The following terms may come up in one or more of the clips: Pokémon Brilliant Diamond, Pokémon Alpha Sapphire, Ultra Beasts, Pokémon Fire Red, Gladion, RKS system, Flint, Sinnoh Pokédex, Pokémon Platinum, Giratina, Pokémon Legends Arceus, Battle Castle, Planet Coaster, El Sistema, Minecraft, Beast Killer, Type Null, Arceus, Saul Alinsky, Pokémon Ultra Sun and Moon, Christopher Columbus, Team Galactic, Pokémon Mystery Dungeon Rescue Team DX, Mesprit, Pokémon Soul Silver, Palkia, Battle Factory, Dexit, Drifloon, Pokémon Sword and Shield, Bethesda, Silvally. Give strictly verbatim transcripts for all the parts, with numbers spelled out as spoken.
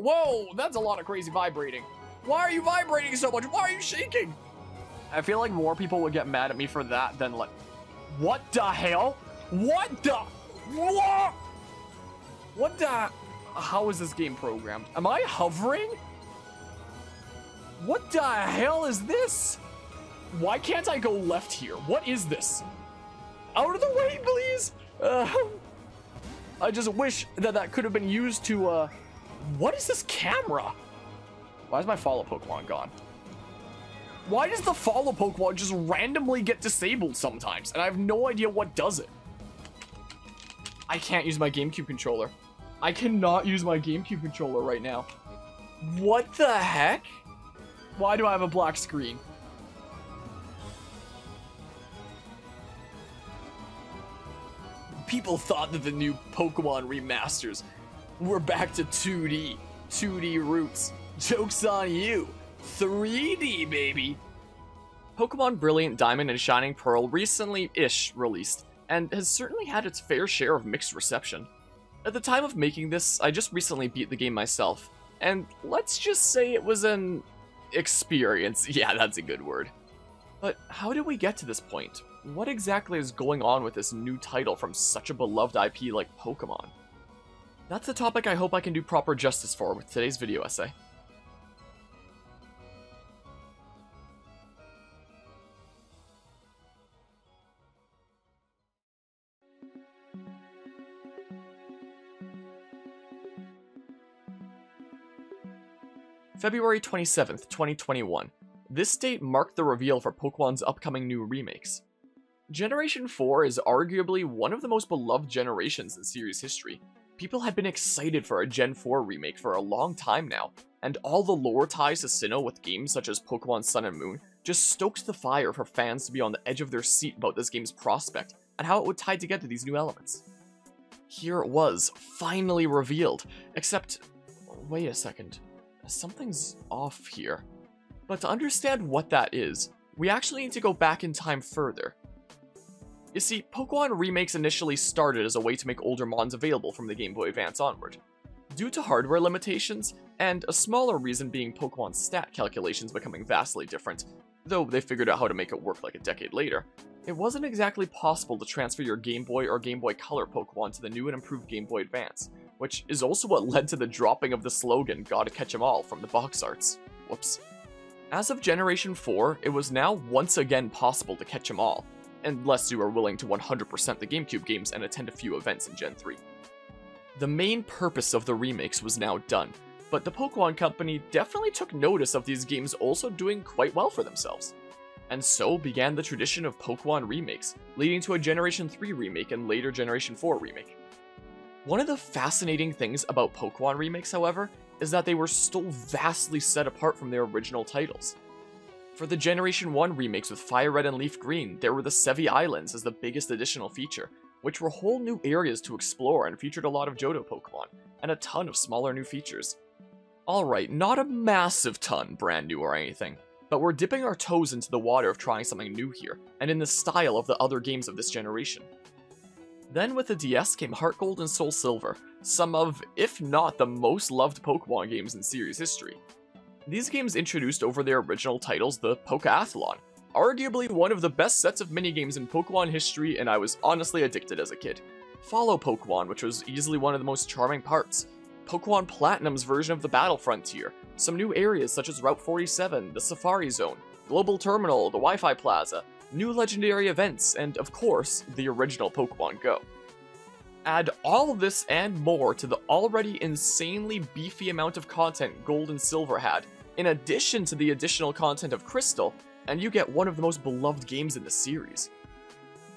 Whoa, that's a lot of crazy vibrating. Why are you vibrating so much? Why are you shaking? I feel like more people would get mad at me for that than like, what the hell? What the? What? What the? How is this game programmed? Am I hovering? What the hell is this? Why can't I go left here? What is this? Out of the way, please. Uh, I just wish that that could have been used to, uh, what is this camera? Why is my follow Pokemon gone? Why does the follow Pokemon just randomly get disabled sometimes? And I have no idea what does it. I can't use my GameCube controller. I cannot use my GameCube controller right now. What the heck? Why do I have a black screen? People thought that the new Pokemon remasters were back to two D, two D roots. Joke's on you. three D, baby. Pokemon Brilliant Diamond and Shining Pearl recently-ish released, and has certainly had its fair share of mixed reception. At the time of making this, I just recently beat the game myself, and let's just say it was an experience. Yeah, that's a good word. But how did we get to this point? What exactly is going on with this new title from such a beloved I P like Pokemon? That's a topic I hope I can do proper justice for with today's video essay. February twenty-seventh, twenty twenty-one. This date marked the reveal for Pokemon's upcoming new remakes. Generation four is arguably one of the most beloved generations in series history. People have been excited for a Gen four remake for a long time now, and all the lore ties to Sinnoh with games such as Pokemon Sun and Moon just stokes the fire for fans to be on the edge of their seat about this game's prospect and how it would tie together these new elements. Here it was, finally revealed, except, wait a second, something's off here. But to understand what that is, we actually need to go back in time further. You see, Pokemon remakes initially started as a way to make older mons available from the Game Boy Advance onward. Due to hardware limitations, and a smaller reason being Pokemon's stat calculations becoming vastly different, though they figured out how to make it work like a decade later, it wasn't exactly possible to transfer your Game Boy or Game Boy Color Pokemon to the new and improved Game Boy Advance, which is also what led to the dropping of the slogan, "Gotta catch 'em all," from the box arts. Whoops. As of Generation four, it was now once again possible to catch 'em all, unless you are willing to one hundred percent the GameCube games and attend a few events in Gen three. The main purpose of the remakes was now done, but the Pokemon Company definitely took notice of these games also doing quite well for themselves. And so began the tradition of Pokemon remakes, leading to a Generation three remake and later Generation four remake. One of the fascinating things about Pokemon remakes, however, is that they were still vastly set apart from their original titles. For the Generation one remakes with Fire Red and Leaf Green, there were the Sevi Islands as the biggest additional feature, which were whole new areas to explore and featured a lot of Johto Pokemon, and a ton of smaller new features. Alright, not a massive ton brand new or anything, but we're dipping our toes into the water of trying something new here, and in the style of the other games of this generation. Then with the D S came Heart Gold and Soul Silver, some of, if not the most loved Pokemon games in series history. These games introduced over their original titles the Pokaathlon, arguably one of the best sets of minigames in Pokemon history, and I was honestly addicted as a kid. Follow Pokemon, which was easily one of the most charming parts. Pokemon Platinum's version of the Battle Frontier, some new areas such as Route forty-seven, the Safari Zone, Global Terminal, the Wi-Fi Plaza, new legendary events, and of course, the original Pokemon Go. Add all this and more to the already insanely beefy amount of content Gold and Silver had, in addition to the additional content of Crystal, and you get one of the most beloved games in the series.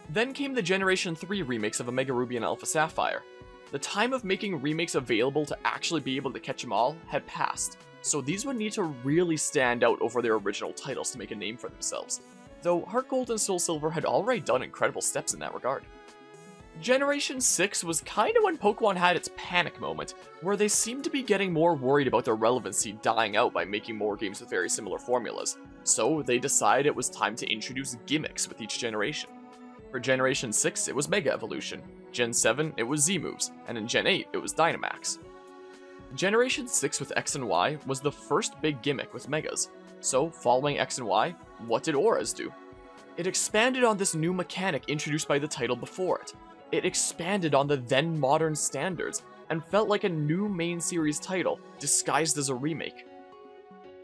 Then came the Generation three remakes of Omega Ruby and Alpha Sapphire. The time of making remakes available to actually be able to catch them all had passed, so these would need to really stand out over their original titles to make a name for themselves, though Heart Gold and Soul Silver had already done incredible steps in that regard. Generation six was kinda when Pokemon had its panic moment, where they seemed to be getting more worried about their relevancy dying out by making more games with very similar formulas, so they decided it was time to introduce gimmicks with each generation. For Generation six, it was Mega Evolution, Gen seven, it was Z-Moves, and in Gen eight, it was Dynamax. Generation six with X and Y was the first big gimmick with Megas, so following X and Y, what did Auras do? It expanded on this new mechanic introduced by the title before it. It expanded on the then-modern standards, and felt like a new main series title, disguised as a remake.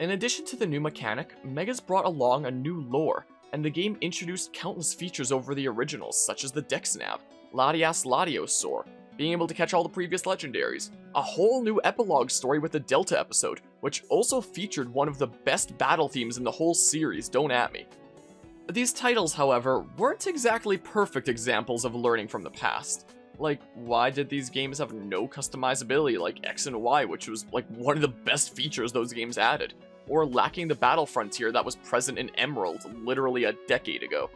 In addition to the new mechanic, Megas brought along a new lore, and the game introduced countless features over the originals, such as the Dex Nav, Latias Latiossaur, being able to catch all the previous legendaries, a whole new epilogue story with the Delta episode, which also featured one of the best battle themes in the whole series, don't at me. These titles, however, weren't exactly perfect examples of learning from the past. Like, why did these games have no customizability like X and Y, which was like one of the best features those games added, or lacking the Battle Frontier that was present in Emerald literally a decade ago?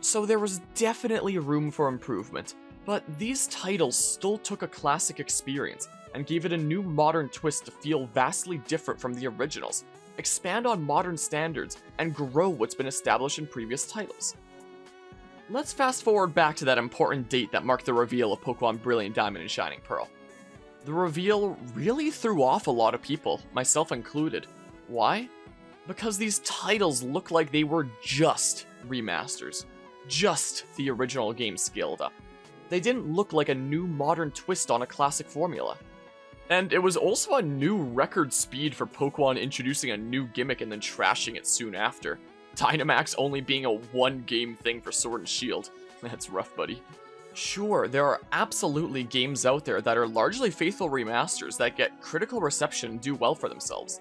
So there was definitely room for improvement, but these titles still took a classic experience and gave it a new modern twist to feel vastly different from the originals, expand on modern standards, and grow what's been established in previous titles. Let's fast forward back to that important date that marked the reveal of Pokémon Brilliant Diamond and Shining Pearl. The reveal really threw off a lot of people, myself included. Why? Because these titles look like they were just remasters, just the original game scaled up. They didn't look like a new modern twist on a classic formula. And it was also a new record speed for Pokémon introducing a new gimmick and then trashing it soon after. Dynamax only being a one-game thing for Sword and Shield. That's rough, buddy. Sure, there are absolutely games out there that are largely faithful remasters that get critical reception and do well for themselves.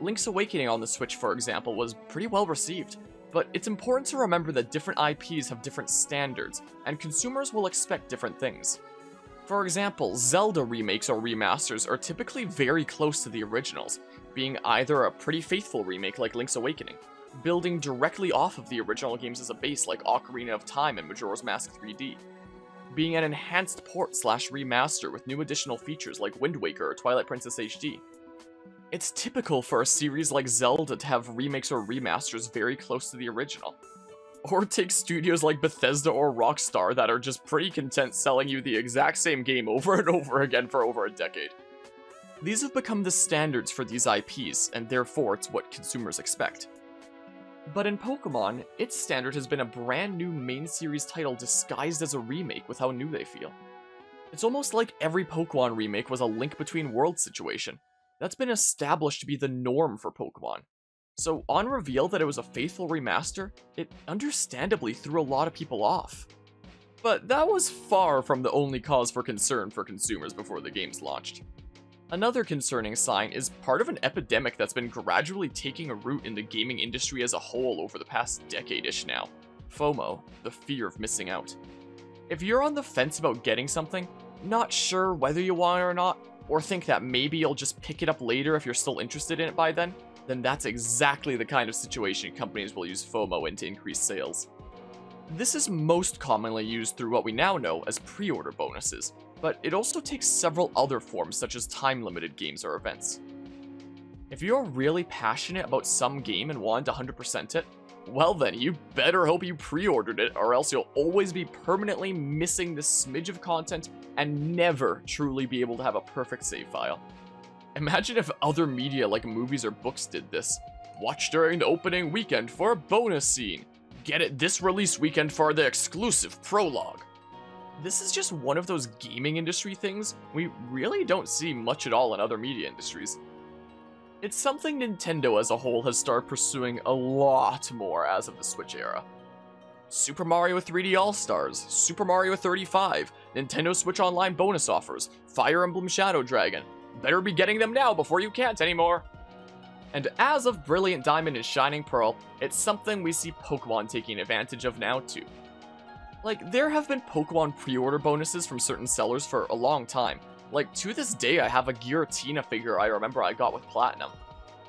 Link's Awakening on the Switch, for example, was pretty well received, but it's important to remember that different I Ps have different standards, and consumers will expect different things. For example, Zelda remakes or remasters are typically very close to the originals, being either a pretty faithful remake like Link's Awakening, building directly off of the original games as a base like Ocarina of Time and Majora's Mask three D, being an enhanced port slash remaster with new additional features like Wind Waker or Twilight Princess H D. It's typical for a series like Zelda to have remakes or remasters very close to the original. Or take studios like Bethesda or Rockstar that are just pretty content selling you the exact same game over and over again for over a decade. These have become the standards for these I Ps, and therefore it's what consumers expect. But in Pokémon, its standard has been a brand new main series title disguised as a remake with how new they feel. It's almost like every Pokémon remake was a link between worlds situation. That's been established to be the norm for Pokémon. So on reveal that it was a faithful remaster, it understandably threw a lot of people off. But that was far from the only cause for concern for consumers before the games launched. Another concerning sign is part of an epidemic that's been gradually taking a root in the gaming industry as a whole over the past decade-ish now. FOMO, the fear of missing out. If you're on the fence about getting something, not sure whether you want it or not, or think that maybe you'll just pick it up later if you're still interested in it by then, then that's exactly the kind of situation companies will use FOMO in to increase sales. This is most commonly used through what we now know as pre-order bonuses, but it also takes several other forms such as time-limited games or events. If you're really passionate about some game and want to one hundred percent it, well then, you better hope you pre-ordered it or else you'll always be permanently missing this smidge of content and never truly be able to have a perfect save file. Imagine if other media like movies or books did this. Watch during the opening weekend for a bonus scene. Get it this release weekend for the exclusive prologue. This is just one of those gaming industry things we really don't see much at all in other media industries. It's something Nintendo as a whole has started pursuing a lot more as of the Switch era. Super Mario three D All-Stars, Super Mario thirty-five, Nintendo Switch Online bonus offers, Fire Emblem Shadow Dragon. Better be getting them now before you can't anymore. And as of Brilliant Diamond and Shining Pearl, it's something we see Pokémon taking advantage of now too. Like, there have been Pokémon pre-order bonuses from certain sellers for a long time. Like, to this day I have a Giratina figure I remember I got with Platinum.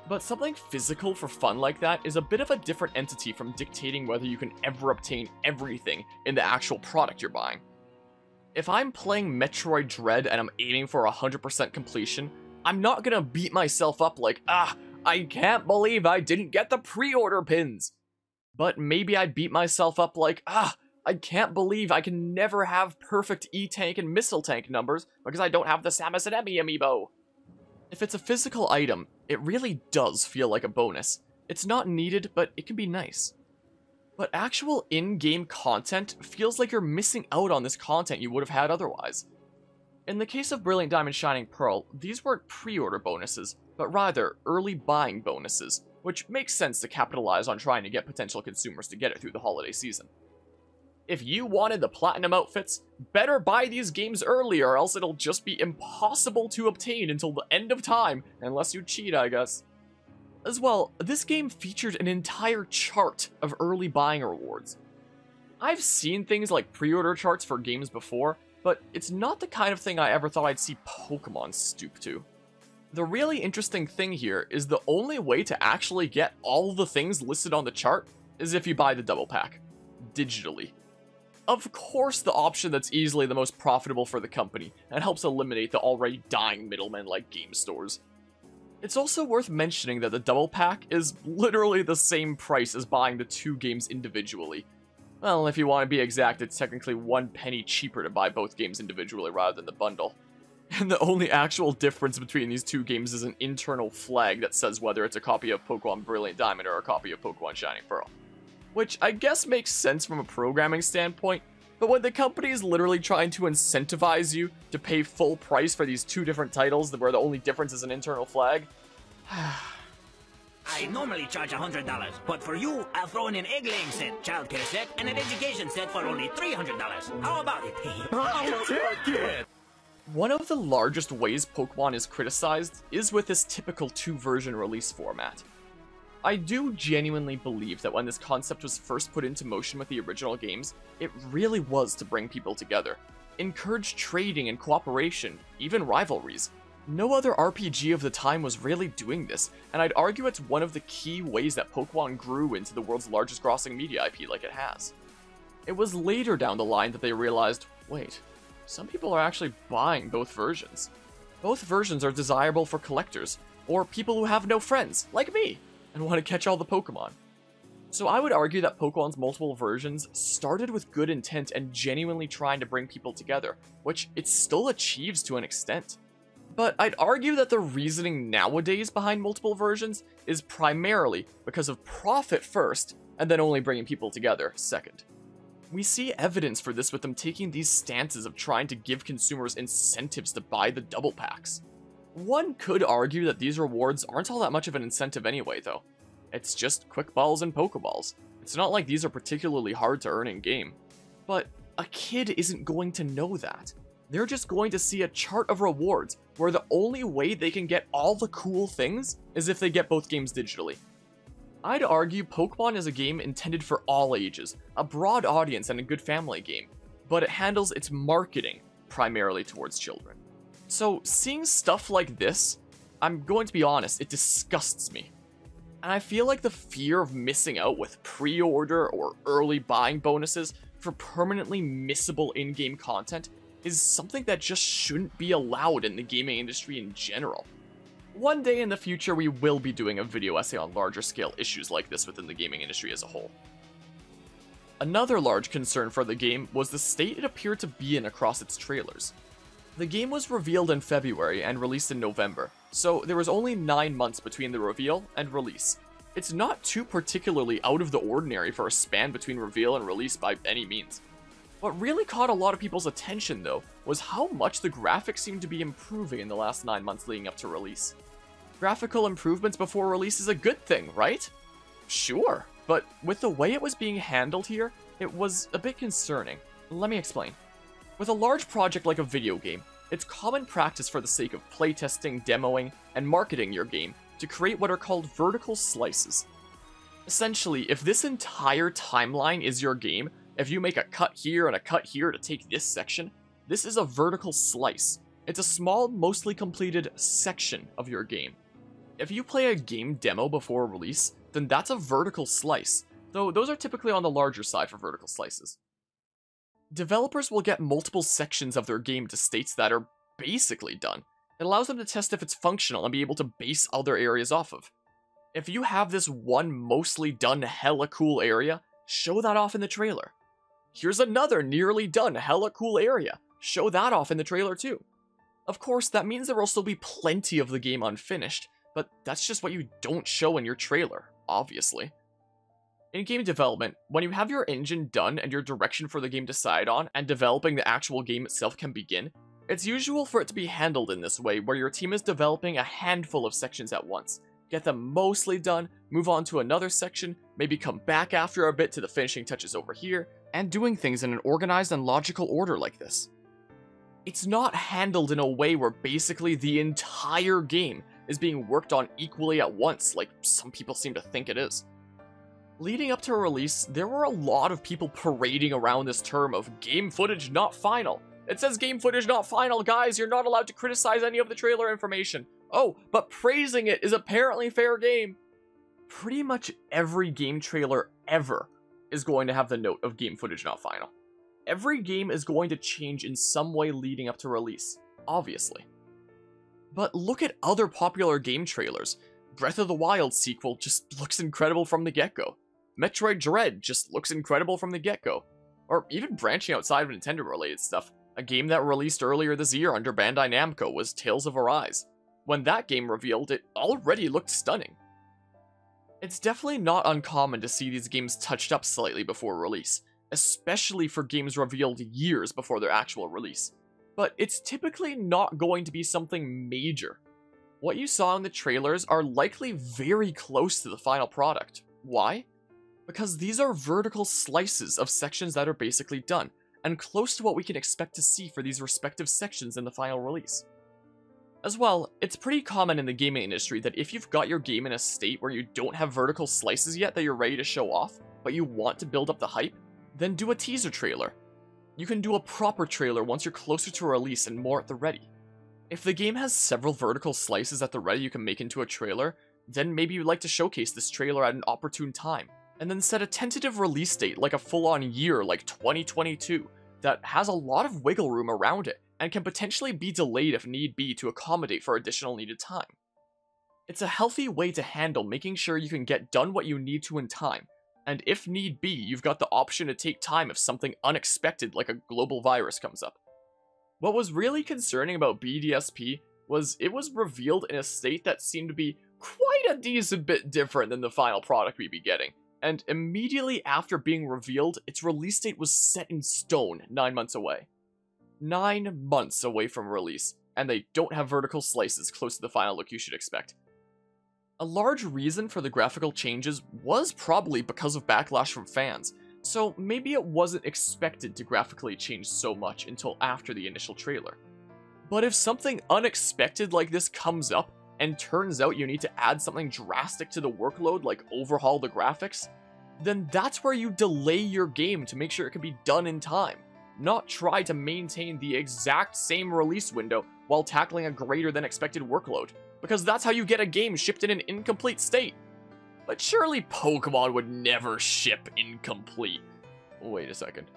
But something physical for fun like that is a bit of a different entity from dictating whether you can ever obtain everything in the actual product you're buying. If I'm playing Metroid Dread and I'm aiming for one hundred percent completion, I'm not gonna beat myself up like, ah, I can't believe I didn't get the pre-order pins. But maybe I beat myself up like, ah, I can't believe I can never have perfect E-Tank and Missile Tank numbers because I don't have the Samus and Emmy amiibo. If it's a physical item, it really does feel like a bonus. It's not needed, but it can be nice. But actual in-game content feels like you're missing out on this content you would have had otherwise. In the case of Brilliant Diamond Shining Pearl, these weren't pre-order bonuses, but rather early buying bonuses, which makes sense to capitalize on trying to get potential consumers to get it through the holiday season. If you wanted the Platinum outfits, better buy these games early or else it'll just be impossible to obtain until the end of time, unless you cheat, I guess. As well, this game featured an entire chart of early buying rewards. I've seen things like pre-order charts for games before, but it's not the kind of thing I ever thought I'd see Pokémon stoop to. The really interesting thing here is the only way to actually get all the things listed on the chart is if you buy the double pack, digitally. Of course, the option that's easily the most profitable for the company, and helps eliminate the already dying middlemen like game stores. It's also worth mentioning that the double pack is literally the same price as buying the two games individually. Well, if you want to be exact, it's technically one penny cheaper to buy both games individually rather than the bundle. And the only actual difference between these two games is an internal flag that says whether it's a copy of Pokémon Brilliant Diamond or a copy of Pokémon Shining Pearl. Which I guess makes sense from a programming standpoint, but when the company is literally trying to incentivize you to pay full price for these two different titles where the only difference is an internal flag... I normally charge one hundred dollars, but for you, I'll throw in an egg-laying set, childcare set, and an education set for only three hundred dollars. How about it? I'll take it! One of the largest ways Pokémon is criticized is with this typical two-version release format. I do genuinely believe that when this concept was first put into motion with the original games, it really was to bring people together, encourage trading and cooperation, even rivalries. No other R P G of the time was really doing this, and I'd argue it's one of the key ways that Pokémon grew into the world's largest grossing media I P like it has. It was later down the line that they realized, wait, some people are actually buying both versions. Both versions are desirable for collectors, or people who have no friends, like me, and want to catch all the Pokemon. So I would argue that Pokemon's multiple versions started with good intent and genuinely trying to bring people together, which it still achieves to an extent. But I'd argue that the reasoning nowadays behind multiple versions is primarily because of profit first, and then only bringing people together second. We see evidence for this with them taking these stances of trying to give consumers incentives to buy the double packs. One could argue that these rewards aren't all that much of an incentive anyway, though. It's just Quick Balls and Pokeballs. It's not like these are particularly hard to earn in-game. But a kid isn't going to know that. They're just going to see a chart of rewards where the only way they can get all the cool things is if they get both games digitally. I'd argue Pokémon is a game intended for all ages, a broad audience and a good family game, but it handles its marketing primarily towards children. So, seeing stuff like this, I'm going to be honest, it disgusts me. And I feel like the fear of missing out with pre-order or early buying bonuses for permanently missable in-game content is something that just shouldn't be allowed in the gaming industry in general. One day in the future, we will be doing a video essay on larger scale issues like this within the gaming industry as a whole. Another large concern for the game was the state it appeared to be in across its trailers. The game was revealed in February and released in November, so there was only nine months between the reveal and release. It's not too particularly out of the ordinary for a span between reveal and release by any means. What really caught a lot of people's attention, though, was how much the graphics seemed to be improving in the last nine months leading up to release. Graphical improvements before release is a good thing, right? Sure, but with the way it was being handled here, it was a bit concerning. Let me explain. With a large project like a video game, it's common practice for the sake of playtesting, demoing, and marketing your game to create what are called vertical slices. Essentially, if this entire timeline is your game, if you make a cut here and a cut here to take this section, this is a vertical slice. It's a small, mostly completed section of your game. If you play a game demo before release, then that's a vertical slice, though those are typically on the larger side for vertical slices. Developers will get multiple sections of their game to states that are basically done. It allows them to test if it's functional and be able to base other areas off of. If you have this one mostly done hella cool area, show that off in the trailer. Here's another nearly done hella cool area. Show that off in the trailer too. Of course, that means there will still be plenty of the game unfinished, but that's just what you don't show in your trailer, obviously. In game development, when you have your engine done and your direction for the game decided on, and developing the actual game itself can begin, it's usual for it to be handled in this way, where your team is developing a handful of sections at once. Get them mostly done, move on to another section, maybe come back after a bit to the finishing touches over here, and doing things in an organized and logical order like this. It's not handled in a way where basically the entire game is being worked on equally at once, like some people seem to think it is. Leading up to a release, there were a lot of people parading around this term of game footage not final. It says game footage not final, guys, you're not allowed to criticize any of the trailer information. Oh, but praising it is apparently fair game. Pretty much every game trailer ever is going to have the note of game footage not final. Every game is going to change in some way leading up to release, obviously. But look at other popular game trailers. Breath of the Wild sequel just looks incredible from the get-go. Metroid Dread just looks incredible from the get-go. Or even branching outside of Nintendo-related stuff, a game that released earlier this year under Bandai Namco was Tales of Arise. When that game revealed, it already looked stunning. It's definitely not uncommon to see these games touched up slightly before release, especially for games revealed years before their actual release. But it's typically not going to be something major. What you saw in the trailers are likely very close to the final product. Why? Because these are vertical slices of sections that are basically done, and close to what we can expect to see for these respective sections in the final release. As well, it's pretty common in the gaming industry that if you've got your game in a state where you don't have vertical slices yet that you're ready to show off, but you want to build up the hype, then do a teaser trailer. You can do a proper trailer once you're closer to a release and more at the ready. If the game has several vertical slices at the ready you can make into a trailer, then maybe you'd like to showcase this trailer at an opportune time, and then set a tentative release date like a full-on year like twenty twenty-two that has a lot of wiggle room around it, and can potentially be delayed if need be to accommodate for additional needed time. It's a healthy way to handle making sure you can get done what you need to in time, and if need be, you've got the option to take time if something unexpected like a global virus comes up. What was really concerning about B D S P was it was revealed in a state that seemed to be quite a decent bit different than the final product we'd be getting, and immediately after being revealed, its release date was set in stone nine months away. Nine months away from release, and they don't have vertical slices close to the final look you should expect. A large reason for the graphical changes was probably because of backlash from fans, so maybe it wasn't expected to graphically change so much until after the initial trailer. But if something unexpected like this comes up, and turns out you need to add something drastic to the workload like overhaul the graphics, then that's where you delay your game to make sure it can be done in time. Not try to maintain the exact same release window while tackling a greater than expected workload, because that's how you get a game shipped in an incomplete state. But surely Pokemon would never ship incomplete. Wait a second.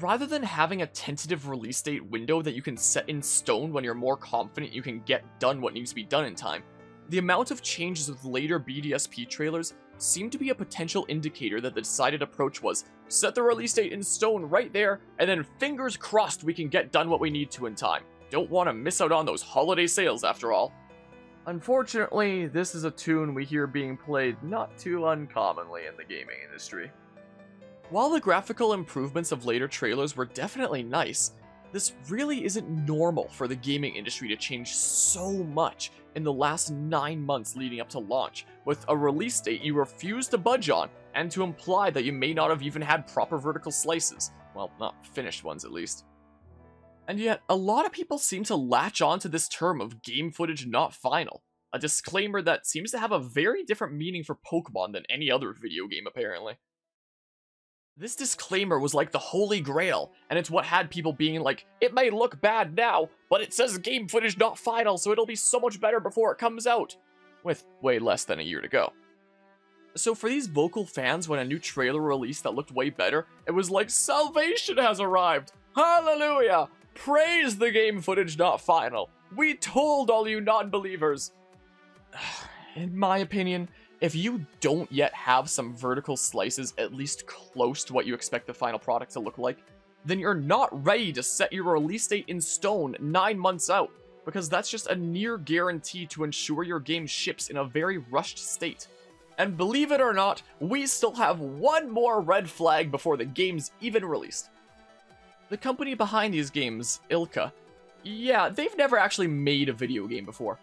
Rather than having a tentative release date window that you can set in stone when you're more confident you can get done what needs to be done in time, the amount of changes with later B D S P trailers seemed to be a potential indicator that the decided approach was set the release date in stone right there, and then fingers crossed we can get done what we need to in time. Don't want to miss out on those holiday sales after all. Unfortunately, this is a tune we hear being played not too uncommonly in the gaming industry. While the graphical improvements of later trailers were definitely nice, this really isn't normal for the gaming industry to change so much in the last nine months leading up to launch, with a release date you refuse to budge on, and to imply that you may not have even had proper vertical slices. Well, not finished ones at least. And yet, a lot of people seem to latch on to this term of game footage not final, a disclaimer that seems to have a very different meaning for Pokemon than any other video game apparently. This disclaimer was like the holy grail, and it's what had people being like, it may look bad now, but it says game footage not final, so it'll be so much better before it comes out, with way less than a year to go. So for these vocal fans, when a new trailer released that looked way better, it was like, salvation has arrived! Hallelujah! Praise the game footage not final! We told all you non-believers! In my opinion, if you don't yet have some vertical slices at least close to what you expect the final product to look like, then you're not ready to set your release date in stone nine months out, because that's just a near guarantee to ensure your game ships in a very rushed state. And believe it or not, we still have one more red flag before the game's even released. The company behind these games, I L C A, yeah, they've never actually made a video game before.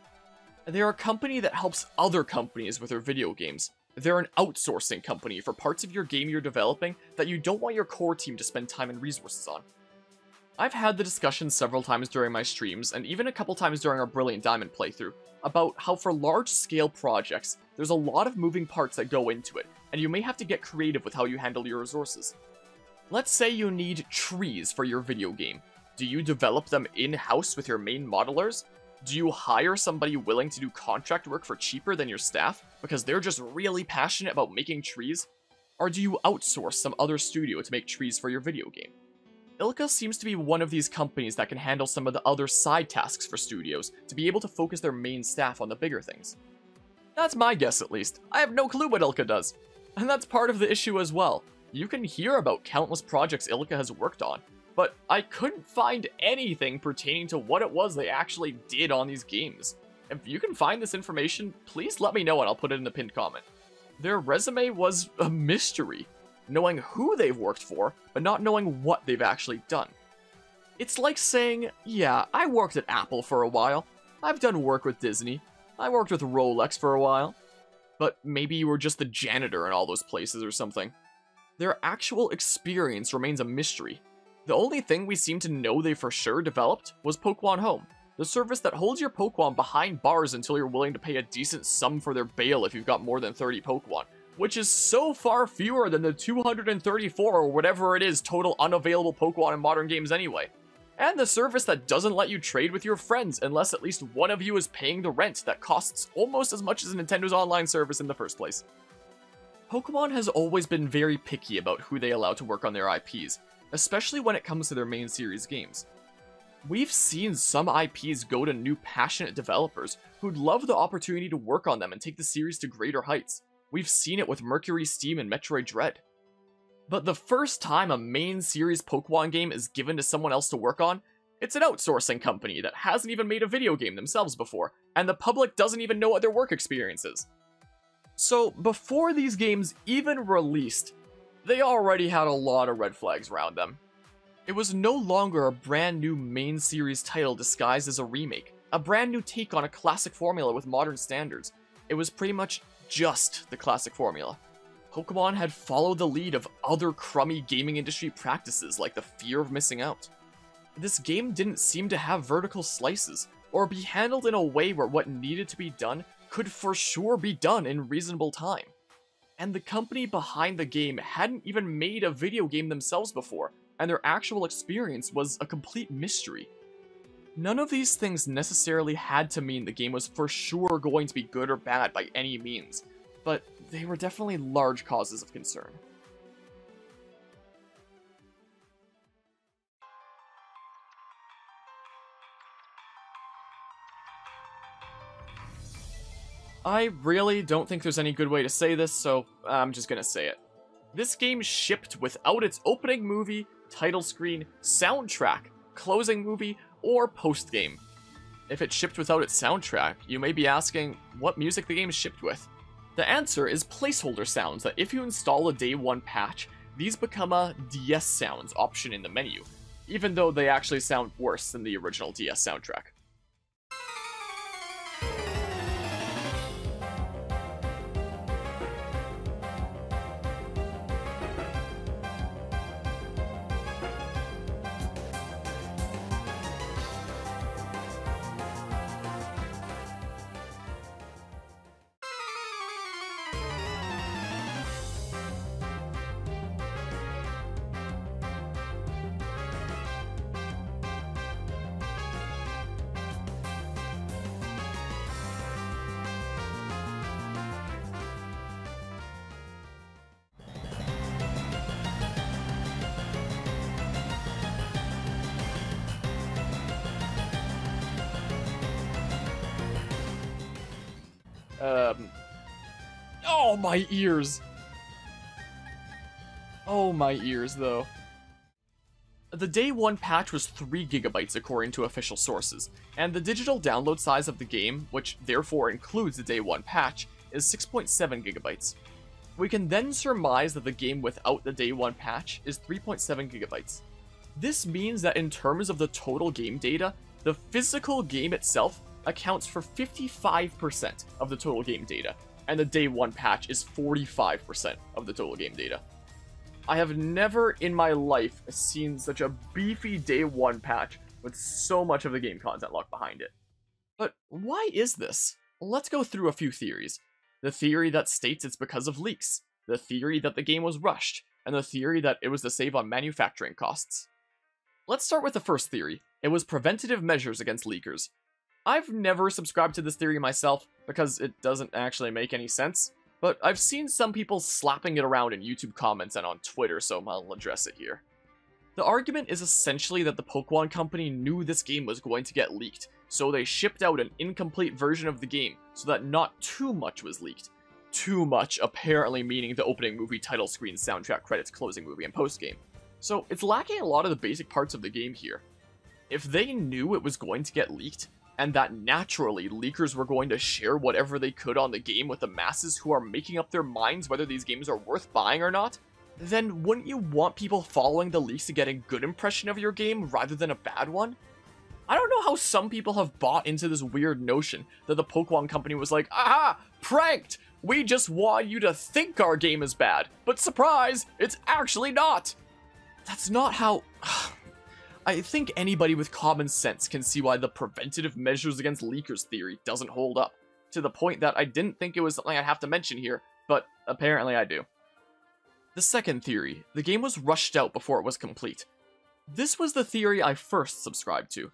They're a company that helps other companies with their video games. They're an outsourcing company for parts of your game you're developing that you don't want your core team to spend time and resources on. I've had the discussion several times during my streams, and even a couple times during our Brilliant Diamond playthrough, about how for large-scale projects, there's a lot of moving parts that go into it, and you may have to get creative with how you handle your resources. Let's say you need trees for your video game. Do you develop them in-house with your main modelers? Do you hire somebody willing to do contract work for cheaper than your staff, because they're just really passionate about making trees? Or do you outsource some other studio to make trees for your video game? I L C A seems to be one of these companies that can handle some of the other side tasks for studios to be able to focus their main staff on the bigger things. That's my guess, at least. I have no clue what I L C A does. And that's part of the issue as well. You can hear about countless projects I L C A has worked on, but I couldn't find anything pertaining to what it was they actually did on these games. If you can find this information, please let me know and I'll put it in the pinned comment. Their resume was a mystery. Knowing who they've worked for, but not knowing what they've actually done. It's like saying, yeah, I worked at Apple for a while, I've done work with Disney, I worked with Rolex for a while, but maybe you were just the janitor in all those places or something. Their actual experience remains a mystery. The only thing we seem to know they for sure developed was Pokémon Home, the service that holds your Pokémon behind bars until you're willing to pay a decent sum for their bail if you've got more than thirty Pokémon, which is so far fewer than the two hundred thirty-four or whatever it is total unavailable Pokémon in modern games anyway. And the service that doesn't let you trade with your friends unless at least one of you is paying the rent that costs almost as much as Nintendo's online service in the first place. Pokémon has always been very picky about who they allow to work on their I Ps, especially when it comes to their main series games. We've seen some I Ps go to new passionate developers who'd love the opportunity to work on them and take the series to greater heights. We've seen it with Mercury Steam and Metroid Dread. But the first time a main series Pokemon game is given to someone else to work on, it's an outsourcing company that hasn't even made a video game themselves before, and the public doesn't even know what their work experience is. So before these games even released, they already had a lot of red flags around them. It was no longer a brand new main series title disguised as a remake, a brand new take on a classic formula with modern standards. It was pretty much just the classic formula. Pokemon had followed the lead of other crummy gaming industry practices like the fear of missing out. This game didn't seem to have vertical slices, or be handled in a way where what needed to be done could for sure be done in reasonable time. And the company behind the game hadn't even made a video game themselves before, and their actual experience was a complete mystery. None of these things necessarily had to mean the game was for sure going to be good or bad by any means, but they were definitely large causes of concern. I really don't think there's any good way to say this, so I'm just gonna say it. This game shipped without its opening movie, title screen, soundtrack, closing movie, or post-game. If it shipped without its soundtrack, you may be asking what music the game shipped with. The answer is placeholder sounds that if you install a day one patch, these become a D S sounds option in the menu, even though they actually sound worse than the original D S soundtrack. Um, oh, my ears. Oh, my ears, though. The day one patch was three gigabytes according to official sources, and the digital download size of the game, which therefore includes the day one patch, is six point seven gigabytes. We can then surmise that the game without the day one patch is three point seven gigabytes. This means that in terms of the total game data, the physical game itself accounts for fifty-five percent of the total game data, and the day one patch is forty-five percent of the total game data. I have never in my life seen such a beefy day one patch with so much of the game content locked behind it. But why is this? Let's go through a few theories. The theory that states it's because of leaks, the theory that the game was rushed, and the theory that it was to save on manufacturing costs. Let's start with the first theory. It was preventative measures against leakers. I've never subscribed to this theory myself because it doesn't actually make any sense, but I've seen some people slapping it around in YouTube comments and on Twitter, so I'll address it here. The argument is essentially that the Pokémon Company knew this game was going to get leaked, so they shipped out an incomplete version of the game so that not too much was leaked. Too much apparently meaning the opening movie title screen, soundtrack credits, closing movie, and postgame. So it's lacking a lot of the basic parts of the game here. If they knew it was going to get leaked, and that naturally leakers were going to share whatever they could on the game with the masses who are making up their minds whether these games are worth buying or not, then wouldn't you want people following the leaks to get a good impression of your game rather than a bad one? I don't know how some people have bought into this weird notion that the Pokémon Company was like, aha, pranked! We just want you to think our game is bad, but surprise, it's actually not! That's not how... I think anybody with common sense can see why the preventative measures against leakers theory doesn't hold up, to the point that I didn't think it was something I'd have to mention here, but apparently I do. The second theory, the game was rushed out before it was complete. This was the theory I first subscribed to.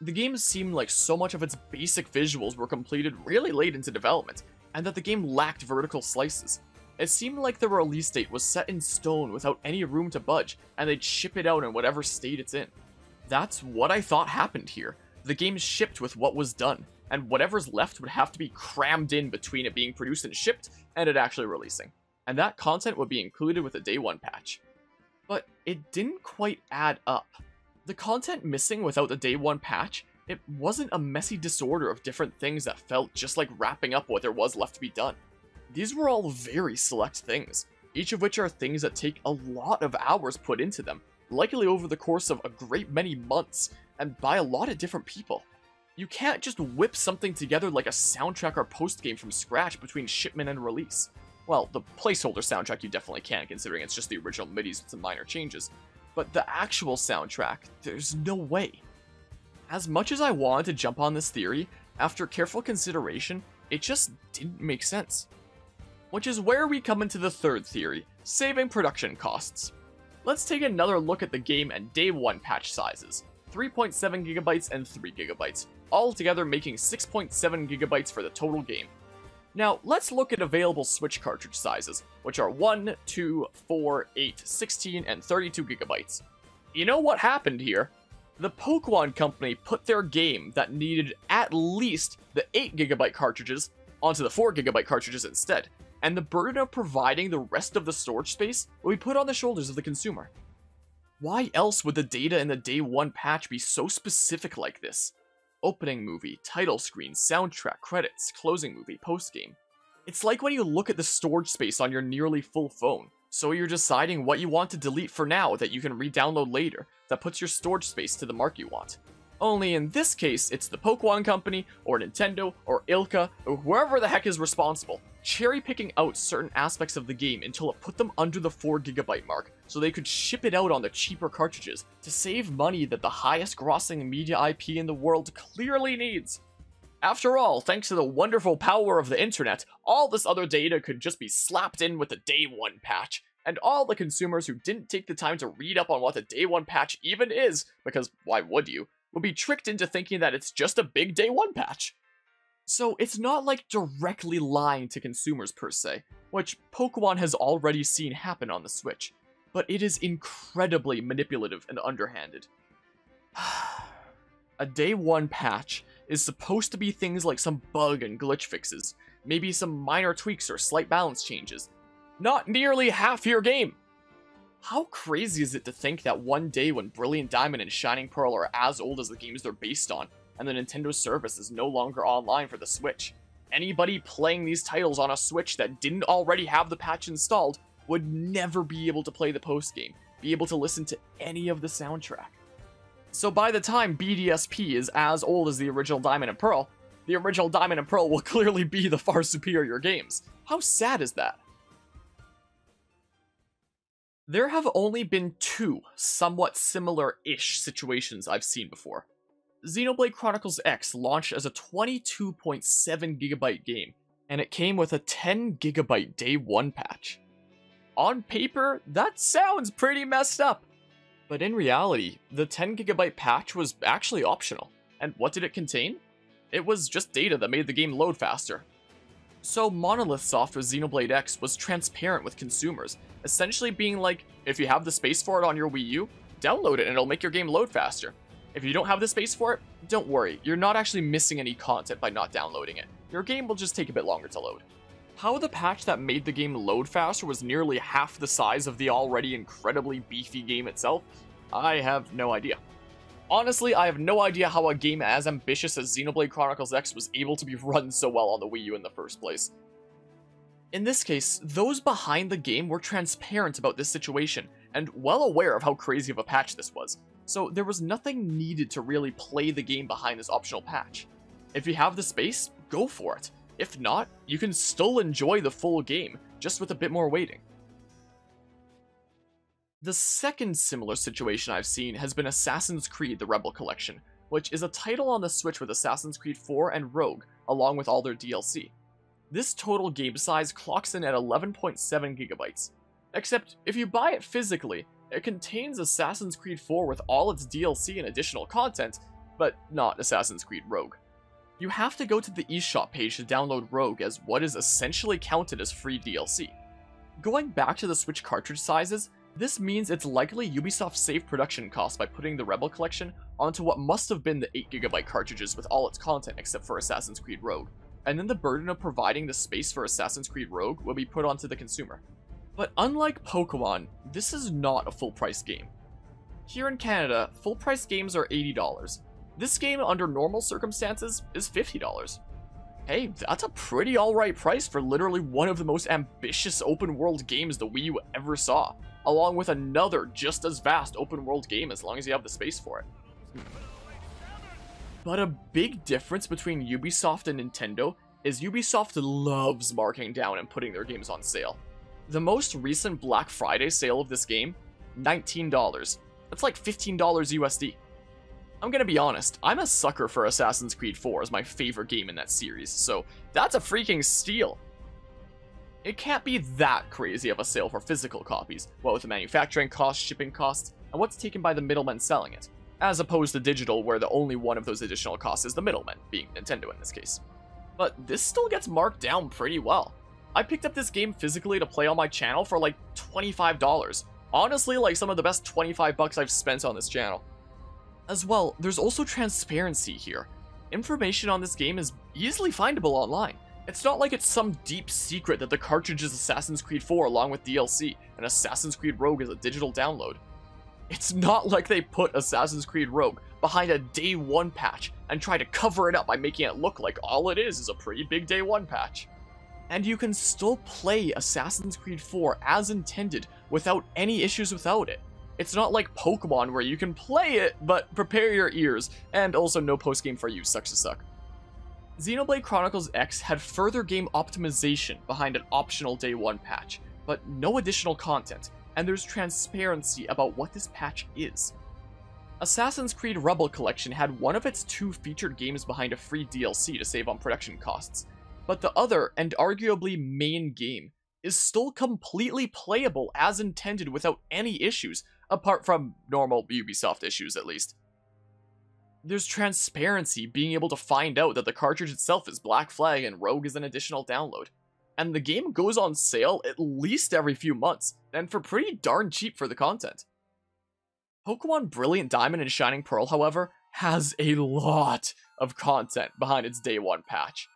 The game seemed like so much of its basic visuals were completed really late into development, and that the game lacked vertical slices. It seemed like the release date was set in stone without any room to budge, and they'd ship it out in whatever state it's in. That's what I thought happened here. The game shipped with what was done, and whatever's left would have to be crammed in between it being produced and shipped and it actually releasing. And that content would be included with a day one patch. But it didn't quite add up. The content missing without the day one patch, it wasn't a messy disorder of different things that felt just like wrapping up what there was left to be done. These were all very select things, each of which are things that take a lot of hours put into them, likely over the course of a great many months, and by a lot of different people. You can't just whip something together like a soundtrack or postgame from scratch between shipment and release. Well, the placeholder soundtrack you definitely can, considering it's just the original midis with some minor changes. But the actual soundtrack, there's no way. As much as I wanted to jump on this theory, after careful consideration, it just didn't make sense. Which is where we come into the third theory, saving production costs. Let's take another look at the game and day one patch sizes, three point seven gigabytes and three gigabytes, all together making six point seven gigabytes for the total game. Now, let's look at available Switch cartridge sizes, which are one, two, four, eight, sixteen, and thirty-two gigabytes. You know what happened here? The Pokémon Company put their game that needed at least the eight gigabyte cartridges onto the four gigabyte cartridges instead, and the burden of providing the rest of the storage space will be put on the shoulders of the consumer. Why else would the data in the day one patch be so specific like this? Opening movie, title screen, soundtrack, credits, closing movie, postgame. It's like when you look at the storage space on your nearly full phone, so you're deciding what you want to delete for now that you can re-download later, that puts your storage space to the mark you want. Only in this case, it's the Pokémon Company, or Nintendo, or I L C A, or whoever the heck is responsible, cherry-picking out certain aspects of the game until it put them under the four gigabyte mark, so they could ship it out on the cheaper cartridges to save money that the highest-grossing media I P in the world clearly needs. After all, thanks to the wonderful power of the internet, all this other data could just be slapped in with the day one patch, and all the consumers who didn't take the time to read up on what the day one patch even is, because why would you, would be tricked into thinking that it's just a big day one patch. So it's not like directly lying to consumers per se, which Pokémon has already seen happen on the Switch, but it is incredibly manipulative and underhanded. A day one patch is supposed to be things like some bug and glitch fixes, maybe some minor tweaks or slight balance changes. Not nearly half your game! How crazy is it to think that one day when Brilliant Diamond and Shining Pearl are as old as the games they're based on, and the Nintendo service is no longer online for the Switch? Anybody playing these titles on a Switch that didn't already have the patch installed would never be able to play the post-game, be able to listen to any of the soundtrack. So by the time B D S P is as old as the original Diamond and Pearl, the original Diamond and Pearl will clearly be the far superior games. How sad is that? There have only been two somewhat similar-ish situations I've seen before. Xenoblade Chronicles X launched as a twenty-two point seven gigabyte game, and it came with a ten gigabyte day one patch. On paper, that sounds pretty messed up, but in reality, the ten gigabyte patch was actually optional. And what did it contain? It was just data that made the game load faster. So Monolith Soft with Xenoblade X was transparent with consumers, essentially being like, if you have the space for it on your Wii U, download it and it'll make your game load faster. If you don't have the space for it, don't worry, you're not actually missing any content by not downloading it. Your game will just take a bit longer to load. How the patch that made the game load faster was nearly half the size of the already incredibly beefy game itself, I have no idea. Honestly, I have no idea how a game as ambitious as Xenoblade Chronicles X was able to be run so well on the Wii U in the first place. In this case, those behind the game were transparent about this situation, and well aware of how crazy of a patch this was, so there was nothing needed to really play the game behind this optional patch. If you have the space, go for it. If not, you can still enjoy the full game, just with a bit more waiting. The second similar situation I've seen has been Assassin's Creed The Rebel Collection, which is a title on the Switch with Assassin's Creed four and Rogue, along with all their D L C. This total game size clocks in at eleven point seven gigabytes. Except, if you buy it physically, it contains Assassin's Creed four with all its D L C and additional content, but not Assassin's Creed Rogue. You have to go to the eShop page to download Rogue as what is essentially counted as free D L C. Going back to the Switch cartridge sizes, this means it's likely Ubisoft saved production costs by putting the Rebel Collection onto what must have been the eight gigabyte cartridges with all its content except for Assassin's Creed Rogue, and then the burden of providing the space for Assassin's Creed Rogue will be put onto the consumer. But unlike Pokemon, this is not a full-price game. Here in Canada, full-price games are eighty dollars. This game, under normal circumstances, is fifty dollars. Hey, that's a pretty alright price for literally one of the most ambitious open-world games the Wii U ever saw, along with another just as vast open-world game as long as you have the space for it. But a big difference between Ubisoft and Nintendo is Ubisoft loves marking down and putting their games on sale. The most recent Black Friday sale of this game, nineteen dollars. That's like fifteen dollars U S D. I'm gonna be honest, I'm a sucker for Assassin's Creed four as my favorite game in that series, so that's a freaking steal. It can't be that crazy of a sale for physical copies, what with the manufacturing costs, shipping costs, and what's taken by the middlemen selling it, as opposed to digital where the only one of those additional costs is the middlemen, being Nintendo in this case. But this still gets marked down pretty well. I picked up this game physically to play on my channel for like twenty-five dollars, honestly like some of the best twenty-five bucks I've spent on this channel. As well, there's also transparency here. Information on this game is easily findable online. It's not like it's some deep secret that the cartridge is Assassin's Creed four along with D L C, and Assassin's Creed Rogue is a digital download. It's not like they put Assassin's Creed Rogue behind a day one patch and try to cover it up by making it look like all it is is a pretty big day one patch. And you can still play Assassin's Creed four as intended without any issues without it. It's not like Pokemon where you can play it, but prepare your ears, and also no post-game for you, sucks to suck. Xenoblade Chronicles X had further game optimization behind an optional day one patch, but no additional content, and there's transparency about what this patch is. Assassin's Creed Rebel Collection had one of its two featured games behind a free D L C to save on production costs, but the other, and arguably main game, is still completely playable as intended without any issues, apart from normal Ubisoft issues at least. There's transparency being able to find out that the cartridge itself is Black Flag and Rogue is an additional download. And the game goes on sale at least every few months, and for pretty darn cheap for the content. Pokemon Brilliant Diamond and Shining Pearl, however, has a lot of content behind its day one patch.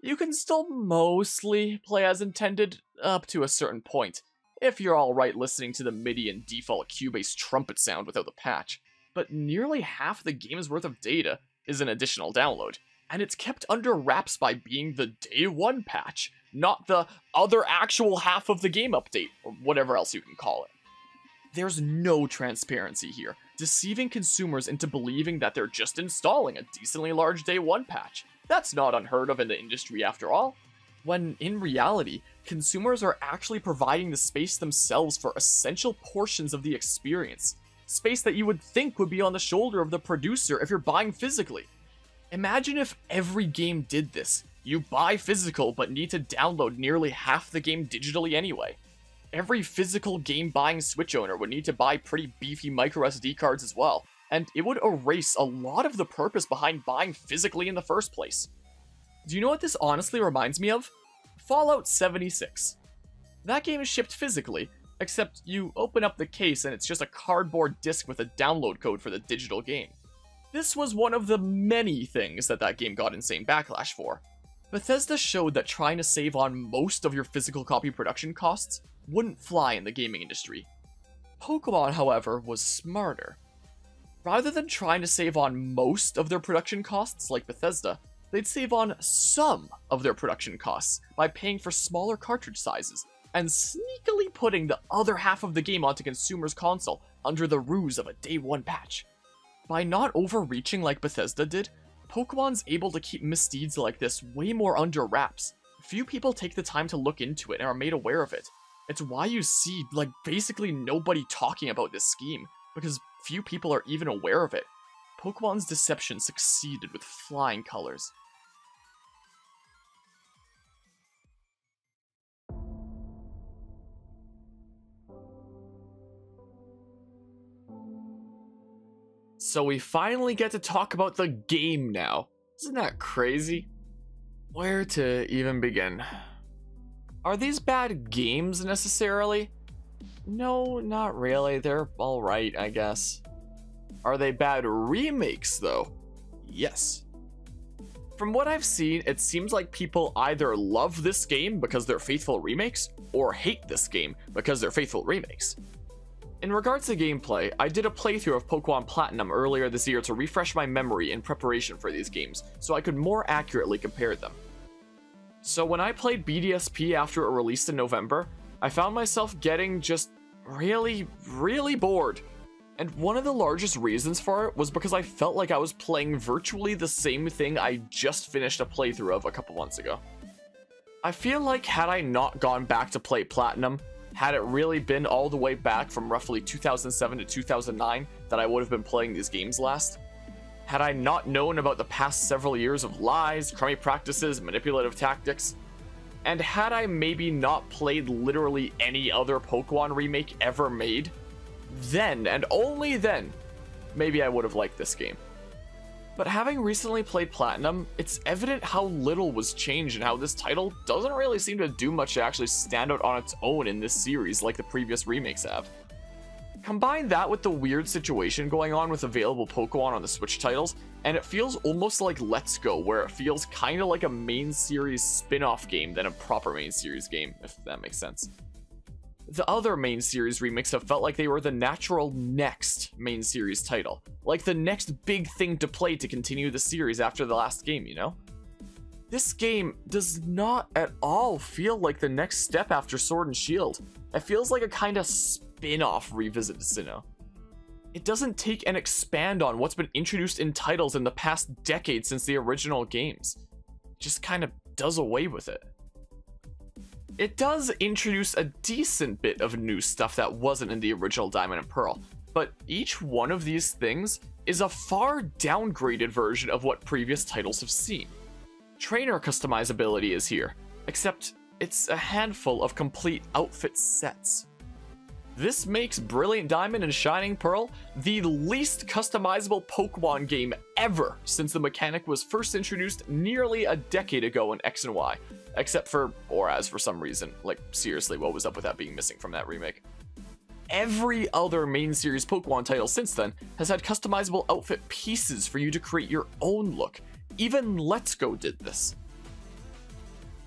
You can still mostly play as intended up to a certain point, if you're alright listening to the MIDI and default Cubase trumpet sound without the patch, but nearly half the game's worth of data is an additional download, and it's kept under wraps by being the day one patch, not the other actual half of the game update, or whatever else you can call it. There's no transparency here, deceiving consumers into believing that they're just installing a decently large day one patch. That's not unheard of in the industry after all. When, in reality, consumers are actually providing the space themselves for essential portions of the experience. Space that you would think would be on the shoulder of the producer if you're buying physically. Imagine if every game did this. You buy physical but need to download nearly half the game digitally anyway. Every physical game buying Switch owner would need to buy pretty beefy micro S D cards as well, and it would erase a lot of the purpose behind buying physically in the first place. Do you know what this honestly reminds me of? Fallout seventy-six. That game is shipped physically, except you open up the case and it's just a cardboard disc with a download code for the digital game. This was one of the many things that that game got insane backlash for. Bethesda showed that trying to save on most of your physical copy production costs wouldn't fly in the gaming industry. Pokemon, however, was smarter. Rather than trying to save on most of their production costs like Bethesda, they'd save on some of their production costs by paying for smaller cartridge sizes, and sneakily putting the other half of the game onto consumers' console under the ruse of a day one patch. By not overreaching like Bethesda did, Pokemon's able to keep misdeeds like this way more under wraps. Few people take the time to look into it and are made aware of it. It's why you see, like, basically nobody talking about this scheme, because few people are even aware of it. Pokemon's deception succeeded with flying colors. So we finally get to talk about the game now. Isn't that crazy? Where to even begin? Are these bad games necessarily? No, not really. They're alright, I guess. Are they bad remakes though? Yes. From what I've seen, it seems like people either love this game because they're faithful remakes, or hate this game because they're faithful remakes. In regards to gameplay, I did a playthrough of Pokémon Platinum earlier this year to refresh my memory in preparation for these games, so I could more accurately compare them. So when I played B D S P after it released in November, I found myself getting just really, really bored. And one of the largest reasons for it was because I felt like I was playing virtually the same thing I just finished a playthrough of a couple months ago. I feel like had I not gone back to play Platinum, had it really been all the way back from roughly two thousand seven to two thousand nine that I would have been playing these games last, had I not known about the past several years of lies, crummy practices, manipulative tactics, and had I maybe not played literally any other Pokemon remake ever made, then, and only then, maybe I would have liked this game. But having recently played Platinum, it's evident how little was changed and how this title doesn't really seem to do much to actually stand out on its own in this series like the previous remakes have. Combine that with the weird situation going on with available Pokemon on the Switch titles, and it feels almost like Let's Go, where it feels kinda like a main series spin-off game than a proper main series game, if that makes sense. The other main series remakes have felt like they were the natural next main series title, like the next big thing to play to continue the series after the last game, you know? This game does not at all feel like the next step after Sword and Shield. It feels like a kind of spin-off revisit to Sinnoh. It doesn't take and expand on what's been introduced in titles in the past decade since the original games. It just kind of does away with it. It does introduce a decent bit of new stuff that wasn't in the original Diamond and Pearl, but each one of these things is a far downgraded version of what previous titles have seen. Trainer customizability is here, except it's a handful of complete outfit sets. This makes Brilliant Diamond and Shining Pearl the least customizable Pokemon game ever since the mechanic was first introduced nearly a decade ago in X and Y. Except for Oraz for some reason. Like, seriously, what was up with that being missing from that remake? Every other main series Pokemon title since then has had customizable outfit pieces for you to create your own look. Even Let's Go did this.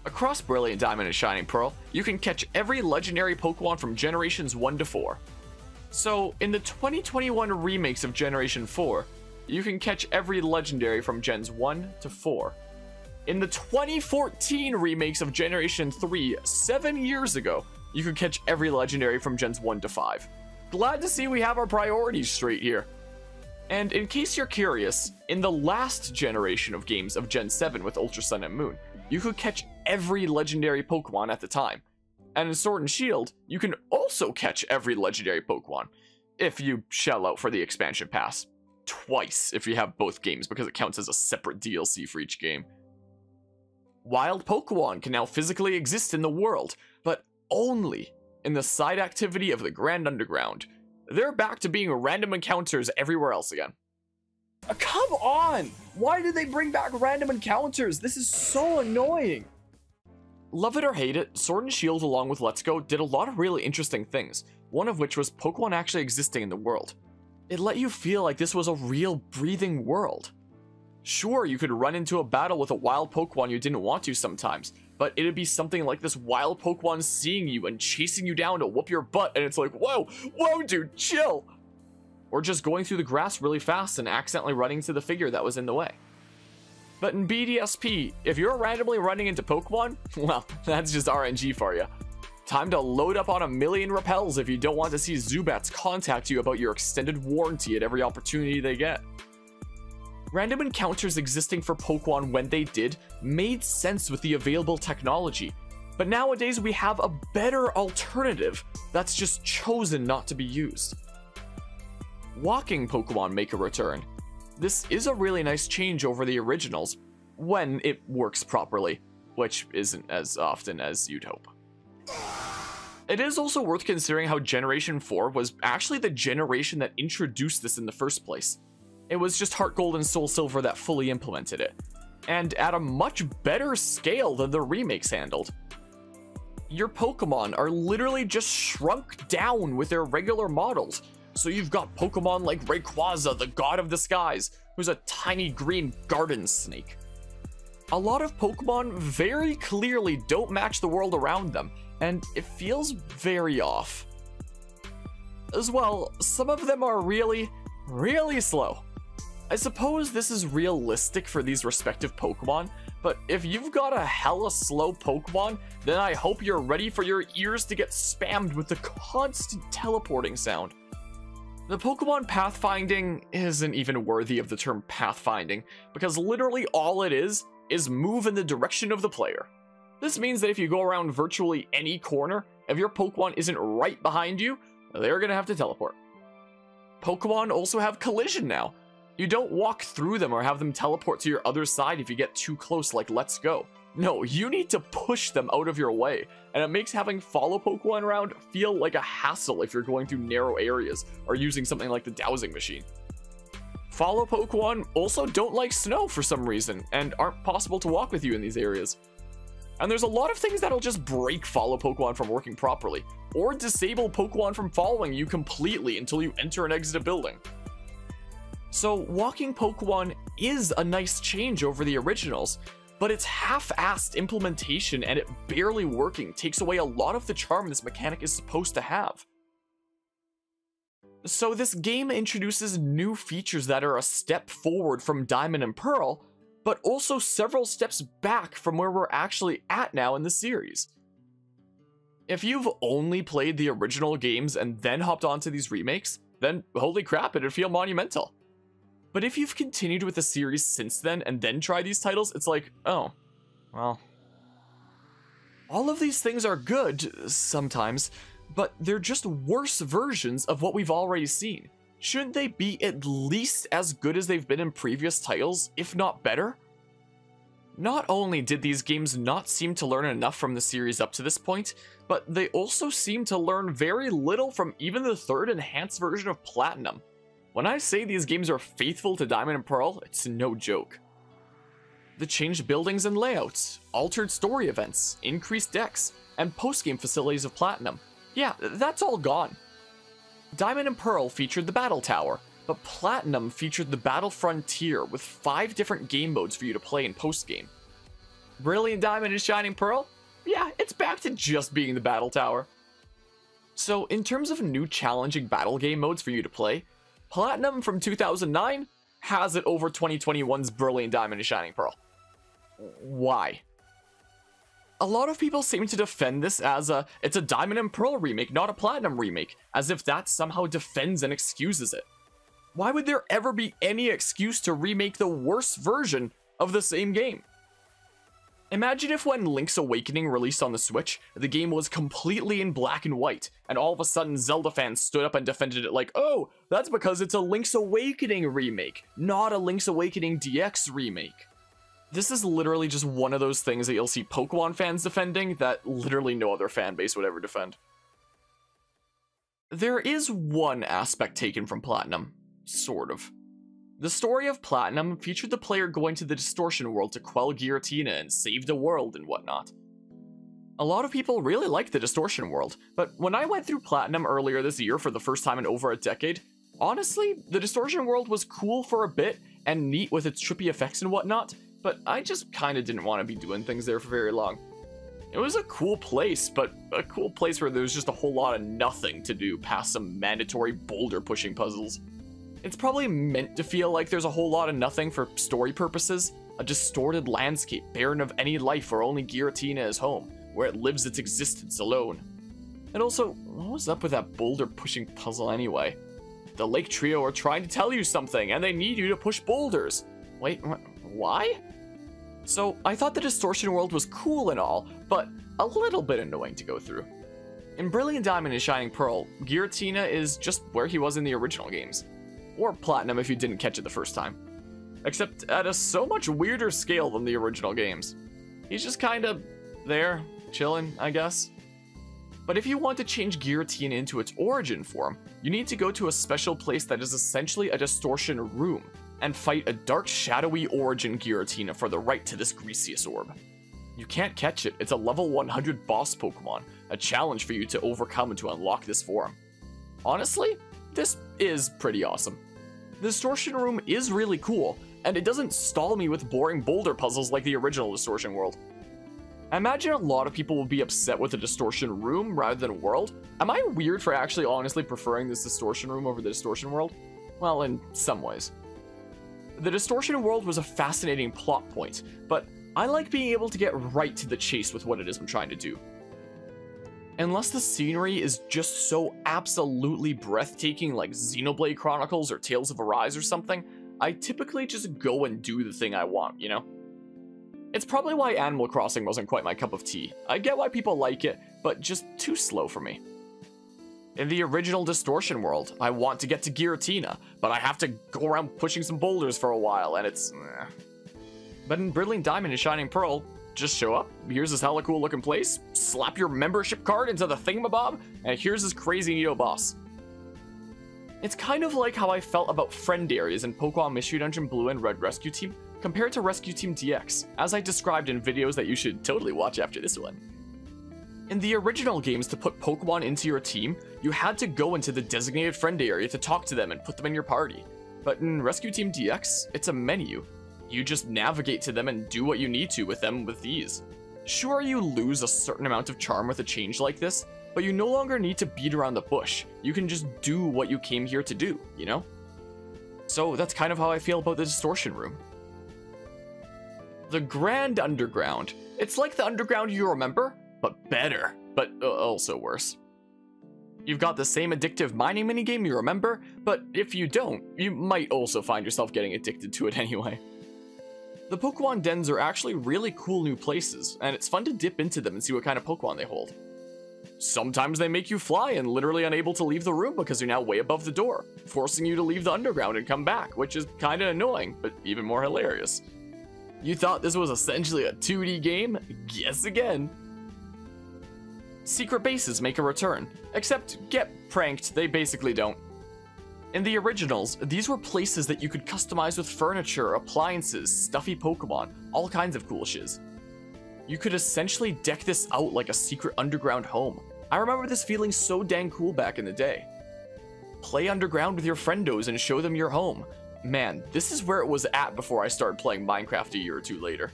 Across Brilliant Diamond and Shining Pearl, you can catch every legendary Pokemon from Generations one to four. So, in the twenty twenty-one remakes of Generation four, you can catch every legendary from Gens one to four. In the twenty fourteen remakes of Generation three, seven years ago, you could catch every legendary from Gens one to five. Glad to see we have our priorities straight here. And in case you're curious, in the last generation of games of Gen seven with Ultra Sun and Moon, you could catch every legendary Pokemon at the time. And in Sword and Shield, you can also catch every legendary Pokemon, if you shell out for the expansion pass. Twice if you have both games, because it counts as a separate D L C for each game. Wild Pokemon can now physically exist in the world, but only in the side activity of the Grand Underground. They're back to being random encounters everywhere else again. Uh, come on! Why did they bring back random encounters? This is so annoying! Love it or hate it, Sword and Shield along with Let's Go did a lot of really interesting things, one of which was Pokemon actually existing in the world. It let you feel like this was a real breathing world. Sure, you could run into a battle with a wild Pokemon you didn't want to sometimes, but it'd be something like this wild Pokemon seeing you and chasing you down to whoop your butt, and it's like, whoa, whoa, dude, chill! Or just going through the grass really fast and accidentally running to the figure that was in the way. But in B D S P, if you're randomly running into Pokemon, well, that's just R N G for you. Time to load up on a million repels if you don't want to see Zubats contact you about your extended warranty at every opportunity they get. Random encounters existing for Pokemon when they did made sense with the available technology, but nowadays we have a better alternative that's just chosen not to be used. Walking Pokemon make a return. This is a really nice change over the originals, when it works properly, which isn't as often as you'd hope. It is also worth considering how Generation four was actually the generation that introduced this in the first place. It was just Heart Gold and Soul Silver that fully implemented it, and at a much better scale than the remakes handled. Your Pokemon are literally just shrunk down with their regular models, so you've got Pokemon like Rayquaza, the god of the skies, who's a tiny green garden snake. A lot of Pokemon very clearly don't match the world around them, and it feels very off. As well, some of them are really, really slow. I suppose this is realistic for these respective Pokemon, but if you've got a hella slow Pokemon, then I hope you're ready for your ears to get spammed with the constant teleporting sound. The Pokemon pathfinding isn't even worthy of the term pathfinding, because literally all it is, is move in the direction of the player. This means that if you go around virtually any corner, if your Pokemon isn't right behind you, they're gonna have to teleport. Pokemon also have collision now. You don't walk through them or have them teleport to your other side if you get too close like Let's Go. No, you need to push them out of your way, and it makes having follow Pokemon around feel like a hassle if you're going through narrow areas or using something like the dowsing machine. Follow Pokemon also don't like snow for some reason and aren't possible to walk with you in these areas. And there's a lot of things that'll just break follow Pokemon from working properly, or disable Pokemon from following you completely until you enter and exit a building. So walking Pokemon is a nice change over the originals, but its half-assed implementation and it barely working takes away a lot of the charm this mechanic is supposed to have. So this game introduces new features that are a step forward from Diamond and Pearl, but also several steps back from where we're actually at now in the series. If you've only played the original games and then hopped onto these remakes, then holy crap, it'd feel monumental. But if you've continued with the series since then and then tried these titles, it's like, oh, well. All of these things are good, sometimes, but they're just worse versions of what we've already seen. Shouldn't they be at least as good as they've been in previous titles, if not better? Not only did these games not seem to learn enough from the series up to this point, but they also seem to learn very little from even the third enhanced version of Platinum. When I say these games are faithful to Diamond and Pearl, it's no joke. The changed buildings and layouts, altered story events, increased decks, and post-game facilities of Platinum. Yeah, that's all gone. Diamond and Pearl featured the Battle Tower, but Platinum featured the Battle Frontier with five different game modes for you to play in post-game. Brilliant Diamond and Shining Pearl, yeah, it's back to just being the Battle Tower. So in terms of new challenging battle game modes for you to play, Platinum from two thousand nine has it over twenty twenty-one's Brilliant Diamond and Shining Pearl. Why? A lot of people seem to defend this as a, it's a Diamond and Pearl remake, not a Platinum remake, as if that somehow defends and excuses it. Why would there ever be any excuse to remake the worst version of the same game? Imagine if when Link's Awakening released on the Switch, the game was completely in black and white, and all of a sudden Zelda fans stood up and defended it like, oh, that's because it's a Link's Awakening remake, not a Link's Awakening D X remake. This is literally just one of those things that you'll see Pokemon fans defending that literally no other fanbase would ever defend. There is one aspect taken from Platinum, sort of. The story of Platinum featured the player going to the Distortion World to quell Giratina and save the world and whatnot. A lot of people really liked the Distortion World, but when I went through Platinum earlier this year for the first time in over a decade, honestly, the Distortion World was cool for a bit and neat with its trippy effects and whatnot, but I just kinda didn't want to be doing things there for very long. It was a cool place, but a cool place where there was just a whole lot of nothing to do past some mandatory boulder pushing puzzles. It's probably meant to feel like there's a whole lot of nothing for story purposes, a distorted landscape barren of any life where only Giratina is home, where it lives its existence alone. And also, what was up with that boulder pushing puzzle anyway? The Lake Trio are trying to tell you something, and they need you to push boulders. Wait, why? So, I thought the Distortion World was cool and all, but a little bit annoying to go through. In Brilliant Diamond and Shining Pearl, Giratina is just where he was in the original games. Or Platinum if you didn't catch it the first time. Except at a so much weirder scale than the original games. He's just kinda there, chillin', I guess. But if you want to change Giratina into its origin form, you need to go to a special place that is essentially a distortion room, and fight a dark, shadowy origin Giratina for the right to this Grecius Orb. You can't catch it, it's a level one hundred boss Pokemon, a challenge for you to overcome to unlock this form. Honestly, this is pretty awesome. The Distortion Room is really cool, and it doesn't stall me with boring boulder puzzles like the original Distortion World. I imagine a lot of people will be upset with the Distortion Room rather than World. Am I weird for actually honestly preferring this Distortion Room over the Distortion World? Well, in some ways. The Distortion World was a fascinating plot point, but I like being able to get right to the chase with what it is I'm trying to do. Unless the scenery is just so absolutely breathtaking like Xenoblade Chronicles or Tales of Arise or something, I typically just go and do the thing I want, you know? It's probably why Animal Crossing wasn't quite my cup of tea. I get why people like it, but just too slow for me. In the original Distortion World, I want to get to Giratina, but I have to go around pushing some boulders for a while, and it's... eh. But in Brilliant Diamond and Shining Pearl, just show up, here's this hella cool looking place, slap your membership card into the thingamabob, and here's this crazy Neo boss. It's kind of like how I felt about friend areas in Pokemon Mystery Dungeon Blue and Red Rescue Team compared to Rescue Team D X, as I described in videos that you should totally watch after this one. In the original games, to put Pokemon into your team, you had to go into the designated friend area to talk to them and put them in your party. But in Rescue Team D X, it's a menu. You just navigate to them and do what you need to with them with ease. Sure, you lose a certain amount of charm with a change like this, but you no longer need to beat around the bush. You can just do what you came here to do, you know? So that's kind of how I feel about the Distortion Room. The Grand Underground. It's like the Underground you remember, but better, but also worse. You've got the same addictive mining minigame you remember, but if you don't, you might also find yourself getting addicted to it anyway. The Pokemon Dens are actually really cool new places, and it's fun to dip into them and see what kind of Pokemon they hold. Sometimes they make you fly and literally unable to leave the room because you're now way above the door, forcing you to leave the underground and come back, which is kinda annoying, but even more hilarious. You thought this was essentially a two D game? Guess again. Secret bases make a return, except get pranked, they basically don't. In the originals, these were places that you could customize with furniture, appliances, stuffy Pokemon, all kinds of cool shiz. You could essentially deck this out like a secret underground home. I remember this feeling so dang cool back in the day. Play underground with your friendos and show them your home. Man, this is where it was at before I started playing Minecraft a year or two later.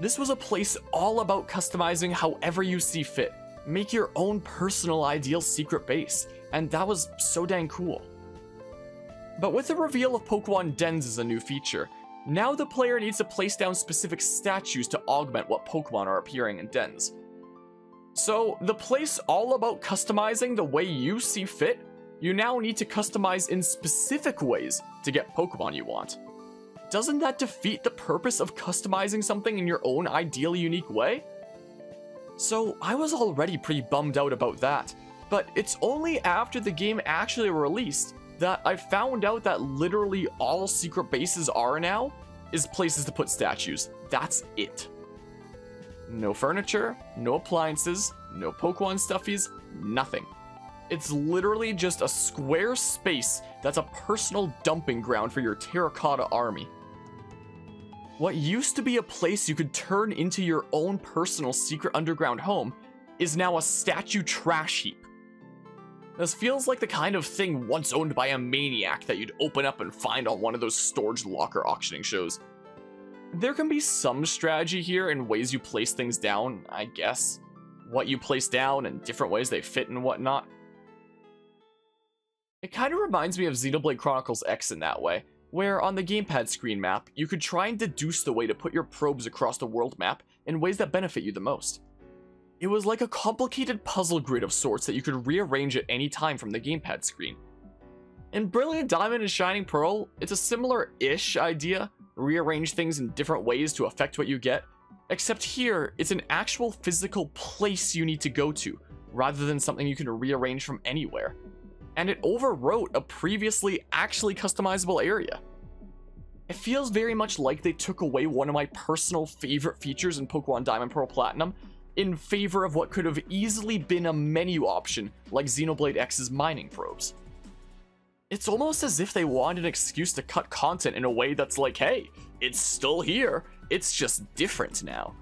This was a place all about customizing however you see fit. Make your own personal ideal secret base, and that was so dang cool. But with the reveal of Pokémon Dens as a new feature, now the player needs to place down specific statues to augment what Pokémon are appearing in Dens. So, the place all about customizing the way you see fit, you now need to customize in specific ways to get Pokémon you want. Doesn't that defeat the purpose of customizing something in your own ideal unique way? So, I was already pretty bummed out about that, but it's only after the game actually released that I found out that literally all secret bases are now is places to put statues. That's it. No furniture, no appliances, no Pokemon stuffies, nothing. It's literally just a square space that's a personal dumping ground for your terracotta army. What used to be a place you could turn into your own personal secret underground home is now a statue trash heap. This feels like the kind of thing once owned by a maniac that you'd open up and find on one of those storage locker auctioning shows. There can be some strategy here in ways you place things down, I guess. What you place down and different ways they fit and whatnot. It kind of reminds me of Xenoblade Chronicles X in that way, where on the gamepad screen map, you could try and deduce the way to put your probes across the world map in ways that benefit you the most. It was like a complicated puzzle grid of sorts that you could rearrange at any time from the gamepad screen. In Brilliant Diamond and Shining Pearl, it's a similar-ish idea, rearrange things in different ways to affect what you get, except here, it's an actual physical place you need to go to, rather than something you can rearrange from anywhere. And it overwrote a previously actually customizable area. It feels very much like they took away one of my personal favorite features in Pokémon Diamond Pearl Platinum, in favor of what could have easily been a menu option like Xenoblade X's mining probes. It's almost as if they wanted an excuse to cut content in a way that's like, hey, it's still here, it's just different now.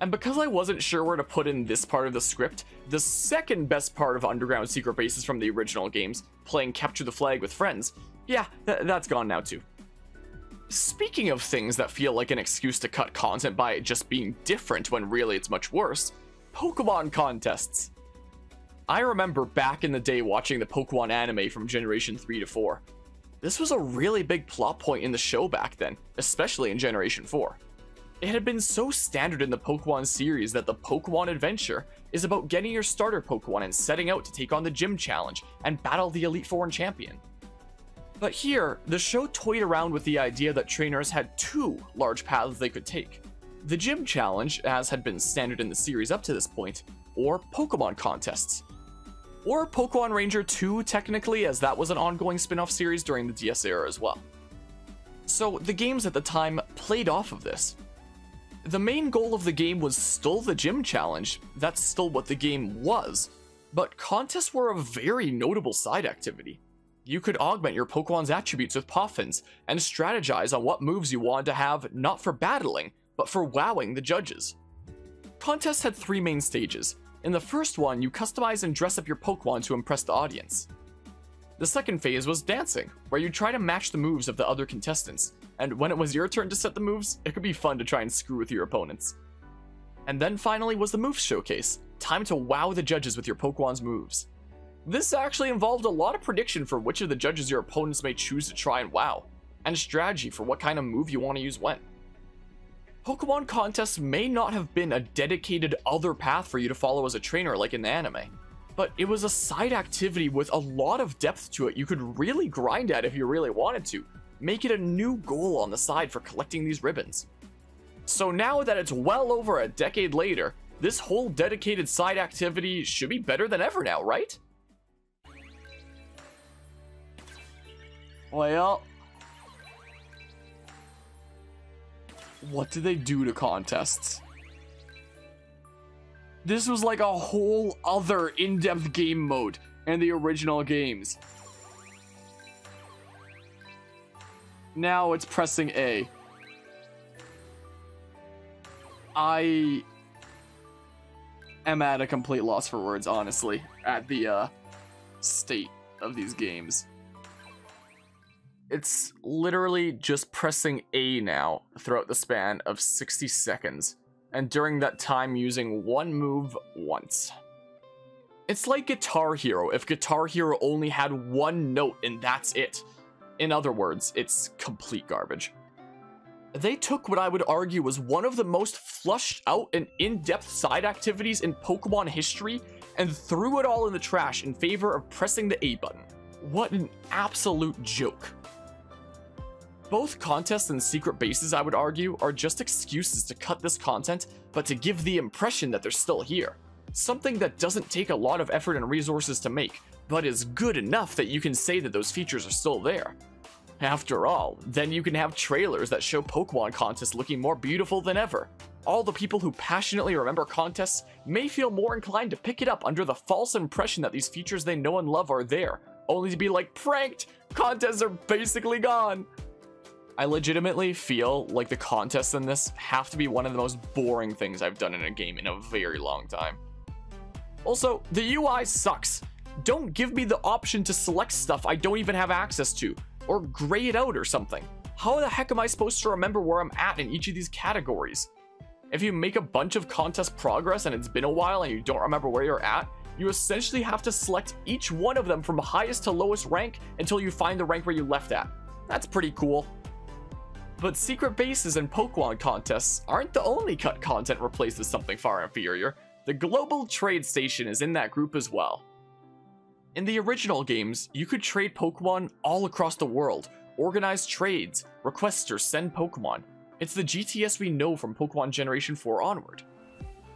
And because I wasn't sure where to put in this part of the script, the second best part of underground secret bases from the original games, playing Capture the Flag with friends, yeah, th- that's gone now too. Speaking of things that feel like an excuse to cut content by it just being different when really it's much worse, Pokémon Contests. I remember back in the day watching the Pokémon anime from Generation three to four. This was a really big plot point in the show back then, especially in Generation four. It had been so standard in the Pokémon series that the Pokémon Adventure is about getting your starter Pokémon and setting out to take on the gym challenge and battle the Elite Four and Champion. But here, the show toyed around with the idea that trainers had two large paths they could take. The Gym Challenge, as had been standard in the series up to this point, or Pokémon Contests. Or Pokémon Ranger two, technically, as that was an ongoing spin-off series during the D S era as well. So, the games at the time played off of this. The main goal of the game was still the Gym Challenge, that's still what the game was, but contests were a very notable side activity. You could augment your Pokémon's attributes with Poffins, and strategize on what moves you wanted to have, not for battling, but for wowing the judges. Contests had three main stages. In the first one, you customize and dress up your Pokémon to impress the audience. The second phase was dancing, where you try to match the moves of the other contestants, and when it was your turn to set the moves, it could be fun to try and screw with your opponents. And then finally was the moves showcase, time to wow the judges with your Pokémon's moves. This actually involved a lot of prediction for which of the judges your opponents may choose to try and wow, and strategy for what kind of move you want to use when. Pokémon Contests may not have been a dedicated other path for you to follow as a trainer like in the anime, but it was a side activity with a lot of depth to it you could really grind at if you really wanted to, make it a new goal on the side for collecting these ribbons. So now that it's well over a decade later, this whole dedicated side activity should be better than ever now, right? Well, what did they do to contests? This was like a whole other in-depth game mode in the original games. Now it's pressing A. I am at a complete loss for words, honestly, at the uh, state of these games. It's literally just pressing A now throughout the span of sixty seconds and during that time using one move once. It's like Guitar Hero if Guitar Hero only had one note and that's it. In other words, it's complete garbage. They took what I would argue was one of the most flushed out and in-depth side activities in Pokemon history and threw it all in the trash in favor of pressing the A button. What an absolute joke. Both contests and secret bases, I would argue, are just excuses to cut this content, but to give the impression that they're still here. Something that doesn't take a lot of effort and resources to make, but is good enough that you can say that those features are still there. After all, then you can have trailers that show Pokemon contests looking more beautiful than ever. All the people who passionately remember contests may feel more inclined to pick it up under the false impression that these features they know and love are there, only to be like, pranked! Contests are basically gone! I legitimately feel like the contests in this have to be one of the most boring things I've done in a game in a very long time. Also, the U I sucks. Don't give me the option to select stuff I don't even have access to, or gray it out or something. How the heck am I supposed to remember where I'm at in each of these categories? If you make a bunch of contest progress and it's been a while and you don't remember where you're at, you essentially have to select each one of them from highest to lowest rank until you find the rank where you left at. That's pretty cool. But secret bases and Pokemon contests aren't the only cut content replaced with something far inferior. The Global Trade Station is in that group as well. In the original games, you could trade Pokemon all across the world, organize trades, request or send Pokemon. It's the G T S we know from Pokemon Generation four onward.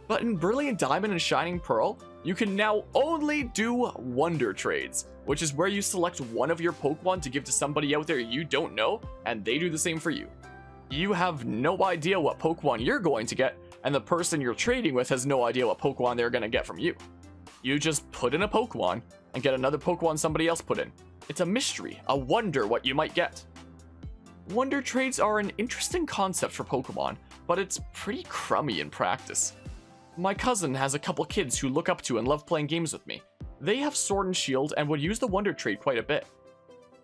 But in Brilliant Diamond and Shining Pearl, you can now only do Wonder Trades, which is where you select one of your Pokemon to give to somebody out there you don't know, and they do the same for you. You have no idea what Pokemon you're going to get, and the person you're trading with has no idea what Pokemon they're going to get from you. You just put in a Pokemon, and get another Pokemon somebody else put in. It's a mystery, a wonder what you might get. Wonder Trades are an interesting concept for Pokemon, but it's pretty crummy in practice. My cousin has a couple kids who look up to and love playing games with me. They have Sword and Shield and would use the Wonder Trade quite a bit.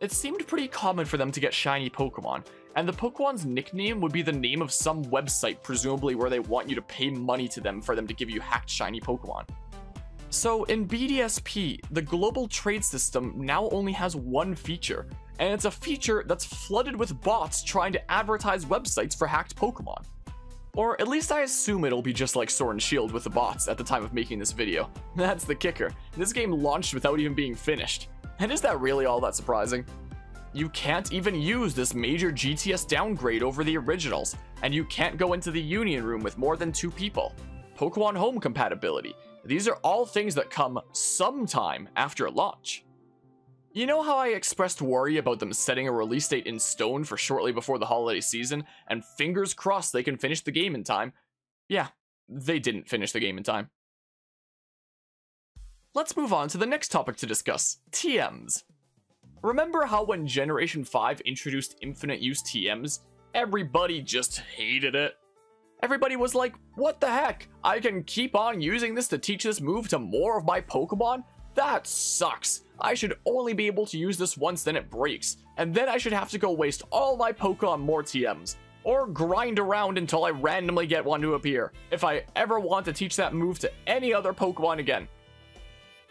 It seemed pretty common for them to get shiny Pokemon, and the Pokemon's nickname would be the name of some website, presumably where they want you to pay money to them for them to give you hacked shiny Pokemon. So in B D S P, the global trade system now only has one feature, and it's a feature that's flooded with bots trying to advertise websites for hacked Pokemon. Or at least I assume it'll be just like Sword and Shield with the bots at the time of making this video. That's the kicker. This game launched without even being finished. And is that really all that surprising? You can't even use this major G T S downgrade over the originals, and you can't go into the Union Room with more than two people. Pokemon Home compatibility. These are all things that come sometime after launch. You know how I expressed worry about them setting a release date in stone for shortly before the holiday season, and fingers crossed they can finish the game in time? Yeah, they didn't finish the game in time. Let's move on to the next topic to discuss, T Ms. Remember how when Generation five introduced infinite use T Ms, everybody just hated it? Everybody was like, what the heck? I can keep on using this to teach this move to more of my Pokemon? That sucks. I should only be able to use this once, then it breaks. And then I should have to go waste all my Pokemon on more T Ms. Or grind around until I randomly get one to appear, if I ever want to teach that move to any other Pokemon again.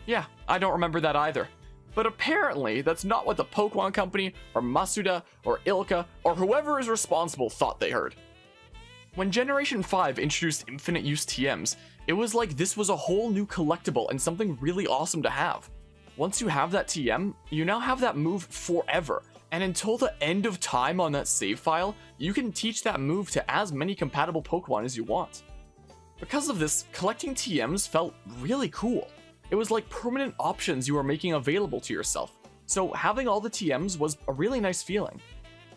Yeah, I don't remember that either. But apparently, that's not what the Pokemon Company, or Masuda, or I L C A, or whoever is responsible thought they heard. When Generation five introduced infinite use T Ms, it was like this was a whole new collectible and something really awesome to have. Once you have that T M, you now have that move forever, and until the end of time on that save file, you can teach that move to as many compatible Pokemon as you want. Because of this, collecting T Ms felt really cool. It was like permanent options you were making available to yourself, so having all the T Ms was a really nice feeling.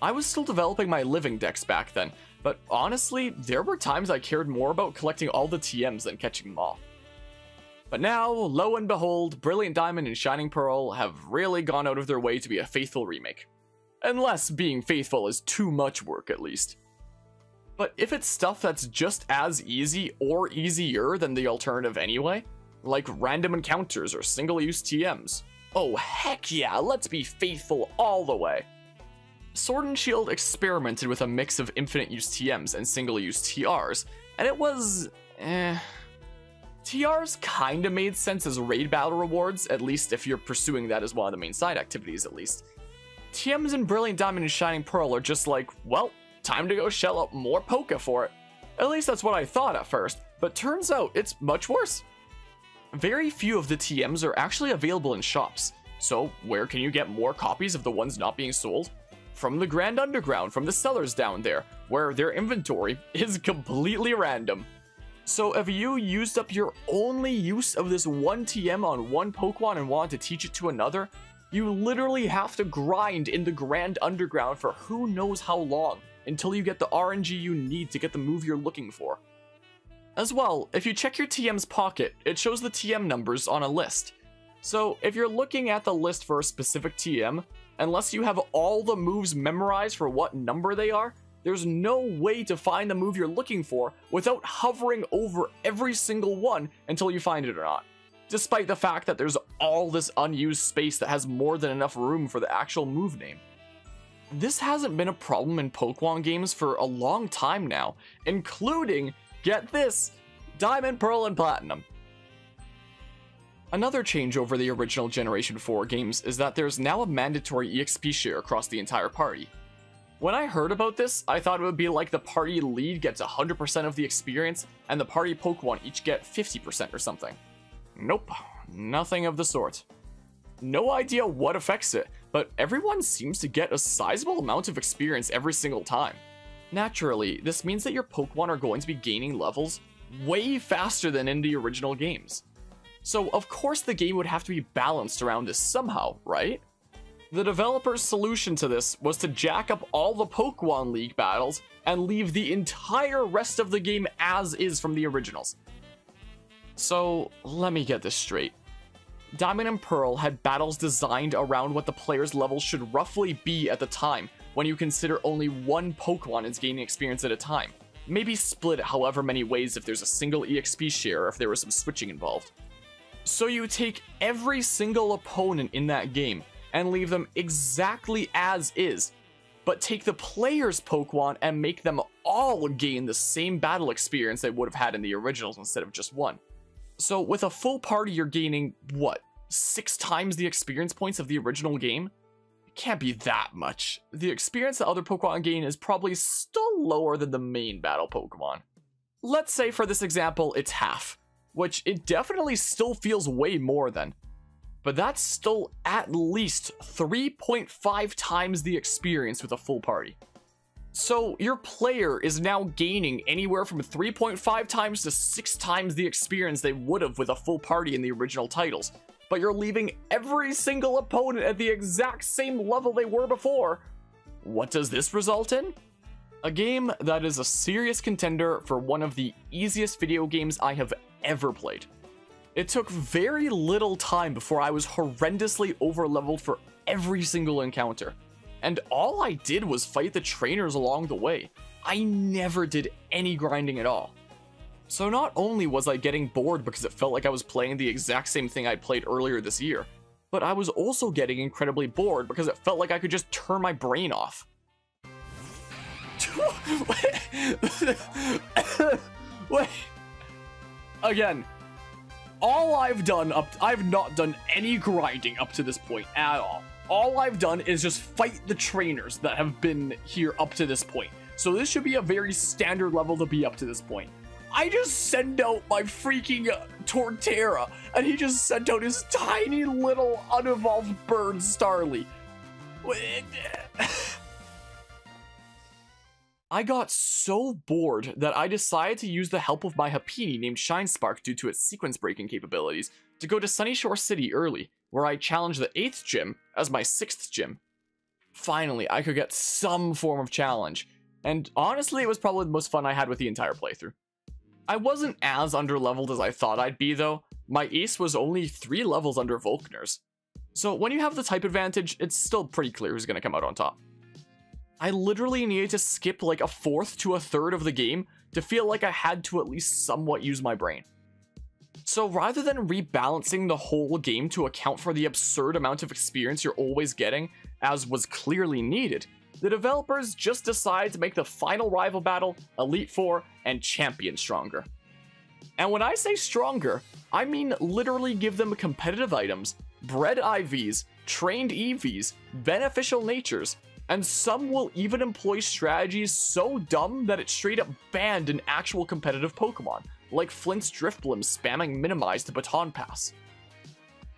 I was still developing my living decks back then, but honestly, there were times I cared more about collecting all the T Ms than catching them all. But now, lo and behold, Brilliant Diamond and Shining Pearl have really gone out of their way to be a faithful remake. Unless being faithful is too much work, at least. But if it's stuff that's just as easy or easier than the alternative anyway, like random encounters or single-use T Ms, oh heck yeah, let's be faithful all the way. Sword and Shield experimented with a mix of infinite use T Ms and single use T Rs, and it was, eh. T Rs kinda made sense as raid battle rewards, at least if you're pursuing that as one of the main side activities at least. T Ms in Brilliant Diamond and Shining Pearl are just like, well, time to go shell out more Poké for it. At least that's what I thought at first, but turns out it's much worse. Very few of the T Ms are actually available in shops, so where can you get more copies of the ones not being sold? From the Grand Underground, from the sellers down there, where their inventory is completely random. So if you used up your only use of this one T M on one Pokemon and wanted to teach it to another, you literally have to grind in the Grand Underground for who knows how long until you get the R N G you need to get the move you're looking for. As well, if you check your T M's pocket, it shows the T M numbers on a list. So if you're looking at the list for a specific T M, unless you have all the moves memorized for what number they are, there's no way to find the move you're looking for without hovering over every single one until you find it or not, despite the fact that there's all this unused space that has more than enough room for the actual move name. This hasn't been a problem in Pokemon games for a long time now, including, get this, Diamond, Pearl, and Platinum. Another change over the original Generation four games is that there's now a mandatory E X P share across the entire party. When I heard about this, I thought it would be like the party lead gets one hundred percent of the experience and the party Pokemon each get fifty percent or something. Nope, nothing of the sort. No idea what affects it, but everyone seems to get a sizable amount of experience every single time. Naturally, this means that your Pokemon are going to be gaining levels way faster than in the original games. So of course the game would have to be balanced around this somehow, right? The developer's solution to this was to jack up all the Pokemon League battles and leave the entire rest of the game as is from the originals. So, let me get this straight. Diamond and Pearl had battles designed around what the player's level should roughly be at the time, when you consider only one Pokemon is gaining experience at a time. Maybe split it however many ways if there's a single E X P share or if there was some switching involved. So you take every single opponent in that game, and leave them exactly as is, but take the player's Pokemon and make them all gain the same battle experience they would have had in the originals instead of just one. So with a full party you're gaining, what, six times the experience points of the original game? It can't be that much. The experience that other Pokemon gain is probably still lower than the main battle Pokemon. Let's say for this example it's half, which it definitely still feels way more than. But that's still at least three point five times the experience with a full party. So your player is now gaining anywhere from three point five times to six times the experience they would have with a full party in the original titles, but you're leaving every single opponent at the exact same level they were before. What does this result in? A game that is a serious contender for one of the easiest video games I have ever played. It took very little time before I was horrendously overleveled for every single encounter, and all I did was fight the trainers along the way. I never did any grinding at all. So not only was I getting bored because it felt like I was playing the exact same thing I played earlier this year, but I was also getting incredibly bored because it felt like I could just turn my brain off. Wait. Again. All I've done up, I've not done any grinding up to this point at all. All I've done is just fight the trainers that have been here up to this point. So this should be a very standard level to be up to this point. I just send out my freaking uh, Torterra, and he just sent out his tiny little unevolved bird Starly. I got so bored that I decided to use the help of my Happini named Shinespark due to its sequence breaking capabilities to go to Sunnyshore City early, where I challenged the eighth gym as my sixth gym. Finally, I could get some form of challenge, and honestly it was probably the most fun I had with the entire playthrough. I wasn't as underleveled as I thought I'd be though. My ace was only three levels under Volkner's. So when you have the type advantage, it's still pretty clear who's going to come out on top. I literally needed to skip like a fourth to a third of the game to feel like I had to at least somewhat use my brain. So rather than rebalancing the whole game to account for the absurd amount of experience you're always getting, as was clearly needed, the developers just decide to make the final rival battle, Elite Four, and Champion stronger. And when I say stronger, I mean literally give them competitive items, bred I Vs, trained E Vs, beneficial natures, and some will even employ strategies so dumb that it straight up banned an actual competitive Pokemon, like Flint's Drifloon spamming Minimize to Baton Pass.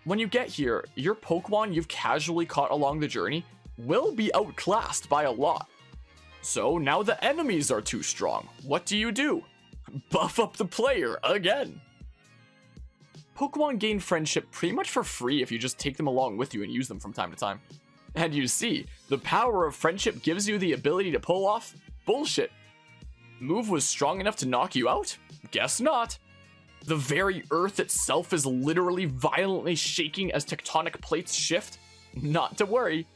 When you get here, your Pokemon you've casually caught along the journey will be outclassed by a lot. So now the enemies are too strong, what do you do? Buff up the player again! Pokemon gain friendship pretty much for free if you just take them along with you and use them from time to time. And you see, the power of friendship gives you the ability to pull off bullshit. Move was strong enough to knock you out? Guess not. The very earth itself is literally violently shaking as tectonic plates shift? Not to worry.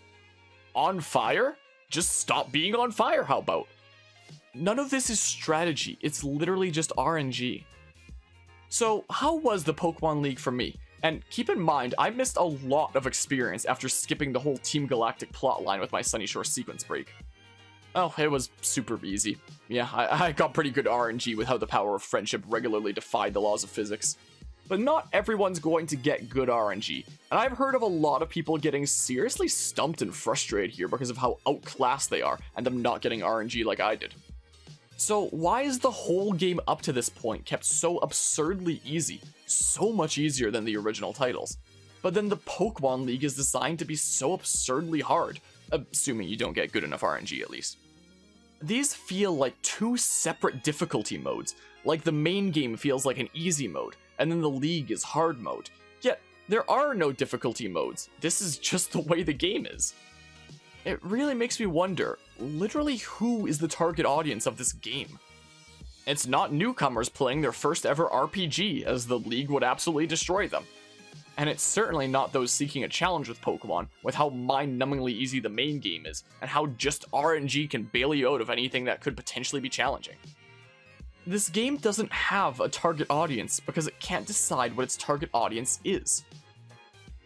On fire? Just stop being on fire, how about? None of this is strategy, it's literally just R N G. So how was the Pokemon League for me? And keep in mind, I missed a lot of experience after skipping the whole Team Galactic plotline with my Sunny Shore sequence break. Oh, it was super easy. Yeah, I, I got pretty good R N G with how the power of friendship regularly defied the laws of physics. But not everyone's going to get good R N G, and I've heard of a lot of people getting seriously stumped and frustrated here because of how outclassed they are and them not getting R N G like I did. So why is the whole game up to this point kept so absurdly easy, so much easier than the original titles? But then the Pokemon League is designed to be so absurdly hard, assuming you don't get good enough R N G at least. These feel like two separate difficulty modes, like the main game feels like an easy mode, and then the League is hard mode. Yet, there are no difficulty modes, this is just the way the game is. It really makes me wonder, literally who is the target audience of this game? It's not newcomers playing their first ever R P G, as the League would absolutely destroy them. And it's certainly not those seeking a challenge with Pokemon, with how mind-numbingly easy the main game is, and how just R N G can bail you out of anything that could potentially be challenging. This game doesn't have a target audience because it can't decide what its target audience is.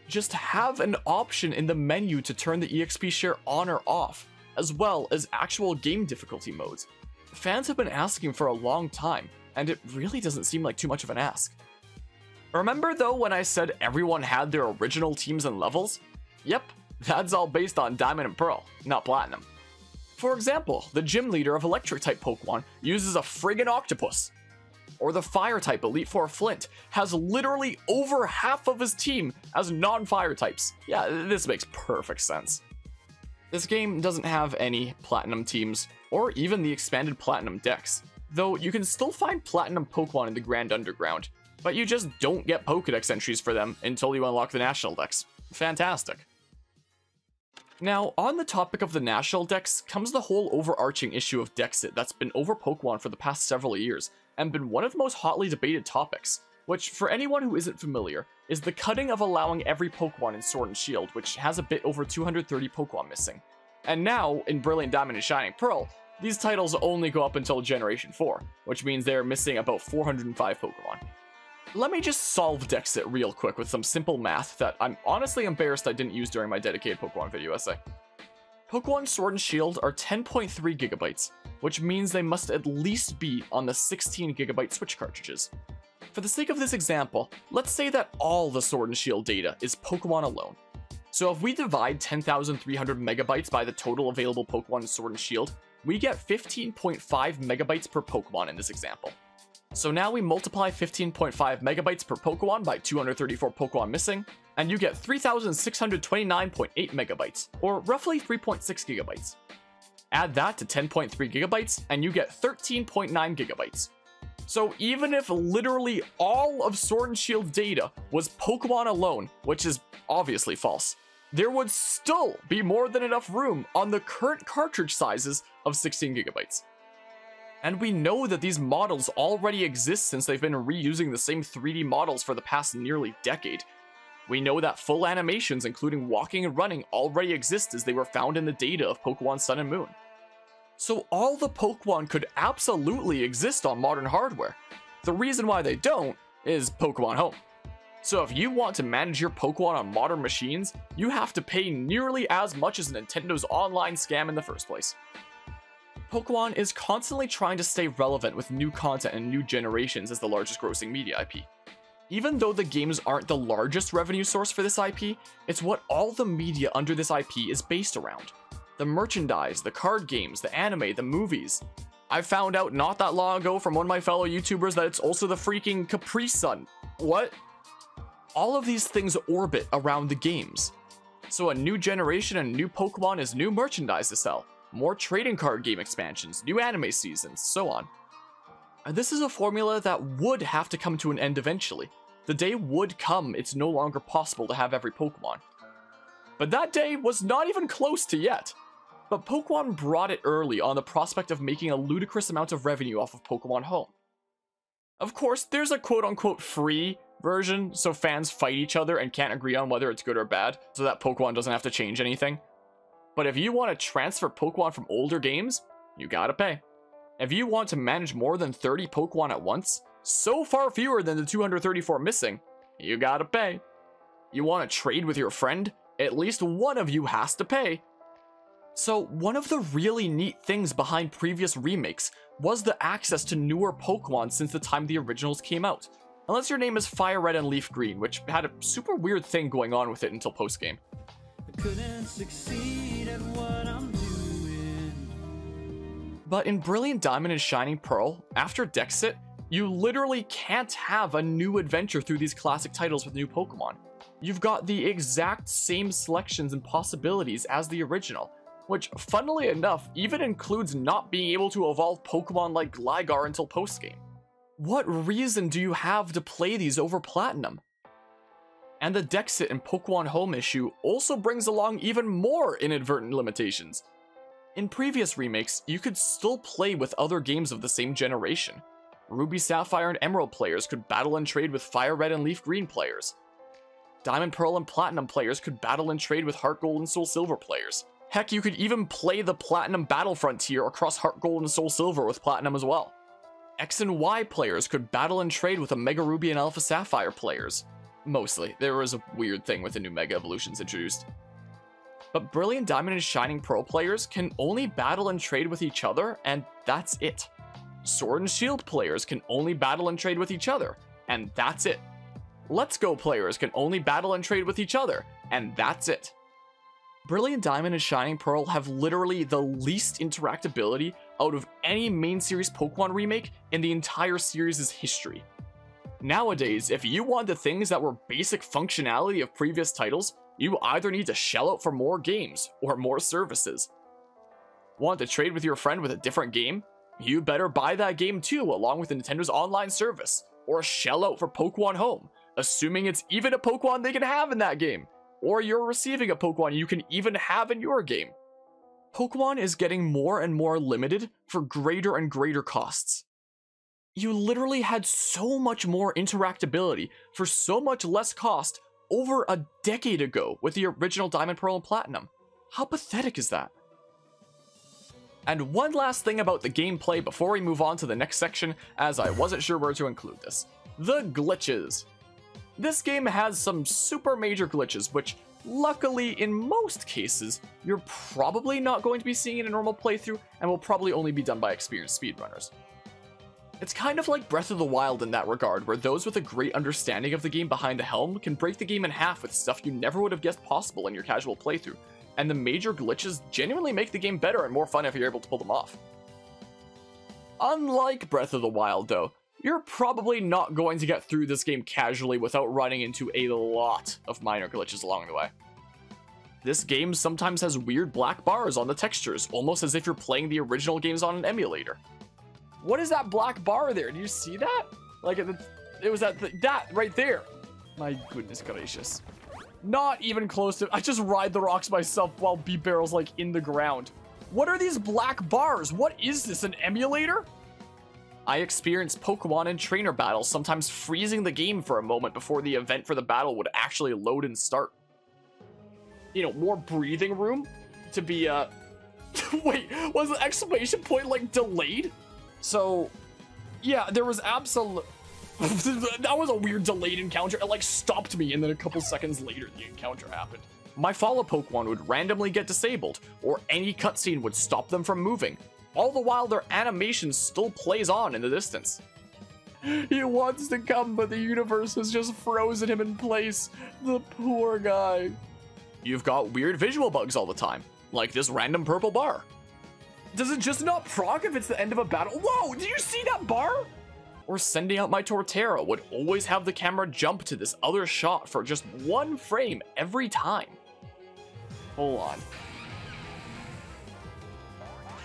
Just have an option in the menu to turn the E X P share on or off, as well as actual game difficulty modes. Fans have been asking for a long time, and it really doesn't seem like too much of an ask. Remember though when I said everyone had their original teams and levels? Yep, that's all based on Diamond and Pearl, not Platinum. For example, the gym leader of Electric-type Pokemon uses a friggin' octopus. Or the Fire-type Elite Four Flint has literally over half of his team as non-Fire types. Yeah, this makes perfect sense. This game doesn't have any Platinum teams, or even the expanded Platinum decks, though you can still find Platinum Pokemon in the Grand Underground, but you just don't get Pokedex entries for them until you unlock the National Dex. Fantastic. Now, on the topic of the National Dex comes the whole overarching issue of Dexit that's been over Pokemon for the past several years, and been one of the most hotly debated topics, which, for anyone who isn't familiar, is the cutting of allowing every Pokemon in Sword and Shield, which has a bit over two hundred thirty Pokemon missing. And now, in Brilliant Diamond and Shining Pearl, these titles only go up until Generation four, which means they are missing about four hundred five Pokemon. Let me just solve Dexit real quick with some simple math that I'm honestly embarrassed I didn't use during my dedicated Pokemon video essay. Pokemon Sword and Shield are ten point three gigabytes, which means they must at least be on the sixteen gigabyte Switch cartridges. For the sake of this example, let's say that all the Sword and Shield data is Pokemon alone. So if we divide ten thousand three hundred megabytes by the total available Pokemon in Sword and Shield, we get fifteen point five megabytes per Pokemon in this example. So now we multiply fifteen point five megabytes per Pokemon by two hundred thirty-four Pokemon missing, and you get three thousand six hundred twenty-nine point eight megabytes, or roughly three point six gigabytes. Add that to ten point three gigabytes, and you get thirteen point nine gigabytes. So even if literally all of Sword and Shield data was Pokemon alone, which is obviously false, there would still be more than enough room on the current cartridge sizes of sixteen gigabytes. And we know that these models already exist since they've been reusing the same three D models for the past nearly decade. We know that full animations, including walking and running, already exist as they were found in the data of Pokemon Sun and Moon. So all the Pokemon could absolutely exist on modern hardware. The reason why they don't is Pokemon Home. So if you want to manage your Pokemon on modern machines, you have to pay nearly as much as Nintendo's online scam in the first place. Pokemon is constantly trying to stay relevant with new content and new generations as the largest grossing media I P. Even though the games aren't the largest revenue source for this I P, it's what all the media under this I P is based around. The merchandise, the card games, the anime, the movies. I found out not that long ago from one of my fellow YouTubers that it's also the freaking Capri Sun. What? All of these things orbit around the games. So a new generation and new Pokemon is new merchandise to sell, more trading card game expansions, new anime seasons, so on. And this is a formula that would have to come to an end eventually. The day would come it's no longer possible to have every Pokemon. But that day was not even close to yet. But Pokemon brought it early on the prospect of making a ludicrous amount of revenue off of Pokemon Home. Of course, there's a quote-unquote free version, so fans fight each other and can't agree on whether it's good or bad, so that Pokemon doesn't have to change anything. But if you want to transfer Pokemon from older games, you gotta pay. If you want to manage more than thirty Pokemon at once, so far fewer than the two hundred thirty-four missing, you gotta pay. You want to trade with your friend? At least one of you has to pay. So one of the really neat things behind previous remakes was the access to newer Pokemon since the time the originals came out. Unless your name is Fire Red and Leaf Green, which had a super weird thing going on with it until post-game. But in Brilliant Diamond and Shining Pearl, after Dexit, you literally can't have a new adventure through these classic titles with new Pokemon. You've got the exact same selections and possibilities as the original, which, funnily enough, even includes not being able to evolve Pokemon like Gligar until post-game. What reason do you have to play these over Platinum? And the Dexit and Pokemon Home issue also brings along even more inadvertent limitations. In previous remakes, you could still play with other games of the same generation. Ruby, Sapphire, and Emerald players could battle and trade with Fire Red and Leaf Green players. Diamond, Pearl, and Platinum players could battle and trade with Heart Gold and Soul Silver players. Heck, you could even play the Platinum Battle Frontier across Heart Gold and Soul Silver with Platinum as well. X and Y players could battle and trade with Omega Ruby and Alpha Sapphire players. Mostly. There was a weird thing with the new Mega Evolutions introduced. But Brilliant Diamond and Shining Pearl players can only battle and trade with each other, and that's it. Sword and Shield players can only battle and trade with each other, and that's it. Let's Go players can only battle and trade with each other, and that's it. Brilliant Diamond and Shining Pearl have literally the least interactability out of any main series Pokemon remake in the entire series' history. Nowadays, if you want the things that were basic functionality of previous titles, you either need to shell out for more games or more services. Want to trade with your friend with a different game? You better buy that game too, along with Nintendo's online service, or shell out for Pokemon Home, assuming it's even a Pokemon they can have in that game, or you're receiving a Pokemon you can even have in your game. Pokemon is getting more and more limited for greater and greater costs. You literally had so much more interactability for so much less cost over a decade ago with the original Diamond, Pearl, and Platinum. How pathetic is that? And one last thing about the gameplay before we move on to the next section, as I wasn't sure where to include this. The glitches. This game has some super major glitches, which luckily in most cases, you're probably not going to be seeing in a normal playthrough and will probably only be done by experienced speedrunners. It's kind of like Breath of the Wild in that regard, where those with a great understanding of the game behind the helm can break the game in half with stuff you never would have guessed possible in your casual playthrough, and the major glitches genuinely make the game better and more fun if you're able to pull them off. Unlike Breath of the Wild though, you're probably not going to get through this game casually without running into a lot of minor glitches along the way. This game sometimes has weird black bars on the textures, almost as if you're playing the original games on an emulator. What is that black bar there? Do you see that? Like, it was that th that right there. My goodness gracious. Not even close to. I just ride the rocks myself while B-barrel's like in the ground. What are these black bars? What is this, an emulator? I experienced Pokemon and trainer battles, sometimes freezing the game for a moment before the event for the battle would actually load and start. You know, more breathing room to be, uh... Wait, was the exclamation point, like, delayed? So, yeah, there was absolute... That was a weird delayed encounter. It like stopped me, and then a couple seconds later the encounter happened. My follow Pokemon would randomly get disabled, or any cutscene would stop them from moving, all the while their animation still plays on in the distance. He wants to come, but the universe has just frozen him in place. The poor guy. You've got weird visual bugs all the time, like this random purple bar. Does it just not proc if it's the end of a battle? Whoa, did you see that bar? Or sending out my Torterra would always have the camera jump to this other shot for just one frame every time. Hold on.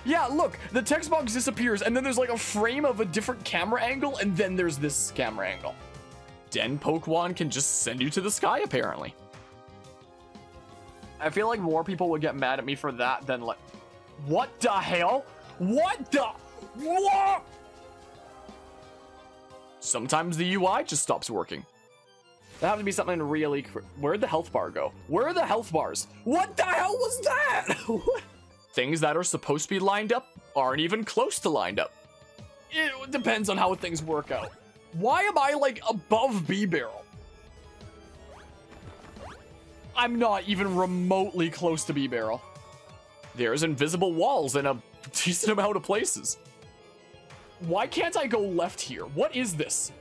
Yeah, look, the text box disappears, and then there's like a frame of a different camera angle, and then there's this camera angle. Den Pokemon can just send you to the sky, apparently. I feel like more people would get mad at me for that than like... What the hell? What the... What? Sometimes the U I just stops working. That had to be something really... Cr Where'd the health bar go? Where are the health bars? What the hell was that? Things that are supposed to be lined up aren't even close to lined up. It depends on how things work out. Why am I like above B barrel? I'm not even remotely close to B barrel. There's invisible walls in a decent amount of places. Why can't I go left here? What is this?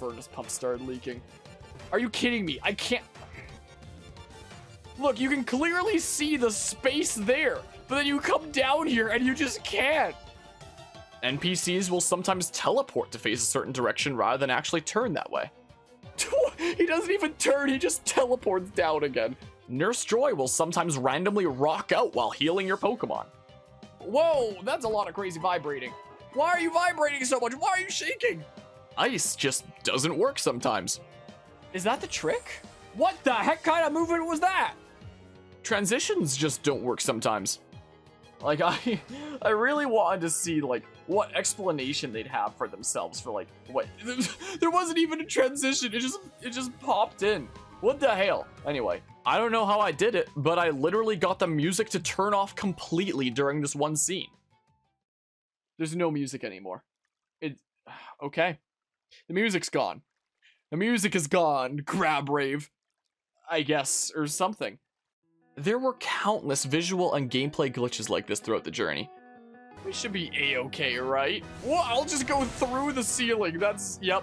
Furnace pump started leaking. Are you kidding me? I can't. Look, you can clearly see the space there, but then you come down here and you just can't. N P Cs will sometimes teleport to face a certain direction rather than actually turn that way. He doesn't even turn, he just teleports down again. Nurse Joy will sometimes randomly rock out while healing your Pokemon. Whoa, that's a lot of crazy vibrating. Why are you vibrating so much? Why are you shaking? Ice just doesn't work sometimes. Is that the trick? What the heck kind of movement was that? Transitions just don't work sometimes. Like, I I really wanted to see, like, what explanation they'd have for themselves for, like, what? There wasn't even a transition. It just, it just popped in. What the hell? Anyway, I don't know how I did it, but I literally got the music to turn off completely during this one scene. There's no music anymore. It, okay. The music's gone. The music is gone. Crab rave. I guess, or something. There were countless visual and gameplay glitches like this throughout the journey. We should be A-okay, right? Well, I'll just go through the ceiling. That's, yep.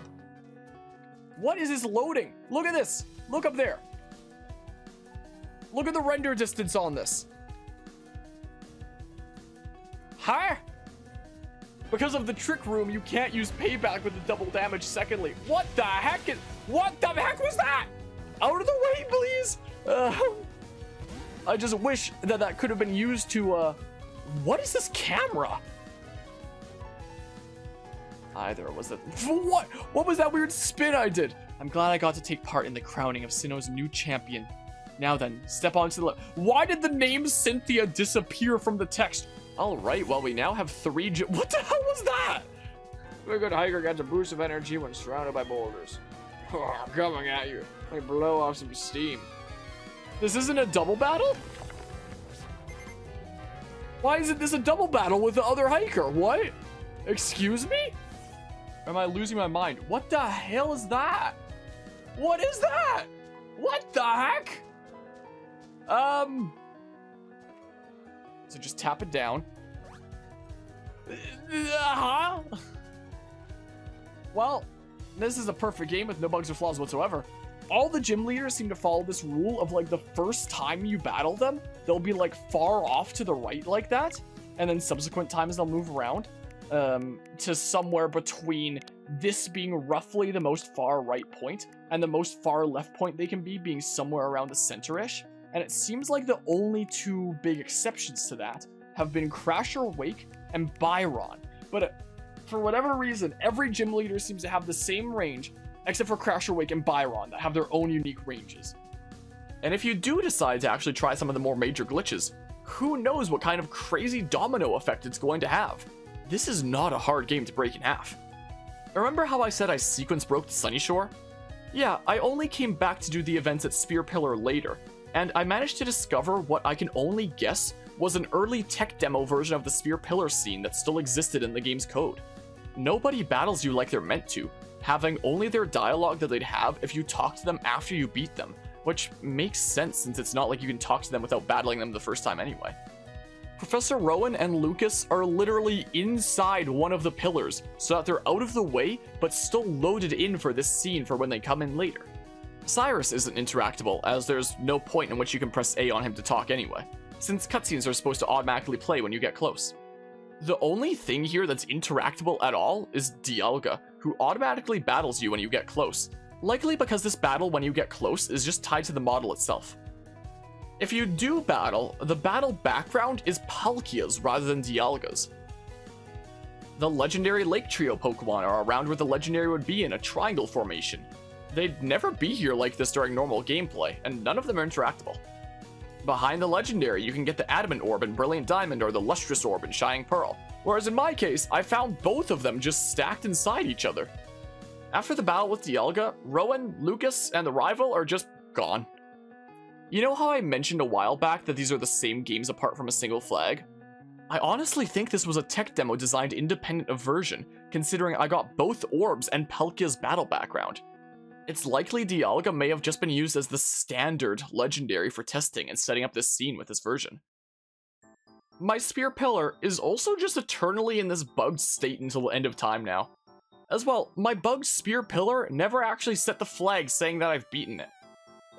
What is this loading? Look at this. Look up there. Look at the render distance on this. Huh? Because of the trick room, you can't use payback with the double damage secondly. What the heck is, what the heck was that? Out of the way, please. Uh, I just wish that that could have been used to, uh, what is this camera? Either was it, what, what was that weird spin I did? I'm glad I got to take part in the crowning of Sinnoh's new champion. Now then, step onto the left. Why did the name Cynthia disappear from the text? All right, well, we now have three... What the hell was that? A good hiker gets a boost of energy when surrounded by boulders. Oh, coming at you. Like blow off some steam. This isn't a double battle? Why isn't this a double battle with the other hiker? What? Excuse me? Am I losing my mind? What the hell is that? What is that? What the heck? Um... So just tap it down. Uh-huh. Well, this is a perfect game with no bugs or flaws whatsoever. All the gym leaders seem to follow this rule of like the first time you battle them, they'll be like far off to the right like that. And then subsequent times they'll move around um, to somewhere between this being roughly the most far right point and the most far left point they can be being somewhere around the center-ish. And it seems like the only two big exceptions to that have been Crasher Wake and Byron. But uh, for whatever reason, every gym leader seems to have the same range, except for Crasher Wake and Byron that have their own unique ranges. And if you do decide to actually try some of the more major glitches, who knows what kind of crazy domino effect it's going to have. This is not a hard game to break in half. Remember how I said I sequence broke the Sunny Shore? Yeah, I only came back to do the events at Spear Pillar later, and I managed to discover what I can only guess was an early tech demo version of the Spear Pillar scene that still existed in the game's code. nobody battles you like they're meant to, having only their dialogue that they'd have if you talk to them after you beat them, which makes sense since it's not like you can talk to them without battling them the first time anyway. Professor Rowan and Lucas are literally inside one of the pillars so that they're out of the way but still loaded in for this scene for when they come in later. Cyrus isn't interactable as there's no point in which you can press A on him to talk anyway, since cutscenes are supposed to automatically play when you get close. The only thing here that's interactable at all is Dialga, who automatically battles you when you get close, likely because this battle when you get close is just tied to the model itself. If you do battle, the battle background is Palkia's rather than Dialga's. The legendary Lake Trio Pokemon are around where the legendary would be in a triangle formation. They'd never be here like this during normal gameplay, and none of them are interactable. Behind the legendary, you can get the Adamant Orb in Brilliant Diamond or the Lustrous Orb in Shining Pearl, whereas in my case, I found both of them just stacked inside each other. After the battle with Dialga, Rowan, Lucas, and the rival are just gone. You know how I mentioned a while back that these are the same games apart from a single flag? I honestly think this was a tech demo designed independent of version, considering I got both orbs and Palkia's battle background. It's likely Dialga may have just been used as the standard legendary for testing and setting up this scene with this version. My Spear Pillar is also just eternally in this bugged state until the end of time now. As well, my bugged Spear Pillar never actually set the flag saying that I've beaten it.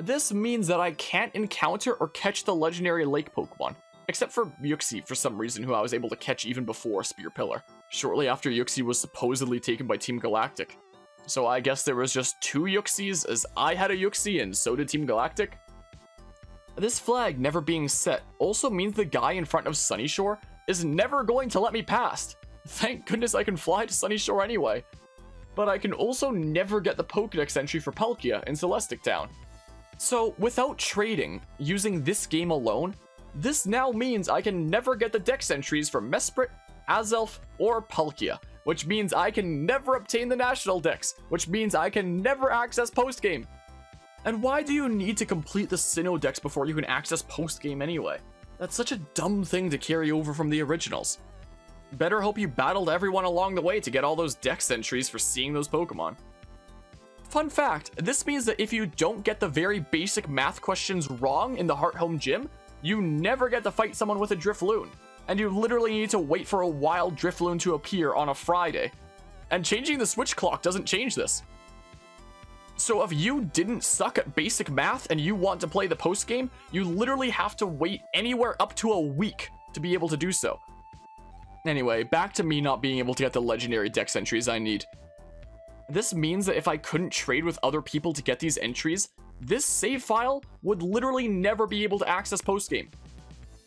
This means that I can't encounter or catch the legendary lake Pokemon, except for Uxie for some reason, who I was able to catch even before Spear Pillar, shortly after Uxie was supposedly taken by Team Galactic. So I guess there was just two Uxies, as I had a Uxie and so did Team Galactic. This flag never being set also means the guy in front of Sunny Shore is never going to let me past. Thank goodness I can fly to Sunny Shore anyway. But I can also never get the Pokédex entry for Palkia in Celestic Town. So without trading, using this game alone, this now means I can never get the Dex entries for Mesprit, Azelf, or Palkia, which means I can never obtain the National Dex, which means I can never access postgame. And why do you need to complete the Sinnoh Dex before you can access postgame anyway? That's such a dumb thing to carry over from the originals. Better hope you battled everyone along the way to get all those Dex entries for seeing those Pokemon. Fun fact, this means that if you don't get the very basic math questions wrong in the Heart Home Gym, you never get to fight someone with a Drifloon, and you literally need to wait for a wild Drifloon to appear on a Friday. And changing the Switch clock doesn't change this. So if you didn't suck at basic math and you want to play the postgame, you literally have to wait anywhere up to a week to be able to do so. Anyway, back to me not being able to get the legendary Dex entries I need. This means that if I couldn't trade with other people to get these entries, this save file would literally never be able to access postgame.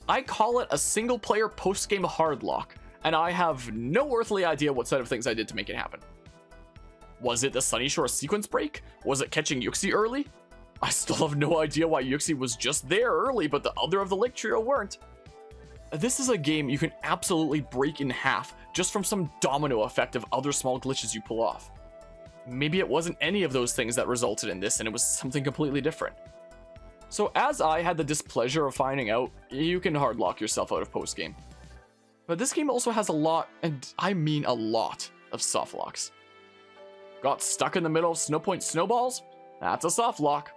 I call it a single player postgame hard lock, and I have no earthly idea what set of things I did to make it happen. Was it the Sunny Shore sequence break? Was it catching Uxie early? I still have no idea why Uxie was just there early, but the other of the Lake Trio weren't. This is a game you can absolutely break in half just from some domino effect of other small glitches you pull off. Maybe it wasn't any of those things that resulted in this and it was something completely different. So as I had the displeasure of finding out, you can hardlock yourself out of postgame. But this game also has a lot, and I mean a lot, of softlocks. Got stuck in the middle of Snowpoint Snowballs? That's a softlock.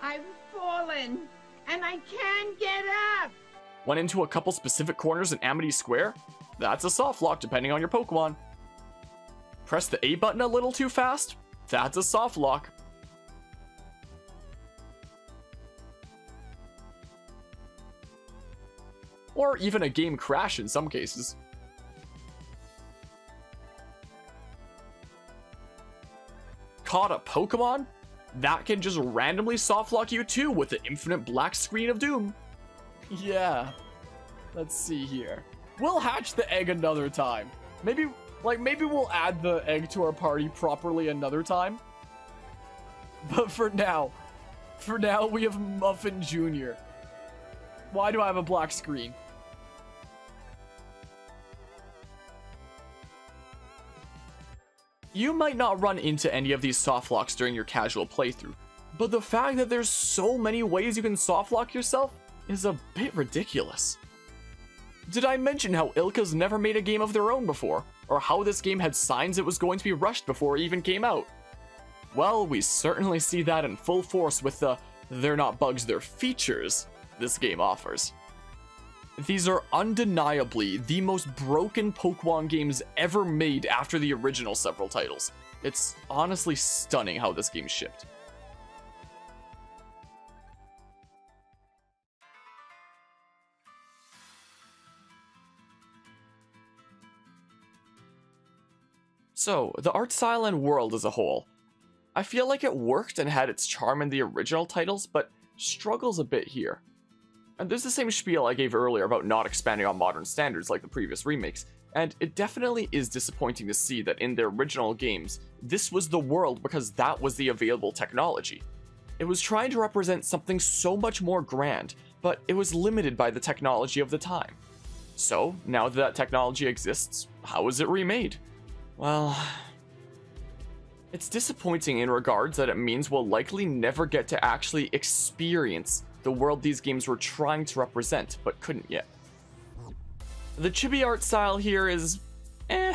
I've fallen, and I can't get up! Went into a couple specific corners in Amity Square? That's a softlock depending on your Pokemon. Press the A button a little too fast? That's a soft lock. Or even a game crash in some cases. Caught a Pokemon? That can just randomly soft lock you too with the infinite black screen of doom. Yeah. Let's see here. We'll hatch the egg another time. Maybe... Like, maybe we'll add the egg to our party properly another time. But for now, for now, we have Muffin Junior Why do I have a black screen? You might not run into any of these softlocks during your casual playthrough, but the fact that there's so many ways you can softlock yourself is a bit ridiculous. Did I mention how I L C A's never made a game of their own before, or how this game had signs it was going to be rushed before it even came out? Well, we certainly see that in full force with the "they're not bugs, they're features" this game offers. These are undeniably the most broken Pokemon games ever made after the original several titles. It's honestly stunning how this game shipped. So, the art style and world as a whole. I feel like it worked and had its charm in the original titles, but struggles a bit here. And there's the same spiel I gave earlier about not expanding on modern standards like the previous remakes, and it definitely is disappointing to see that in their original games, this was the world because that was the available technology. It was trying to represent something so much more grand, but it was limited by the technology of the time. So, now that that technology exists, how is it remade? Well, it's disappointing in regards that it means we'll likely never get to actually experience the world these games were trying to represent, but couldn't yet. The chibi art style here is eh.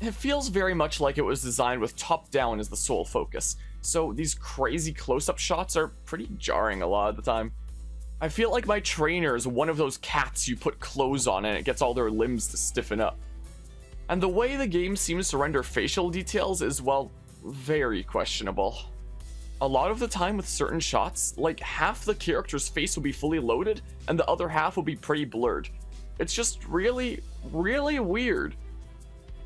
It feels very much like it was designed with top-down as the sole focus, so these crazy close-up shots are pretty jarring a lot of the time. I feel like my trainer is one of those cats you put clothes on and it gets all their limbs to stiffen up. And the way the game seems to render facial details is, well, very questionable. A lot of the time with certain shots, like half the character's face will be fully loaded and the other half will be pretty blurred. It's just really, really weird.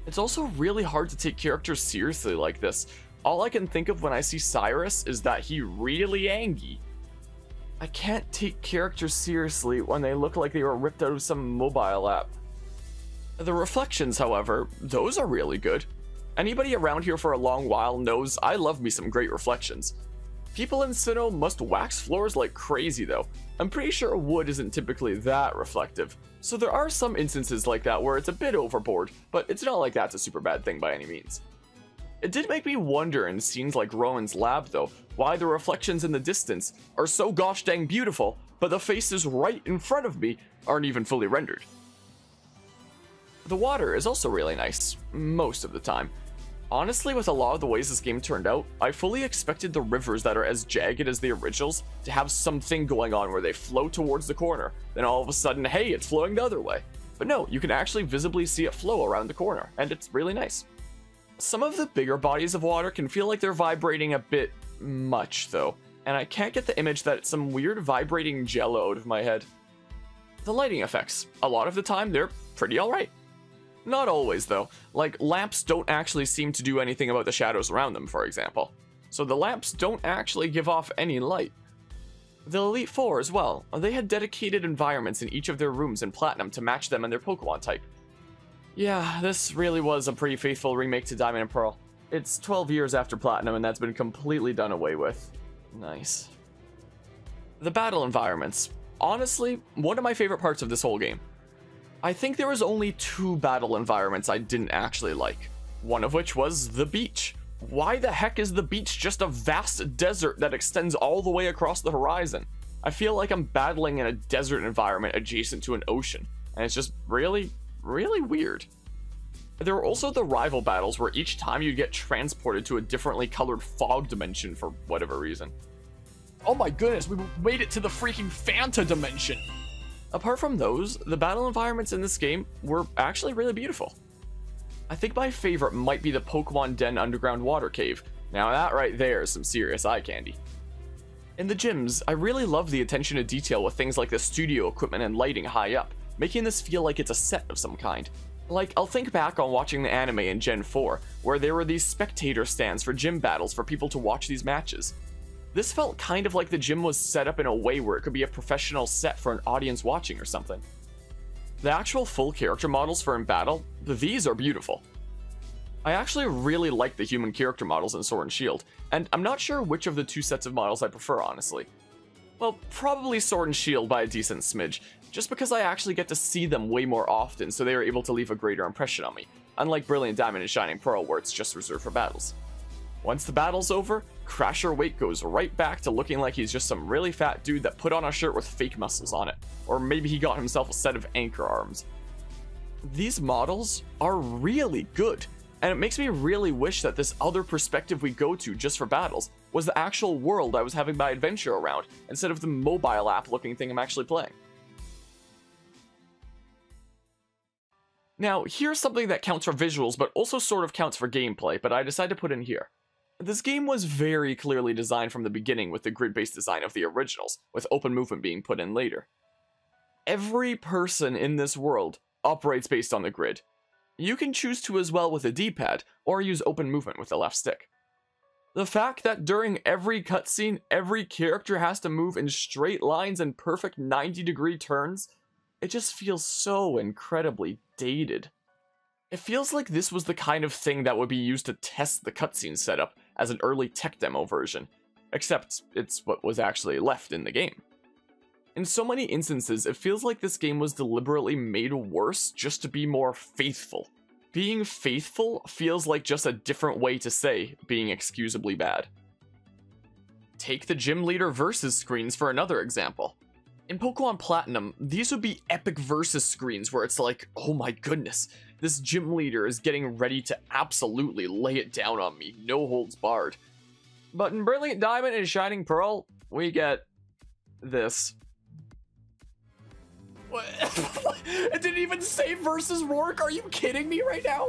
It's also really hard to take characters seriously like this. All I can think of when I see Cyrus is that he really angry. I can't take characters seriously when they look like they were ripped out of some mobile app. The reflections, however, those are really good. Anybody around here for a long while knows I love me some great reflections. People in Sinnoh must wax floors like crazy though. I'm pretty sure wood isn't typically that reflective, so there are some instances like that where it's a bit overboard, but it's not like that's a super bad thing by any means. It did make me wonder in scenes like Rowan's lab though, why the reflections in the distance are so gosh dang beautiful, but the faces right in front of me aren't even fully rendered. The water is also really nice, most of the time. Honestly, with a lot of the ways this game turned out, I fully expected the rivers that are as jagged as the originals to have something going on where they flow towards the corner, then all of a sudden, hey, it's flowing the other way. But no, you can actually visibly see it flow around the corner, and it's really nice. Some of the bigger bodies of water can feel like they're vibrating a bit much, though, and I can't get the image that it's some weird vibrating jello out of my head. The lighting effects, a lot of the time, they're pretty alright. Not always though, like lamps don't actually seem to do anything about the shadows around them, for example. So the lamps don't actually give off any light. The Elite Four as well, they had dedicated environments in each of their rooms in Platinum to match them and their Pokemon type. Yeah, this really was a pretty faithful remake to Diamond and Pearl. It's twelve years after Platinum and that's been completely done away with. Nice. The battle environments. Honestly, one of my favorite parts of this whole game. I think there was only two battle environments I didn't actually like, one of which was the beach. Why the heck is the beach just a vast desert that extends all the way across the horizon? I feel like I'm battling in a desert environment adjacent to an ocean, and it's just really, really weird. There were also the rival battles where each time you get transported to a differently colored fog dimension for whatever reason. Oh my goodness, we made it to the freaking Fanta dimension! Apart from those, the battle environments in this game were actually really beautiful. I think my favorite might be the Pokemon Den underground water cave. Now that right there is some serious eye candy. In the gyms, I really love the attention to detail with things like the studio equipment and lighting high up, making this feel like it's a set of some kind. Like, I'll think back on watching the anime in Gen four, where there were these spectator stands for gym battles for people to watch these matches. This felt kind of like the gym was set up in a way where it could be a professional set for an audience watching or something. The actual full character models for in battle, these are beautiful. I actually really like the human character models in Sword and Shield, and I'm not sure which of the two sets of models I prefer honestly. Well, probably Sword and Shield by a decent smidge, just because I actually get to see them way more often so they are able to leave a greater impression on me, unlike Brilliant Diamond and Shining Pearl where it's just reserved for battles. Once the battle's over, Crasher Wake goes right back to looking like he's just some really fat dude that put on a shirt with fake muscles on it, or maybe he got himself a set of anchor arms. These models are really good, and it makes me really wish that this other perspective we go to just for battles was the actual world I was having my adventure around, instead of the mobile app looking thing I'm actually playing. Now, here's something that counts for visuals, but also sort of counts for gameplay, but I decided to put in here. This game was very clearly designed from the beginning with the grid-based design of the originals, with open movement being put in later. Every person in this world operates based on the grid. You can choose to as well with a D-pad, or use open movement with the left stick. The fact that during every cutscene, every character has to move in straight lines and perfect ninety degree turns, it just feels so incredibly dated. It feels like this was the kind of thing that would be used to test the cutscene setup as an early tech demo version, except it's what was actually left in the game. In so many instances, it feels like this game was deliberately made worse just to be more faithful. Being faithful feels like just a different way to say being excusably bad. Take the gym leader versus screens for another example. In Pokémon Platinum, these would be epic versus screens where it's like, oh my goodness, this gym leader is getting ready to absolutely lay it down on me, no holds barred. But in Brilliant Diamond and Shining Pearl, we get this. It didn't even say versus Rourke, are you kidding me right now?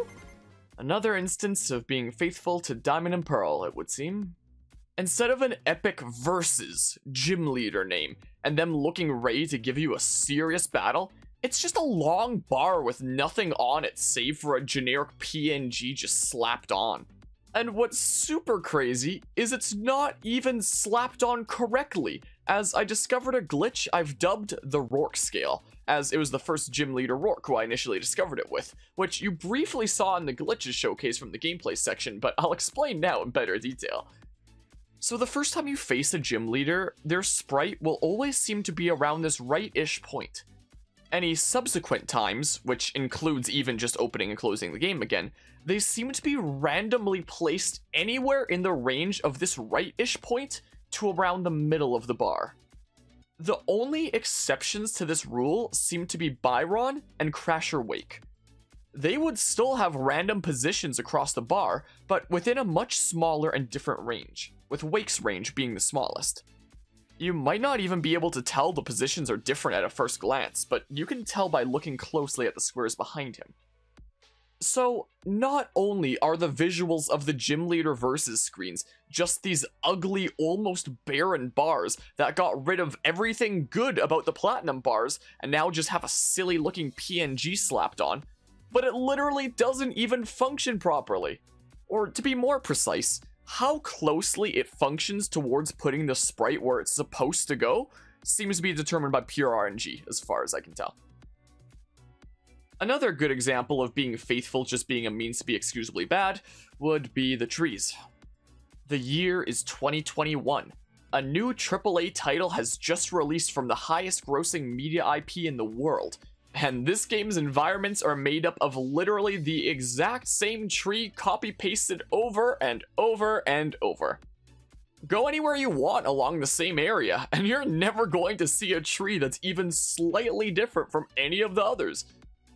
Another instance of being faithful to Diamond and Pearl, it would seem. Instead of an epic versus gym leader name, and them looking ready to give you a serious battle, it's just a long bar with nothing on it save for a generic P N G just slapped on. And what's super crazy is it's not even slapped on correctly, as I discovered a glitch I've dubbed the Rourke scale, as it was the first gym leader Rourke who I initially discovered it with, which you briefly saw in the glitches showcase from the gameplay section, but I'll explain now in better detail. So the first time you face a gym leader, their sprite will always seem to be around this right-ish point. Any subsequent times, which includes even just opening and closing the game again, they seem to be randomly placed anywhere in the range of this right-ish point to around the middle of the bar. The only exceptions to this rule seem to be Byron and Crasher Wake. They would still have random positions across the bar, but within a much smaller and different range, with Wake's range being the smallest. You might not even be able to tell the positions are different at a first glance, but you can tell by looking closely at the squares behind him. So, not only are the visuals of the gym leader versus screens just these ugly, almost barren bars that got rid of everything good about the platinum bars and now just have a silly looking P N G slapped on, but it literally doesn't even function properly. Or to be more precise, how closely it functions towards putting the sprite where it's supposed to go seems to be determined by pure R N G, as far as I can tell. Another good example of being faithful just being a means to be excusably bad would be the trees. The year is twenty twenty-one. A new triple A title has just released from the highest grossing media I P in the world, and this game's environments are made up of literally the exact same tree copy-pasted over and over and over. Go anywhere you want along the same area, and you're never going to see a tree that's even slightly different from any of the others.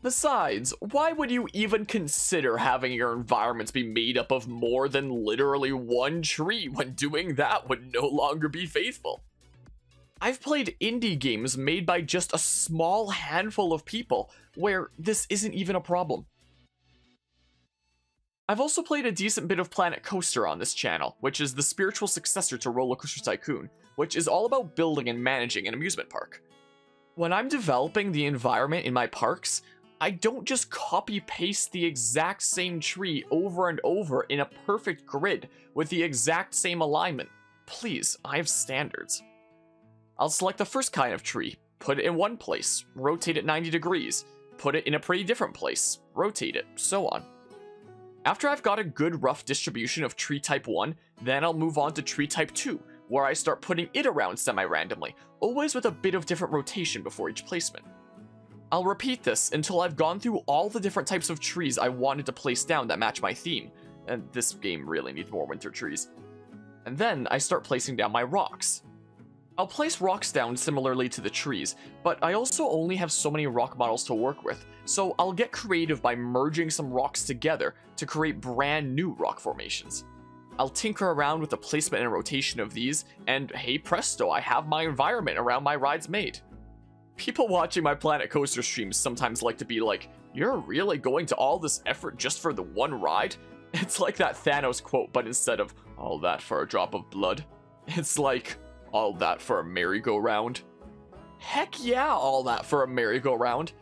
Besides, why would you even consider having your environments be made up of more than literally one tree when doing that would no longer be faithful? I've played indie games made by just a small handful of people where this isn't even a problem. I've also played a decent bit of Planet Coaster on this channel, which is the spiritual successor to Roller Coaster Tycoon, which is all about building and managing an amusement park. When I'm developing the environment in my parks, I don't just copy-paste the exact same tree over and over in a perfect grid with the exact same alignment. Please, I have standards. I'll select the first kind of tree, put it in one place, rotate it ninety degrees, put it in a pretty different place, rotate it, so on. After I've got a good rough distribution of tree type one, then I'll move on to tree type two, where I start putting it around semi-randomly, always with a bit of different rotation before each placement. I'll repeat this until I've gone through all the different types of trees I wanted to place down that match my theme, and this game really needs more winter trees. and then I start placing down my rocks. I'll place rocks down similarly to the trees, but I also only have so many rock models to work with, so I'll get creative by merging some rocks together to create brand new rock formations. I'll tinker around with the placement and rotation of these, and hey presto, I have my environment around my rides made. People watching my Planet Coaster streams sometimes like to be like, "You're really going to all this effort just for the one ride?" It's like that Thanos quote, but instead of, "All that for a drop of blood," it's like, "All that for a merry-go-round?" Heck yeah, all that for a merry-go-round.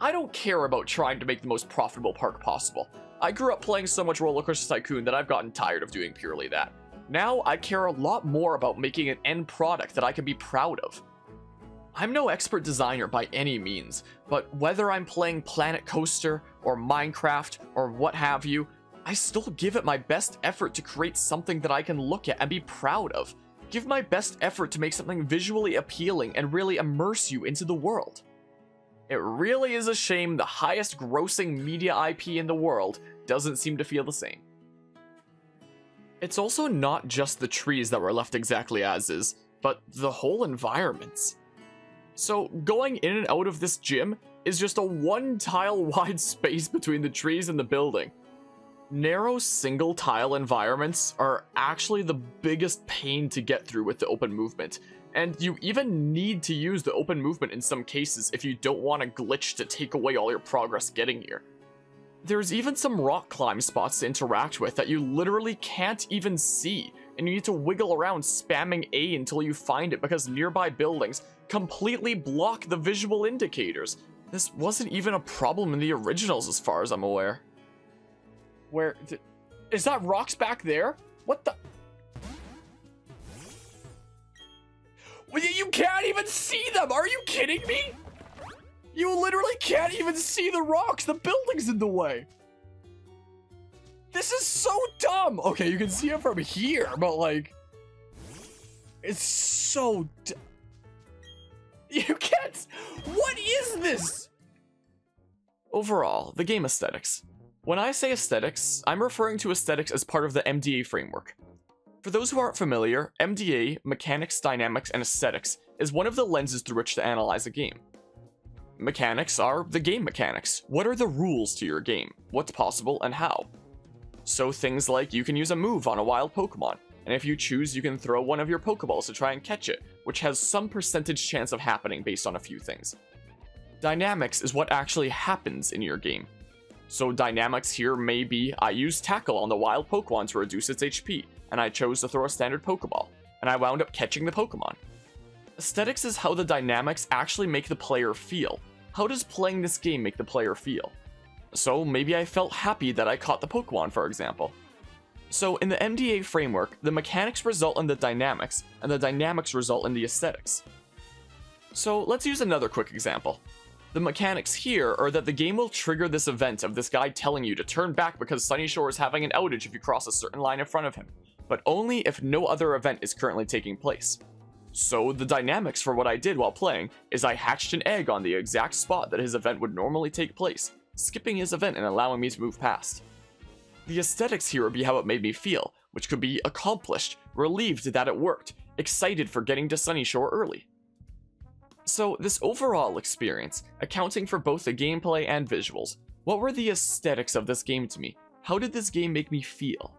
I don't care about trying to make the most profitable park possible. I grew up playing so much Roller Coaster Tycoon that I've gotten tired of doing purely that. Now I care a lot more about making an end product that I can be proud of. I'm no expert designer by any means, but whether I'm playing Planet Coaster or Minecraft or what have you, I still give it my best effort to create something that I can look at and be proud of. Give my best effort to make something visually appealing and really immerse you into the world. It really is a shame the highest grossing media I P in the world doesn't seem to feel the same. It's also not just the trees that were left exactly as is, but the whole environments. So going in and out of this gym is just a one tile wide space between the trees and the building. Narrow single tile environments are actually the biggest pain to get through with the open movement, and you even need to use the open movement in some cases if you don't want a glitch to take away all your progress getting here. There's even some rock climb spots to interact with that you literally can't even see, and you need to wiggle around spamming A until you find it because nearby buildings completely block the visual indicators. This wasn't even a problem in the originals as far as I'm aware. Where th- is that rocks back there? What the? Well, you can't even see them. Are you kidding me? You literally can't even see the rocks. The building's in the way. This is so dumb. Okay, you can see it from here, but like, it's so dumb. You can't. What is this? Overall, the game aesthetics. When I say aesthetics, I'm referring to aesthetics as part of the M D A framework. For those who aren't familiar, M D A, mechanics, dynamics, and aesthetics, is one of the lenses through which to analyze a game. Mechanics are the game mechanics. What are the rules to your game? What's possible and how? So things like you can use a move on a wild Pokemon, and if you choose, you can throw one of your Pokeballs to try and catch it, which has some percentage chance of happening based on a few things. Dynamics is what actually happens in your game. So dynamics here may be, I used Tackle on the wild Pokemon to reduce its H P, and I chose to throw a standard Pokeball, and I wound up catching the Pokemon. Aesthetics is how the dynamics actually make the player feel. How does playing this game make the player feel? So maybe I felt happy that I caught the Pokemon, for example. So in the M D A framework, the mechanics result in the dynamics, and the dynamics result in the aesthetics. So let's use another quick example. The mechanics here are that the game will trigger this event of this guy telling you to turn back because Sunny Shore is having an outage if you cross a certain line in front of him, but only if no other event is currently taking place. So the dynamics for what I did while playing is I hatched an egg on the exact spot that his event would normally take place, skipping his event and allowing me to move past. The aesthetics here would be how it made me feel, which could be accomplished, relieved that it worked, excited for getting to Sunny Shore early. So this overall experience, accounting for both the gameplay and visuals, what were the aesthetics of this game to me? How did this game make me feel?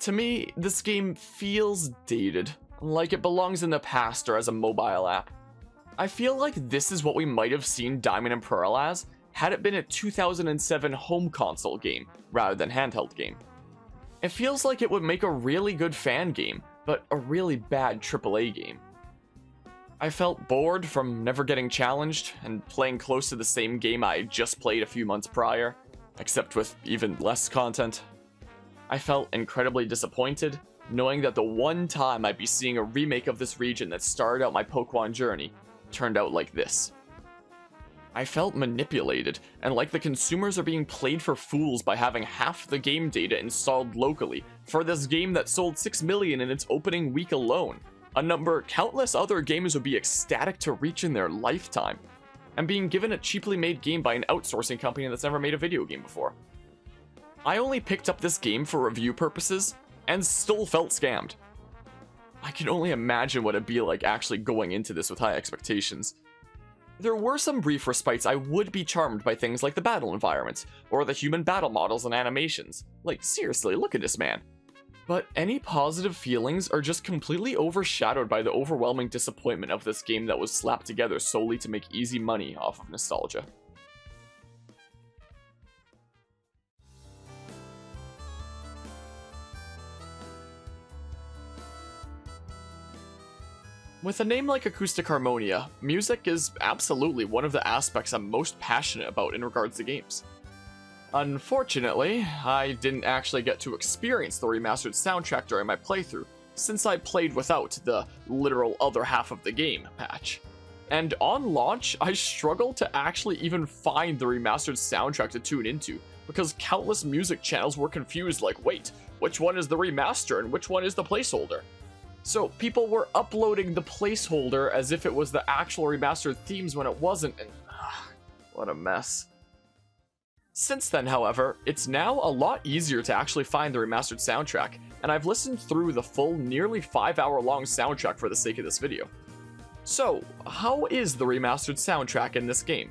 To me, this game feels dated, like it belongs in the past or as a mobile app. I feel like this is what we might have seen Diamond and Pearl as, had it been a two thousand seven home console game rather than handheld game. It feels like it would make a really good fan game, but a really bad triple A game. I felt bored from never getting challenged and playing close to the same game I just played a few months prior, except with even less content. I felt incredibly disappointed, knowing that the one time I'd be seeing a remake of this region that started out my Pokemon journey turned out like this. I felt manipulated, and like the consumers are being played for fools by having half the game data installed locally for this game that sold six million in its opening week alone. A number countless other gamers would be ecstatic to reach in their lifetime, and being given a cheaply made game by an outsourcing company that's never made a video game before. I only picked up this game for review purposes, and still felt scammed. I can only imagine what it'd be like actually going into this with high expectations. There were some brief respites. I would be charmed by things like the battle environments, or the human battle models and animations. Like, seriously, look at this man. But any positive feelings are just completely overshadowed by the overwhelming disappointment of this game that was slapped together solely to make easy money off of nostalgia. With a name like Acoustic Harmonia, music is absolutely one of the aspects I'm most passionate about in regards to games. Unfortunately, I didn't actually get to experience the remastered soundtrack during my playthrough, since I played without the literal other half of the game patch. And on launch, I struggled to actually even find the remastered soundtrack to tune into, because countless music channels were confused like, wait, which one is the remaster and which one is the placeholder? So people were uploading the placeholder as if it was the actual remastered themes when it wasn't, and ugh, what a mess. Since then, however, it's now a lot easier to actually find the remastered soundtrack, and I've listened through the full, nearly five hour long soundtrack for the sake of this video. So, how is the remastered soundtrack in this game?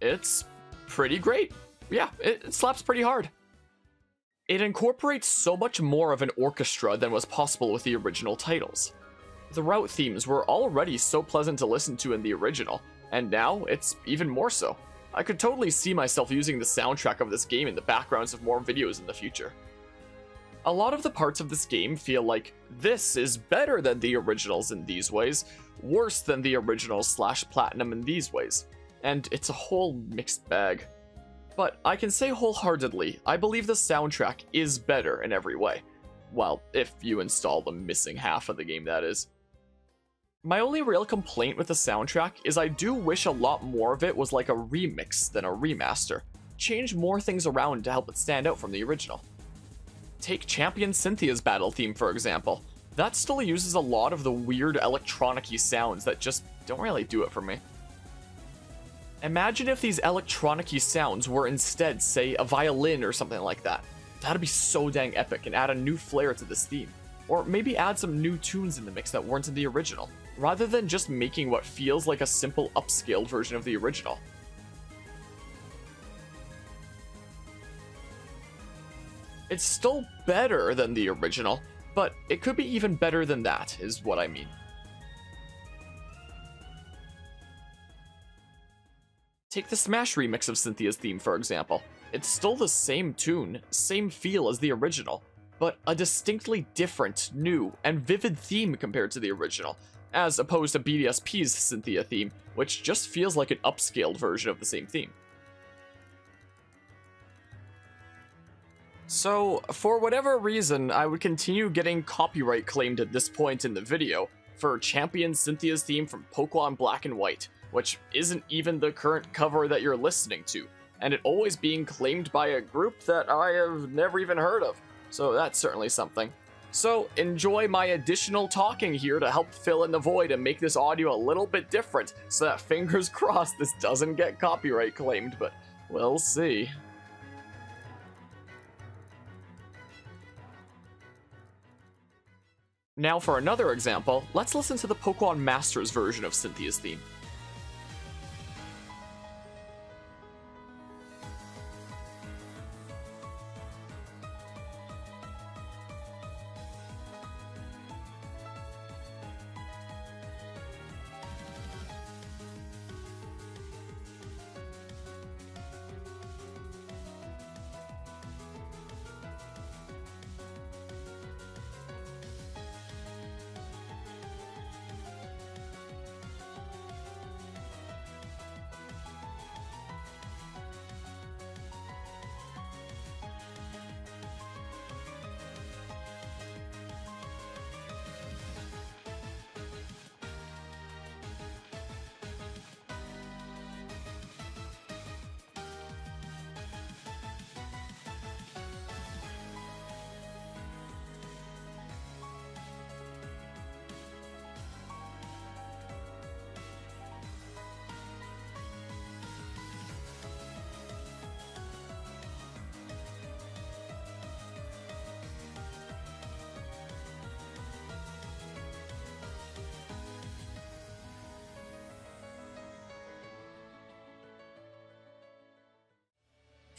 It's pretty great. Yeah, it slaps pretty hard. It incorporates so much more of an orchestra than was possible with the original titles. The route themes were already so pleasant to listen to in the original, and now it's even more so. I could totally see myself using the soundtrack of this game in the backgrounds of more videos in the future. A lot of the parts of this game feel like this is better than the originals in these ways, worse than the originals slash platinum in these ways. And it's a whole mixed bag. But I can say wholeheartedly, I believe the soundtrack is better in every way. Well, if you install the missing half of the game, that is. My only real complaint with the soundtrack is I do wish a lot more of it was like a remix than a remaster. Change more things around to help it stand out from the original. Take Champion Cynthia's battle theme, for example. That still uses a lot of the weird electronic-y sounds that just don't really do it for me. Imagine if these electronic-y sounds were instead, say, a violin or something like that. That'd be so dang epic and add a new flair to this theme. Or maybe add some new tunes in the mix that weren't in the original, rather than just making what feels like a simple upscaled version of the original. It's still better than the original, but it could be even better than that, is what I mean. Take the Smash remix of Cynthia's theme, for example. It's still the same tune, same feel as the original, but a distinctly different, new, and vivid theme compared to the original, as opposed to B D S P's Cynthia theme, which just feels like an upscaled version of the same theme. So, for whatever reason, I would continue getting copyright claimed at this point in the video for Champion Cynthia's theme from Pokemon Black and White, which isn't even the current cover that you're listening to, and it always being claimed by a group that I have never even heard of, so that's certainly something. So enjoy my additional talking here to help fill in the void and make this audio a little bit different, so that fingers crossed this doesn't get copyright claimed, but we'll see. Now for another example, let's listen to the Pokémon Masters version of Cynthia's theme.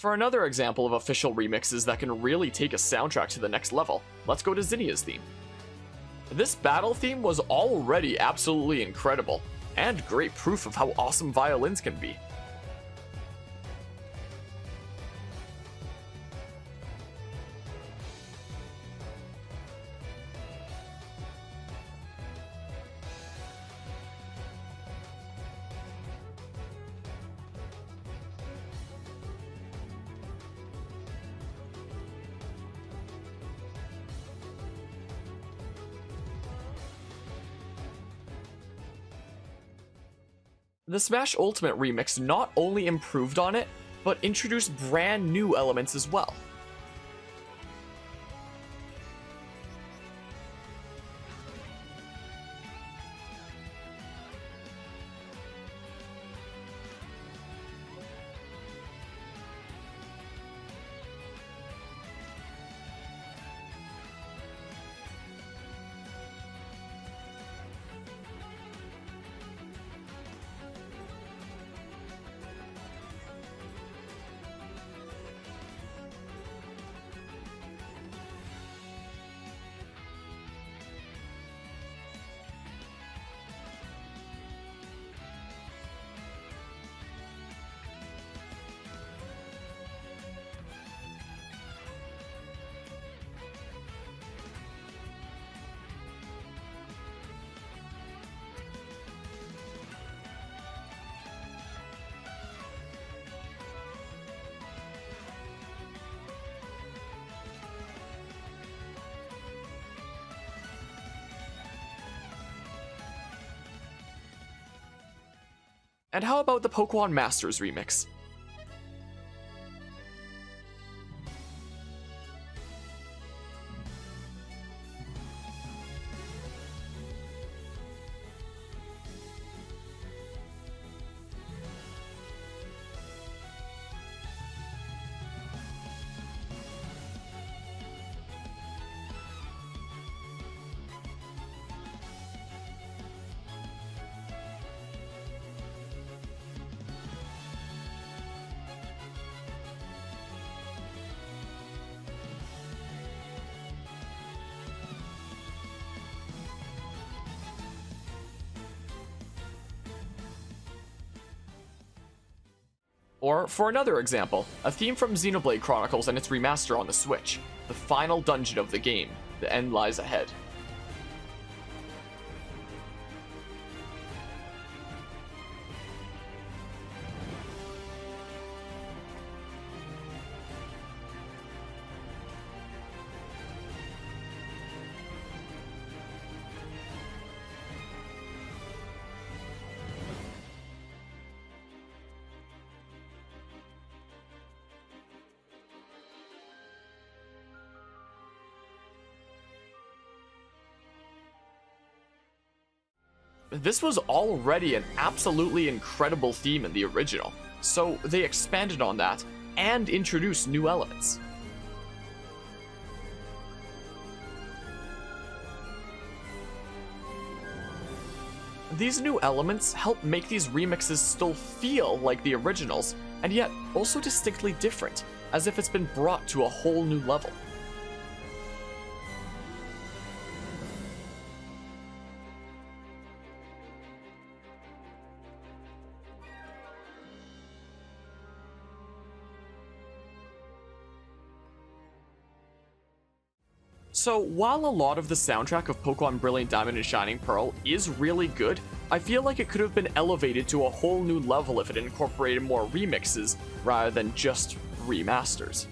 For another example of official remixes that can really take a soundtrack to the next level, let's go to Zinnia's theme. This battle theme was already absolutely incredible, and great proof of how awesome violins can be. The Smash Ultimate remix not only improved on it, but introduced brand new elements as well. And how about the Pokémon Masters remix? Or, for another example, a theme from Xenoblade Chronicles and its remaster on the Switch, the final dungeon of the game, the end lies ahead. This was already an absolutely incredible theme in the original, so they expanded on that and introduced new elements. These new elements help make these remixes still feel like the originals, and yet also distinctly different, as if it's been brought to a whole new level. So, while a lot of the soundtrack of Pokémon Brilliant Diamond and Shining Pearl is really good, I feel like it could have been elevated to a whole new level if it incorporated more remixes rather than just remasters.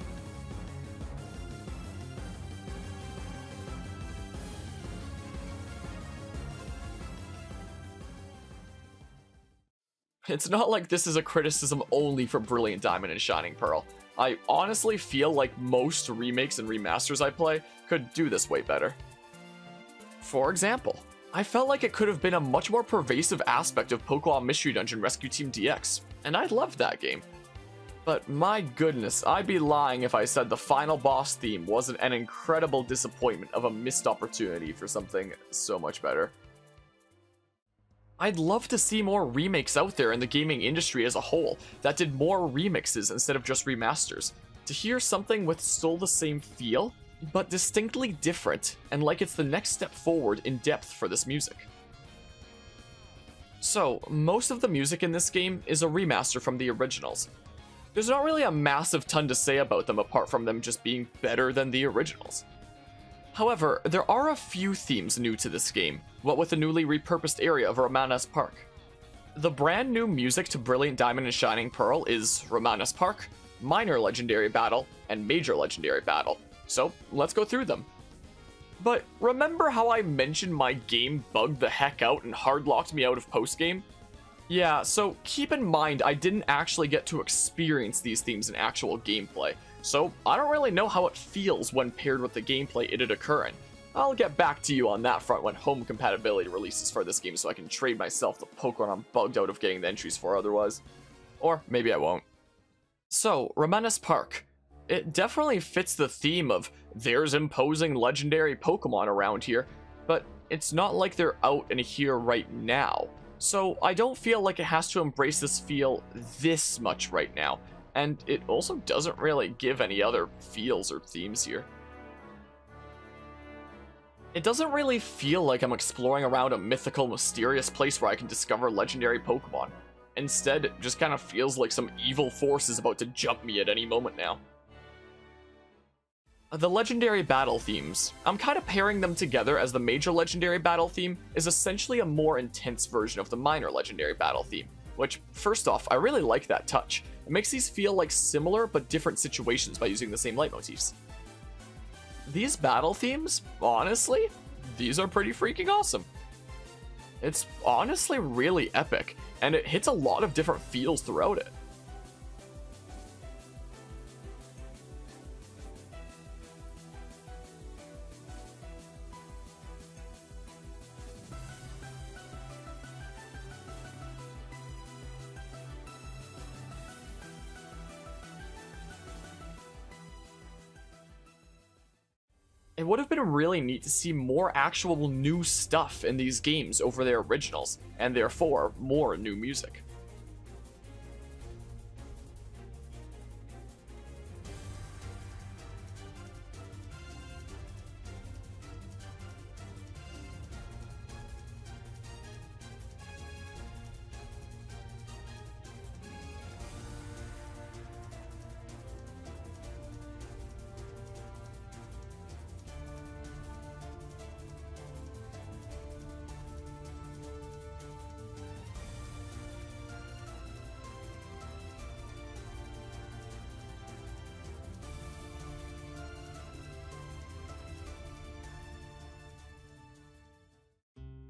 It's not like this is a criticism only for Brilliant Diamond and Shining Pearl. I honestly feel like most remakes and remasters I play could do this way better. For example, I felt like it could have been a much more pervasive aspect of Pokémon Mystery Dungeon Rescue Team D X, and I loved that game. But my goodness, I'd be lying if I said the final boss theme wasn't an incredible disappointment of a missed opportunity for something so much better. I'd love to see more remakes out there in the gaming industry as a whole that did more remixes instead of just remasters. To hear something with still the same feel, but distinctly different, and like it's the next step forward in depth for this music. So, most of the music in this game is a remaster from the originals. There's not really a massive ton to say about them apart from them just being better than the originals. However, there are a few themes new to this game, what with the newly repurposed area of Romanas Park. The brand new music to Brilliant Diamond and Shining Pearl is Romanas Park, Minor Legendary Battle, and Major Legendary Battle, so let's go through them. But remember how I mentioned my game bugged the heck out and hard-locked me out of post-game? Yeah, so keep in mind I didn't actually get to experience these themes in actual gameplay, so I don't really know how it feels when paired with the gameplay it'd occur in. I'll get back to you on that front when home compatibility releases for this game so I can trade myself the Pokemon I'm bugged out of getting the entries for otherwise. Or maybe I won't. So, Romanas Park. It definitely fits the theme of there's imposing legendary Pokemon around here, but it's not like they're out and here right now. So I don't feel like it has to embrace this feel this much right now, and it also doesn't really give any other feels or themes here. It doesn't really feel like I'm exploring around a mythical, mysterious place where I can discover legendary Pokemon. Instead, it just kind of feels like some evil force is about to jump me at any moment now. The legendary battle themes. I'm kind of pairing them together as the major legendary battle theme is essentially a more intense version of the minor legendary battle theme, which, first off, I really like that touch. It makes these feel like similar but different situations by using the same leitmotifs. These battle themes, honestly, these are pretty freaking awesome. It's honestly really epic, and it hits a lot of different feels throughout it. It would have been really neat to see more actual new stuff in these games over their originals, and therefore more new music.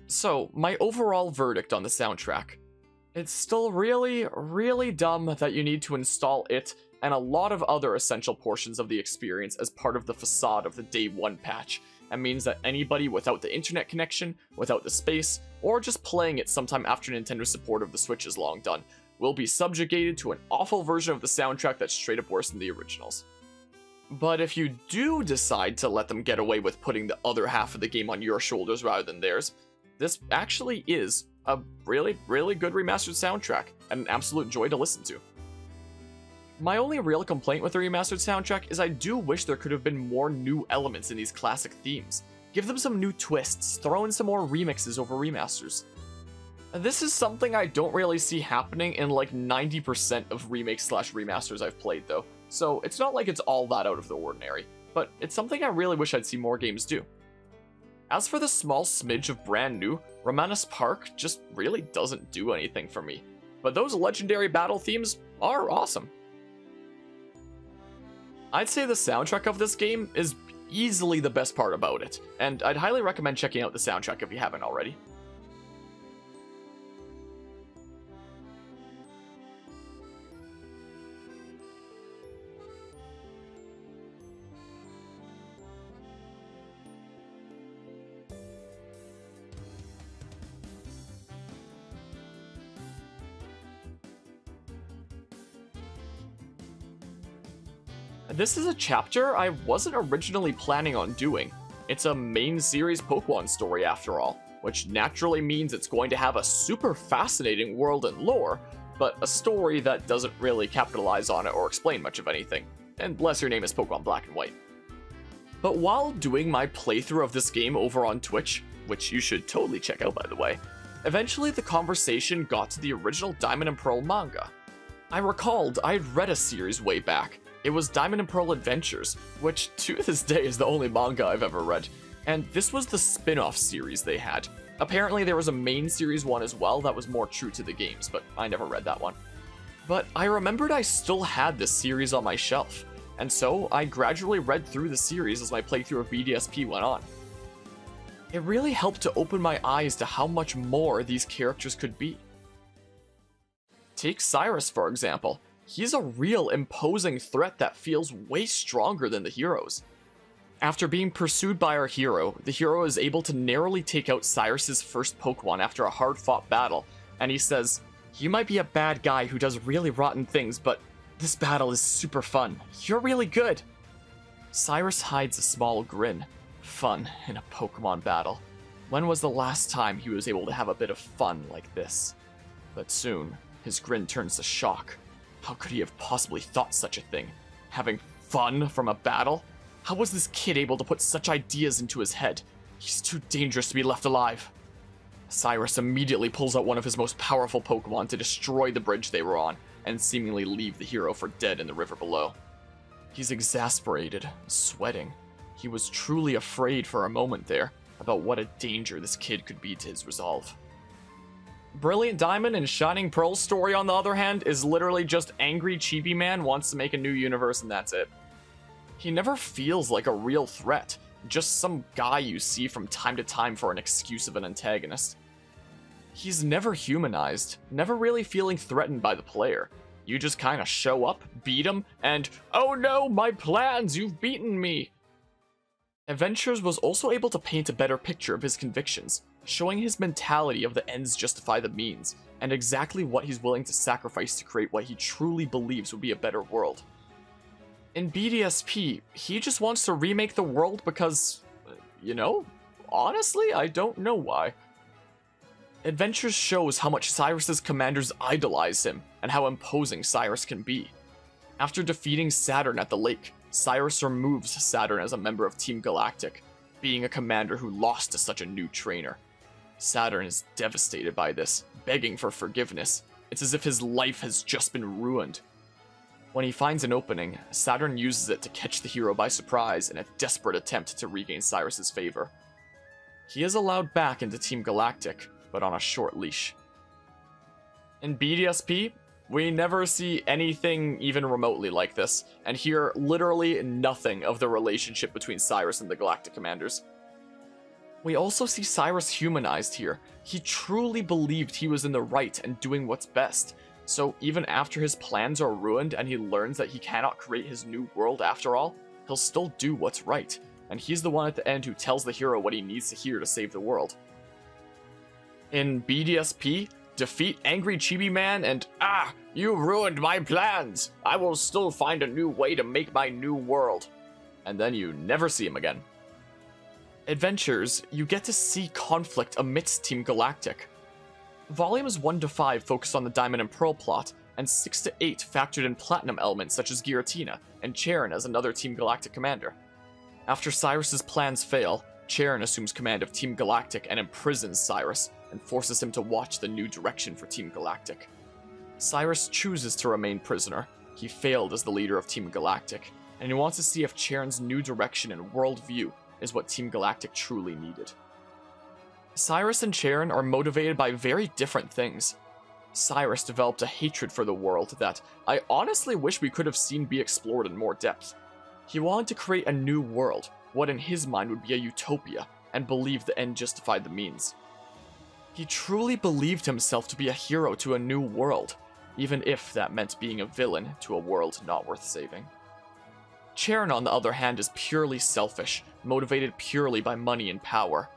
So, my overall verdict on the soundtrack. It's still really, really dumb that you need to install it and a lot of other essential portions of the experience as part of the facade of the day one patch. That means that anybody without the internet connection, without the space, or just playing it sometime after Nintendo's support of the Switch is long done, will be subjugated to an awful version of the soundtrack that's straight up worse than the originals. But if you do decide to let them get away with putting the other half of the game on your shoulders rather than theirs, this actually is a really, really good remastered soundtrack, and an absolute joy to listen to. My only real complaint with the remastered soundtrack is I do wish there could have been more new elements in these classic themes. Give them some new twists, throw in some more remixes over remasters. This is something I don't really see happening in like ninety percent of remakes slash remasters I've played though, so it's not like it's all that out of the ordinary, but it's something I really wish I'd see more games do. As for the small smidge of brand new, Romanas Park just really doesn't do anything for me, but those legendary battle themes are awesome. I'd say the soundtrack of this game is easily the best part about it, and I'd highly recommend checking out the soundtrack if you haven't already. This is a chapter I wasn't originally planning on doing. It's a main series Pokemon story after all, which naturally means it's going to have a super fascinating world and lore, but a story that doesn't really capitalize on it or explain much of anything, unless your name is Pokemon Black and White. But while doing my playthrough of this game over on Twitch, which you should totally check out by the way, eventually the conversation got to the original Diamond and Pearl manga. I recalled I had read a series way back. It was Diamond and Pearl Adventures, which to this day is the only manga I've ever read, and this was the spin-off series they had. Apparently there was a main series one as well that was more true to the games, but I never read that one. But I remembered I still had this series on my shelf, and so I gradually read through the series as my playthrough of B D S P went on. It really helped to open my eyes to how much more these characters could be. Take Cyrus for example. He's a real imposing threat that feels way stronger than the heroes. After being pursued by our hero, the hero is able to narrowly take out Cyrus's first Pokemon after a hard-fought battle, and he says, "You might be a bad guy who does really rotten things, but this battle is super fun. You're really good." Cyrus hides a small grin. Fun in a Pokemon battle. When was the last time he was able to have a bit of fun like this? But soon, his grin turns to shock. How could he have possibly thought such a thing? Having fun from a battle? How was this kid able to put such ideas into his head? He's too dangerous to be left alive. Cyrus immediately pulls out one of his most powerful Pokemon to destroy the bridge they were on, and seemingly leave the hero for dead in the river below. He's exasperated, sweating. He was truly afraid for a moment there, about what a danger this kid could be to his resolve. Brilliant Diamond and Shining Pearl's story, on the other hand, is literally just angry Chibi Man wants to make a new universe and that's it. He never feels like a real threat, just some guy you see from time to time for an excuse of an antagonist. He's never humanized, never really feeling threatened by the player. You just kinda show up, beat him, and "Oh no, my plans, you've beaten me!" Adventures was also able to paint a better picture of his convictions, showing his mentality of the ends justify the means, and exactly what he's willing to sacrifice to create what he truly believes will be a better world. In B D S P, he just wants to remake the world because, you know, honestly, I don't know why. Adventures shows how much Cyrus's commanders idolize him, and how imposing Cyrus can be. After defeating Saturn at the lake, Cyrus removes Saturn as a member of Team Galactic, being a commander who lost to such a new trainer. Saturn is devastated by this, begging for forgiveness. It's as if his life has just been ruined. When he finds an opening, Saturn uses it to catch the hero by surprise in a desperate attempt to regain Cyrus's favor. He is allowed back into Team Galactic, but on a short leash. In B D S P, we never see anything even remotely like this, and hear literally nothing of the relationship between Cyrus and the Galactic Commanders. We also see Cyrus humanized here. He truly believed he was in the right and doing what's best. So even after his plans are ruined and he learns that he cannot create his new world after all, he'll still do what's right, and he's the one at the end who tells the hero what he needs to hear to save the world. In B D S P, defeat Angry Chibi Man and "Ah, you ruined my plans! I will still find a new way to make my new world," and then you never see him again. Adventures, you get to see conflict amidst Team Galactic. Volumes one to five focused on the Diamond and Pearl plot, and six to eight factored in Platinum elements such as Giratina and Charon as another Team Galactic commander. After Cyrus's plans fail, Charon assumes command of Team Galactic and imprisons Cyrus, and forces him to watch the new direction for Team Galactic. Cyrus chooses to remain prisoner. He failed as the leader of Team Galactic, and he wants to see if Charon's new direction and worldview is what Team Galactic truly needed. Cyrus and Charon are motivated by very different things. Cyrus developed a hatred for the world that I honestly wish we could have seen be explored in more depth. He wanted to create a new world, what in his mind would be a utopia, and believed the end justified the means. He truly believed himself to be a hero to a new world, even if that meant being a villain to a world not worth saving. Charon, on the other hand, is purely selfish, motivated purely by money and power.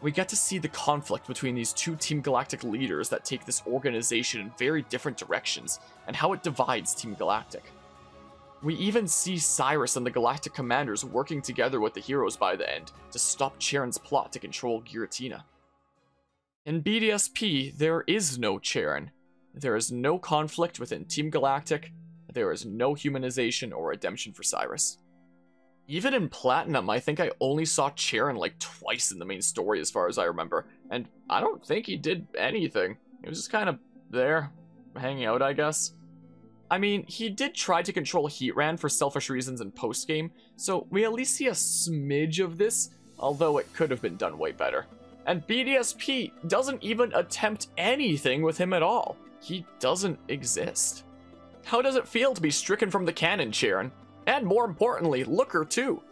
We get to see the conflict between these two Team Galactic leaders that take this organization in very different directions, and how it divides Team Galactic. We even see Cyrus and the Galactic Commanders working together with the heroes by the end to stop Charon's plot to control Giratina. In B D S P, there is no Charon. There is no conflict within Team Galactic. There is no humanization or redemption for Cyrus. Even in Platinum, I think I only saw Charon like twice in the main story as far as I remember, and I don't think he did anything. He was just kind of there, hanging out, I guess. I mean, he did try to control Heatran for selfish reasons in post-game, so we at least see a smidge of this, although it could have been done way better. And B D S P doesn't even attempt anything with him at all. He doesn't exist. How does it feel to be stricken from the canon, Charon? And more importantly, Looker too.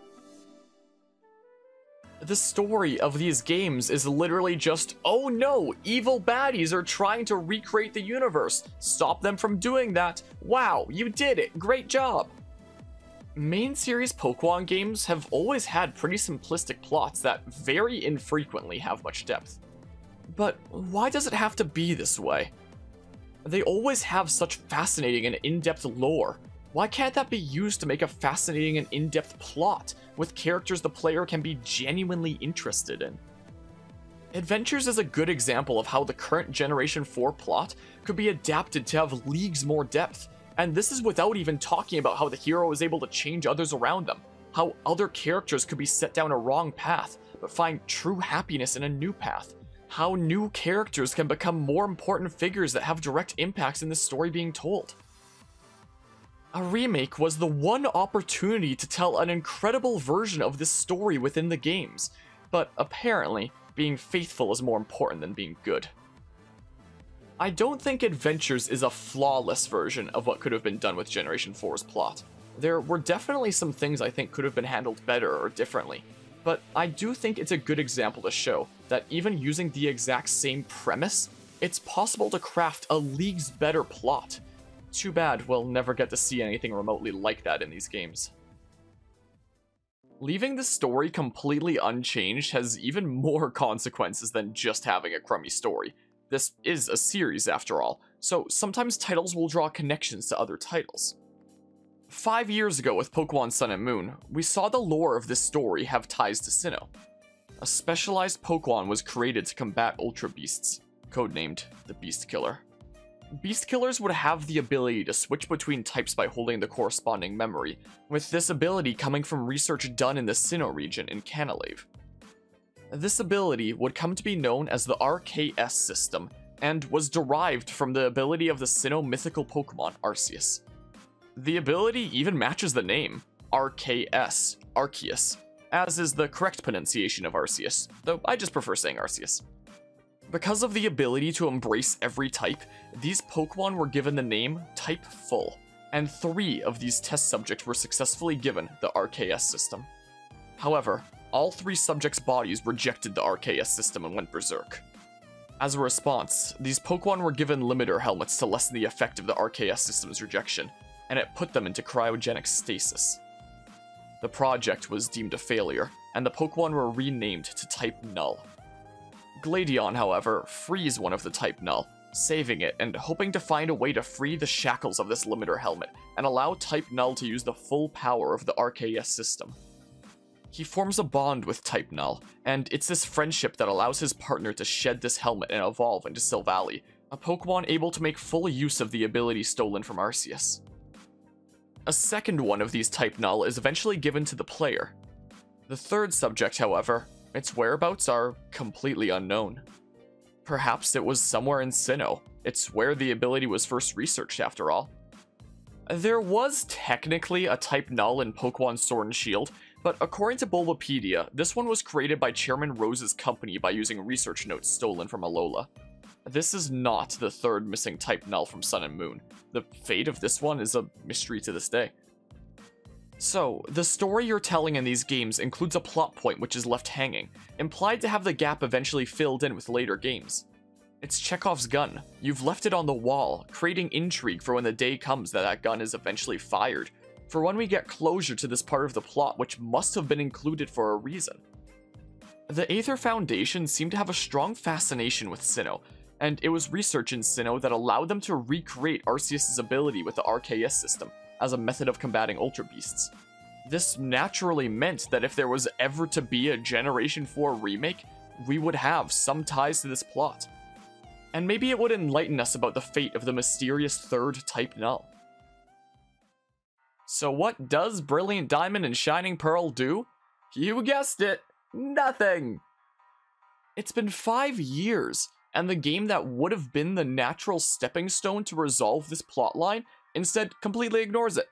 The story of these games is literally just, oh no, evil baddies are trying to recreate the universe. Stop them from doing that. Wow, you did it. Great job. Main series Pokemon games have always had pretty simplistic plots that very infrequently have much depth. But why does it have to be this way? They always have such fascinating and in-depth lore. Why can't that be used to make a fascinating and in-depth plot with characters the player can be genuinely interested in? Adventures is a good example of how the current Generation four plot could be adapted to have leagues more depth, and this is without even talking about how the hero is able to change others around them, how other characters could be set down a wrong path but find true happiness in a new path, how new characters can become more important figures that have direct impacts in the story being told. A remake was the one opportunity to tell an incredible version of this story within the games, but apparently, being faithful is more important than being good. I don't think Adventures is a flawless version of what could have been done with Generation four's plot. There were definitely some things I think could have been handled better or differently, but I do think it's a good example to show that even using the exact same premise, it's possible to craft a league's better plot. Too bad we'll never get to see anything remotely like that in these games. Leaving the story completely unchanged has even more consequences than just having a crummy story. This is a series after all, so sometimes titles will draw connections to other titles. Five years ago with Pokémon Sun and Moon, we saw the lore of this story have ties to Sinnoh. A specialized Pokémon was created to combat Ultra Beasts, codenamed the Beast Killer. Beast Killers would have the ability to switch between types by holding the corresponding memory, with this ability coming from research done in the Sinnoh region in Canalave. This ability would come to be known as the R K S system, and was derived from the ability of the Sinnoh mythical Pokemon Arceus. The ability even matches the name, R K S, Arceus, as is the correct pronunciation of Arceus, though I just prefer saying Arceus. Because of the ability to embrace every type, these Pokémon were given the name Type Full, and three of these test subjects were successfully given the R K S system. However, all three subjects' bodies rejected the R K S system and went berserk. As a response, these Pokémon were given limiter helmets to lessen the effect of the R K S system's rejection, and it put them into cryogenic stasis. The project was deemed a failure, and the Pokémon were renamed to Type Null. Gladion, however, frees one of the Type Null, saving it and hoping to find a way to free the shackles of this limiter helmet and allow Type Null to use the full power of the R K S system. He forms a bond with Type Null, and it's this friendship that allows his partner to shed this helmet and evolve into Silvally, a Pokémon able to make full use of the ability stolen from Arceus. A second one of these Type Null is eventually given to the player. The third subject, however, its whereabouts are completely unknown. Perhaps it was somewhere in Sinnoh. It's where the ability was first researched, after all. There was technically a Type Null in Pokémon Sword and Shield, but according to Bulbapedia, this one was created by Chairman Rose's company by using research notes stolen from Alola. This is not the third missing Type Null from Sun and Moon. The fate of this one is a mystery to this day. So, the story you're telling in these games includes a plot point which is left hanging, implied to have the gap eventually filled in with later games. It's Chekhov's gun. You've left it on the wall, creating intrigue for when the day comes that that gun is eventually fired, for when we get closure to this part of the plot which must have been included for a reason. The Aether Foundation seemed to have a strong fascination with Sinnoh, and it was research in Sinnoh that allowed them to recreate Arceus' ability with the R K S system as a method of combating Ultra Beasts. This naturally meant that if there was ever to be a Generation four remake, we would have some ties to this plot. And maybe it would enlighten us about the fate of the mysterious third Type Null. So what does Brilliant Diamond and Shining Pearl do? You guessed it, nothing! It's been five years, and the game that would have been the natural stepping stone to resolve this plotline instead completely ignores it.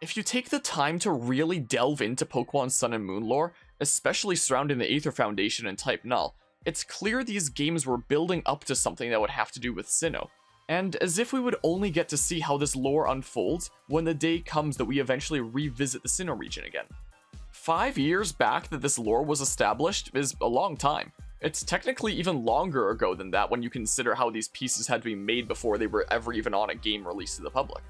If you take the time to really delve into Pokémon Sun and Moon lore, especially surrounding the Aether Foundation and Type Null, it's clear these games were building up to something that would have to do with Sinnoh. And as if we would only get to see how this lore unfolds when the day comes that we eventually revisit the Sinnoh region again. Five years back that this lore was established is a long time. It's technically even longer ago than that when you consider how these pieces had to be made before they were ever even on a game released to the public.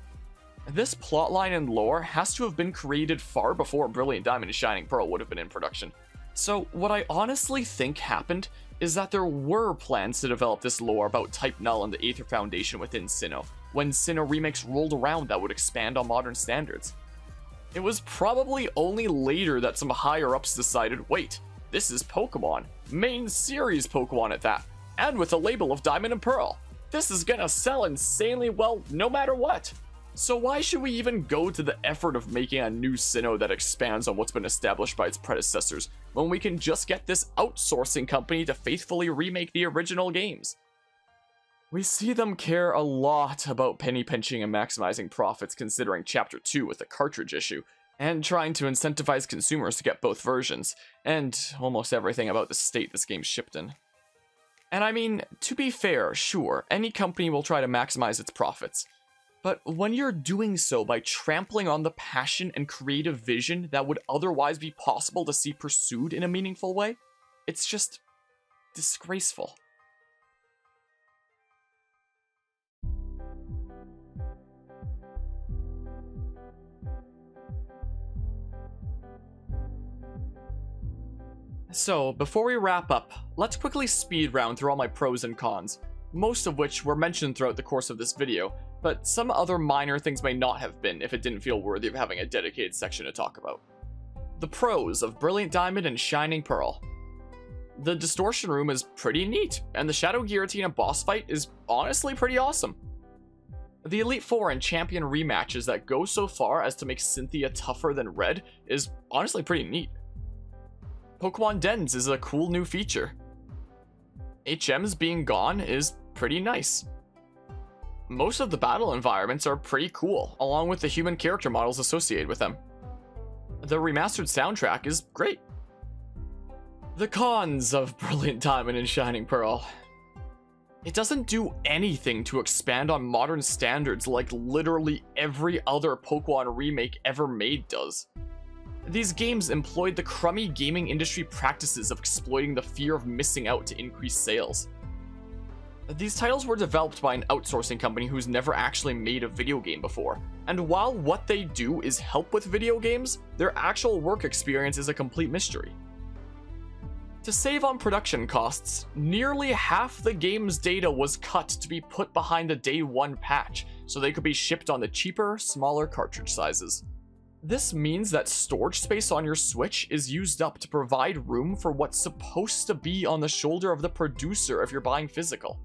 This plotline and lore has to have been created far before Brilliant Diamond and Shining Pearl would have been in production. So what I honestly think happened is that there were plans to develop this lore about Type Null and the Aether Foundation within Sinnoh, when Sinnoh remakes rolled around that would expand on modern standards. It was probably only later that some higher-ups decided, wait, this is Pokemon, main series Pokemon at that, and with a label of Diamond and Pearl. This is gonna sell insanely well no matter what. So why should we even go to the effort of making a new Sinnoh that expands on what's been established by its predecessors, when we can just get this outsourcing company to faithfully remake the original games? We see them care a lot about penny pinching and maximizing profits considering Chapter two with the cartridge issue, and trying to incentivize consumers to get both versions, and almost everything about the state this game shipped in. And I mean, to be fair, sure, any company will try to maximize its profits. But when you're doing so by trampling on the passion and creative vision that would otherwise be possible to see pursued in a meaningful way, it's just disgraceful. So, before we wrap up, let's quickly speed round through all my pros and cons, most of which were mentioned throughout the course of this video, but some other minor things may not have been if it didn't feel worthy of having a dedicated section to talk about. The pros of Brilliant Diamond and Shining Pearl. The distortion room is pretty neat, and the Shadow Giratina boss fight is honestly pretty awesome. The Elite Four and Champion rematches that go so far as to make Cynthia tougher than Red is honestly pretty neat. Pokemon Dens is a cool new feature. H Ms being gone is pretty nice. Most of the battle environments are pretty cool, along with the human character models associated with them. The remastered soundtrack is great. The cons of Brilliant Diamond and Shining Pearl. It doesn't do anything to expand on modern standards like literally every other Pokemon remake ever made does. These games employed the crummy gaming industry practices of exploiting the fear of missing out to increase sales. These titles were developed by an outsourcing company who's never actually made a video game before, and while what they do is help with video games, their actual work experience is a complete mystery. To save on production costs, nearly half the game's data was cut to be put behind the day one patch, so they could be shipped on the cheaper, smaller cartridge sizes. This means that storage space on your Switch is used up to provide room for what's supposed to be on the shoulder of the producer if you're buying physical.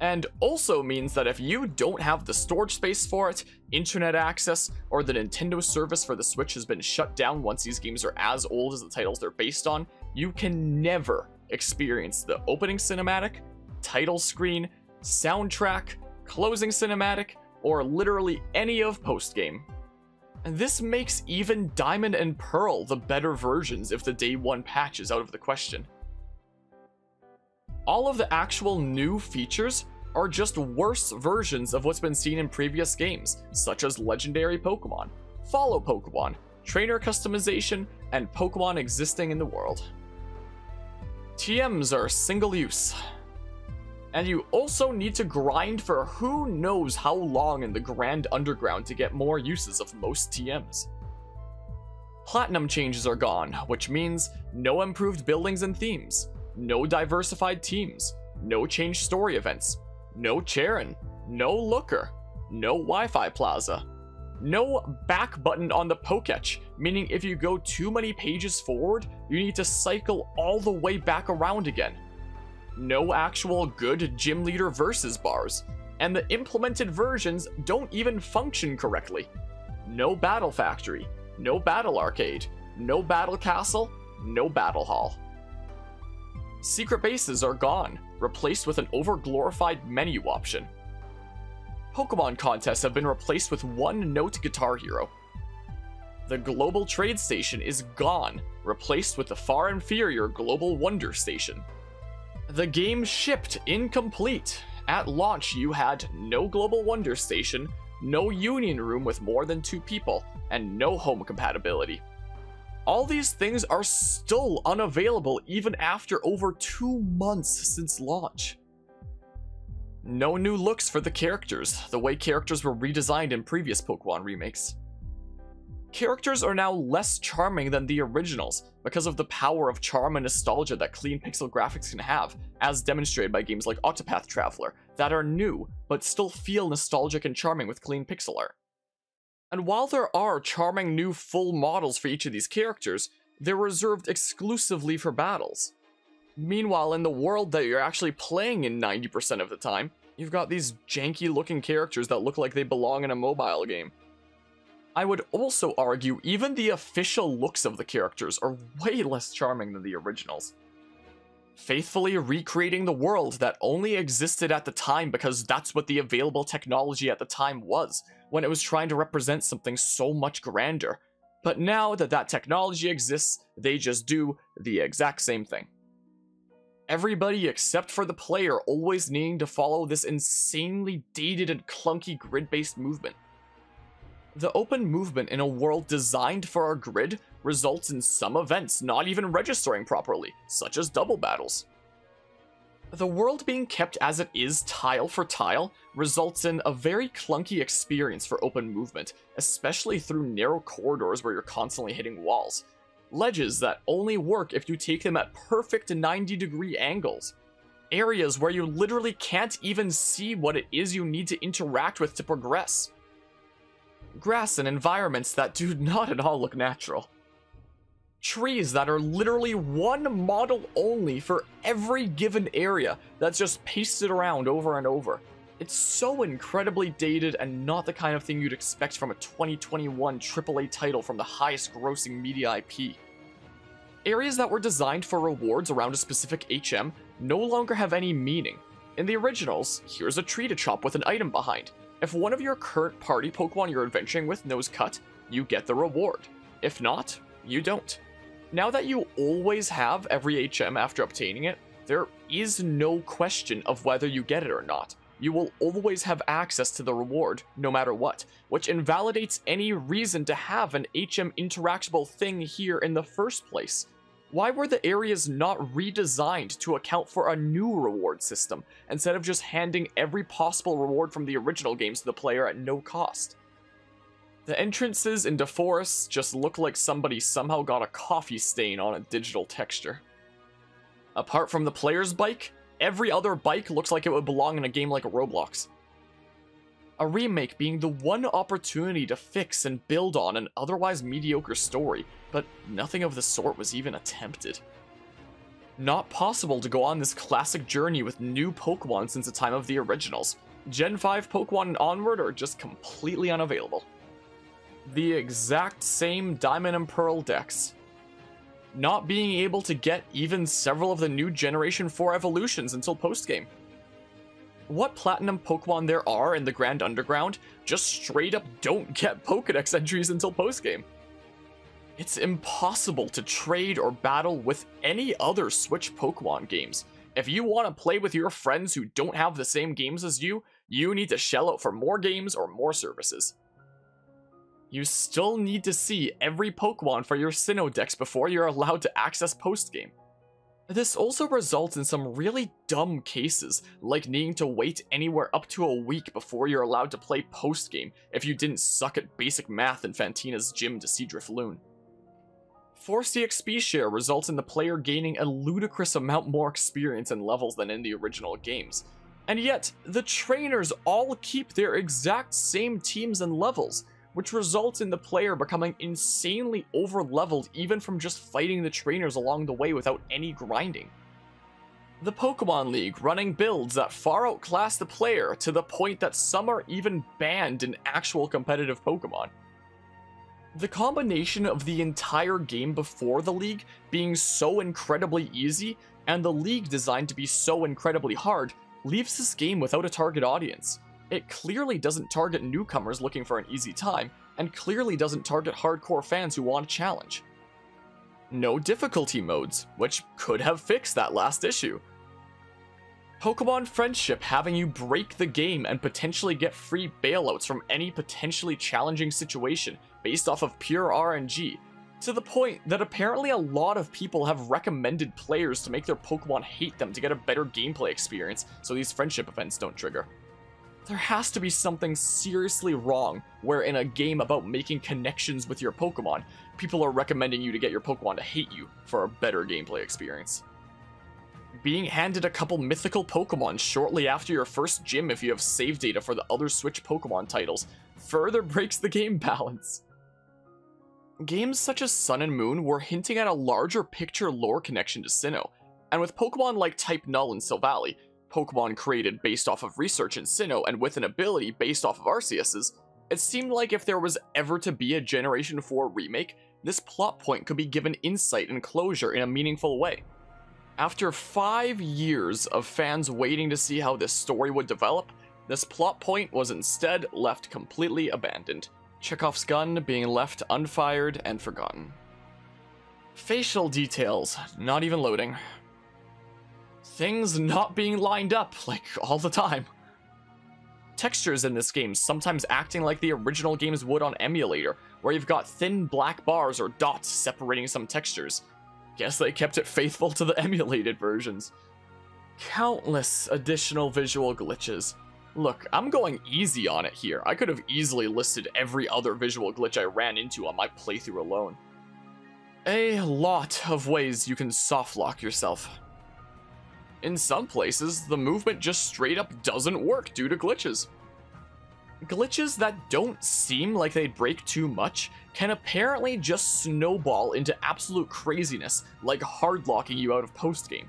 And also means that if you don't have the storage space for it, internet access, or the Nintendo service for the Switch has been shut down once these games are as old as the titles they're based on, you can never experience the opening cinematic, title screen, soundtrack, closing cinematic, or literally any of postgame. And this makes even Diamond and Pearl the better versions if the day one patch is out of the question. All of the actual new features are just worse versions of what's been seen in previous games, such as Legendary Pokemon, Follow Pokemon, Trainer Customization, and Pokemon existing in the world. T Ms are single use. And you also need to grind for who knows how long in the Grand Underground to get more uses of most T Ms. Platinum changes are gone, which means no improved buildings and themes, no diversified teams, no changed story events, no Charon, no Looker, no Wi-Fi Plaza, no back button on the Poketch, meaning if you go too many pages forward, you need to cycle all the way back around again. No actual good gym leader versus bars, and the implemented versions don't even function correctly. No battle factory, no battle arcade, no battle castle, no battle hall. Secret bases are gone, replaced with an over-glorified menu option. Pokémon contests have been replaced with one-note Guitar Hero. The Global Trade Station is gone, replaced with the far inferior Global Wonder Station. The game shipped incomplete. At launch, you had no Global Wonder Station, no Union Room with more than two people, and no home compatibility. All these things are still unavailable even after over two months since launch. No new looks for the characters, the way characters were redesigned in previous Pokémon remakes. Characters are now less charming than the originals because of the power of charm and nostalgia that clean pixel graphics can have, as demonstrated by games like Octopath Traveler, that are new, but still feel nostalgic and charming with clean pixel art. And while there are charming new full models for each of these characters, they're reserved exclusively for battles. Meanwhile, in the world that you're actually playing in ninety percent of the time, you've got these janky looking characters that look like they belong in a mobile game. I would also argue even the official looks of the characters are way less charming than the originals. Faithfully recreating the world that only existed at the time because that's what the available technology at the time was, when it was trying to represent something so much grander. But now that that technology exists, they just do the exact same thing. Everybody except for the player always needing to follow this insanely dated and clunky grid-based movement. The open movement in a world designed for our grid results in some events not even registering properly, such as double battles. The world being kept as it is tile for tile results in a very clunky experience for open movement, especially through narrow corridors where you're constantly hitting walls. Ledges that only work if you take them at perfect ninety degree angles. Areas where you literally can't even see what it is you need to interact with to progress. Grass and environments that do not at all look natural. Trees that are literally one model only for every given area that's just pasted around over and over. It's so incredibly dated and not the kind of thing you'd expect from a twenty twenty-one triple A title from the highest grossing media I P. Areas that were designed for rewards around a specific H M no longer have any meaning. In the originals, here's a tree to chop with an item behind. If one of your current party Pokemon you're adventuring with knows cut, you get the reward. If not, you don't. Now that you always have every H M after obtaining it, there is no question of whether you get it or not. You will always have access to the reward, no matter what, which invalidates any reason to have an H M interactable thing here in the first place. Why were the areas not redesigned to account for a new reward system, instead of just handing every possible reward from the original games to the player at no cost? The entrances into forests just look like somebody somehow got a coffee stain on a digital texture. Apart from the player's bike, every other bike looks like it would belong in a game like Roblox. A remake being the one opportunity to fix and build on an otherwise mediocre story, but nothing of the sort was even attempted. Not possible to go on this classic journey with new Pokémon since the time of the originals. Gen five Pokémon and onward are just completely unavailable. The exact same Diamond and Pearl decks. Not being able to get even several of the new Generation four evolutions until postgame. What Platinum Pokemon there are in the Grand Underground just straight up don't get Pokedex entries until postgame. It's impossible to trade or battle with any other Switch Pokemon games. If you want to play with your friends who don't have the same games as you, you need to shell out for more games or more services. You still need to see every Pokemon for your Sinnoh decks before you're allowed to access postgame. This also results in some really dumb cases, like needing to wait anywhere up to a week before you're allowed to play postgame if you didn't suck at basic math in Fantina's gym to see Drifloon. Forced E X P share results in the player gaining a ludicrous amount more experience and levels than in the original games. And yet, the trainers all keep their exact same teams and levels, which results in the player becoming insanely overleveled even from just fighting the trainers along the way without any grinding. The Pokemon League running builds that far outclass the player to the point that some are even banned in actual competitive Pokemon. The combination of the entire game before the League being so incredibly easy and the League designed to be so incredibly hard leaves this game without a target audience. It clearly doesn't target newcomers looking for an easy time, and clearly doesn't target hardcore fans who want a challenge. No difficulty modes, which could have fixed that last issue. Pokemon Friendship having you break the game and potentially get free bailouts from any potentially challenging situation based off of pure R N G, to the point that apparently a lot of people have recommended players to make their Pokemon hate them to get a better gameplay experience so these friendship events don't trigger. There has to be something seriously wrong where in a game about making connections with your Pokemon, people are recommending you to get your Pokemon to hate you for a better gameplay experience. Being handed a couple mythical Pokemon shortly after your first gym if you have save data for the other Switch Pokemon titles further breaks the game balance. Games such as Sun and Moon were hinting at a larger picture lore connection to Sinnoh, and with Pokemon like Type Null and Silvally, Pokemon created based off of research in Sinnoh and with an ability based off of Arceus's, it seemed like if there was ever to be a Generation four remake, this plot point could be given insight and closure in a meaningful way. After five years of fans waiting to see how this story would develop, this plot point was instead left completely abandoned, Chekhov's gun being left unfired and forgotten. Facial details, not even loading. Things not being lined up, like, all the time. Textures in this game sometimes acting like the original games would on emulator, where you've got thin black bars or dots separating some textures. Guess they kept it faithful to the emulated versions. Countless additional visual glitches. Look, I'm going easy on it here. I could have easily listed every other visual glitch I ran into on my playthrough alone. A lot of ways you can softlock yourself. In some places, the movement just straight up doesn't work due to glitches. Glitches that don't seem like they break too much can apparently just snowball into absolute craziness, like hardlocking you out of postgame.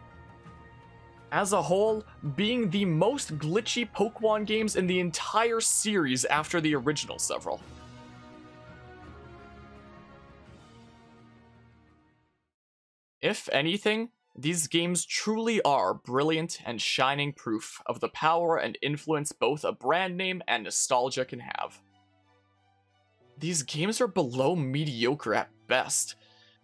As a whole, being the most glitchy Pokemon games in the entire series after the original several. If anything, these games truly are brilliant and shining proof of the power and influence both a brand name and nostalgia can have. These games are below mediocre at best,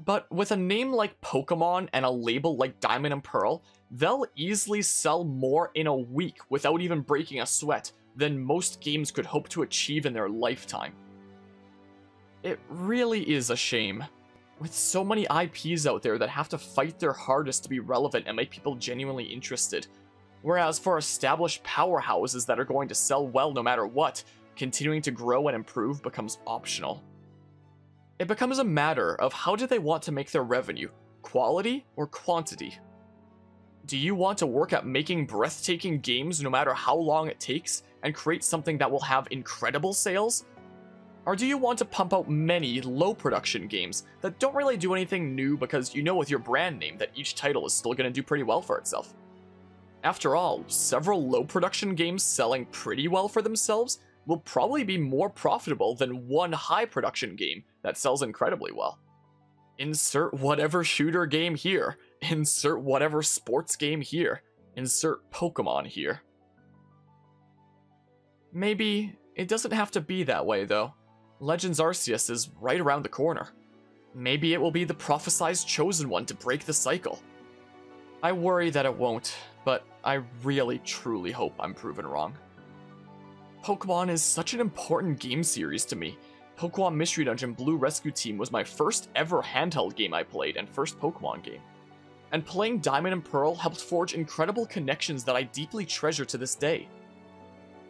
but with a name like Pokemon and a label like Diamond and Pearl, they'll easily sell more in a week without even breaking a sweat than most games could hope to achieve in their lifetime. It really is a shame. With so many I Ps out there that have to fight their hardest to be relevant and make people genuinely interested, whereas for established powerhouses that are going to sell well no matter what, continuing to grow and improve becomes optional. It becomes a matter of how do they want to make their revenue, quality or quantity? Do you want to work at making breathtaking games no matter how long it takes and create something that will have incredible sales? Or do you want to pump out many low-production games that don't really do anything new because you know with your brand name that each title is still going to do pretty well for itself? After all, several low-production games selling pretty well for themselves will probably be more profitable than one high-production game that sells incredibly well. Insert whatever shooter game here, insert whatever sports game here, insert Pokemon here. Maybe it doesn't have to be that way, though. Legends Arceus is right around the corner. Maybe it will be the prophesized chosen one to break the cycle. I worry that it won't, but I really truly hope I'm proven wrong. Pokemon is such an important game series to me. Pokemon Mystery Dungeon Blue Rescue Team was my first ever handheld game I played and first Pokemon game. And playing Diamond and Pearl helped forge incredible connections that I deeply treasure to this day.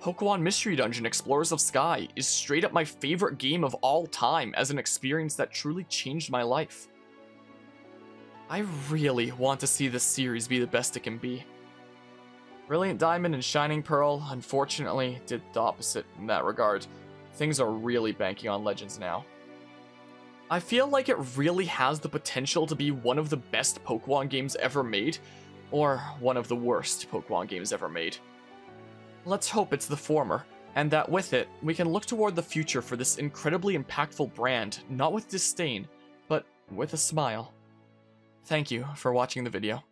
Pokemon Mystery Dungeon Explorers of Sky is straight up my favorite game of all time as an experience that truly changed my life. I really want to see this series be the best it can be. Brilliant Diamond and Shining Pearl, unfortunately, did the opposite in that regard, Things are really banking on Legends now. I feel like it really has the potential to be one of the best Pokemon games ever made, or one of the worst Pokemon games ever made. Let's hope it's the former, and that with it, we can look toward the future for this incredibly impactful brand, not with disdain, but with a smile. Thank you for watching the video.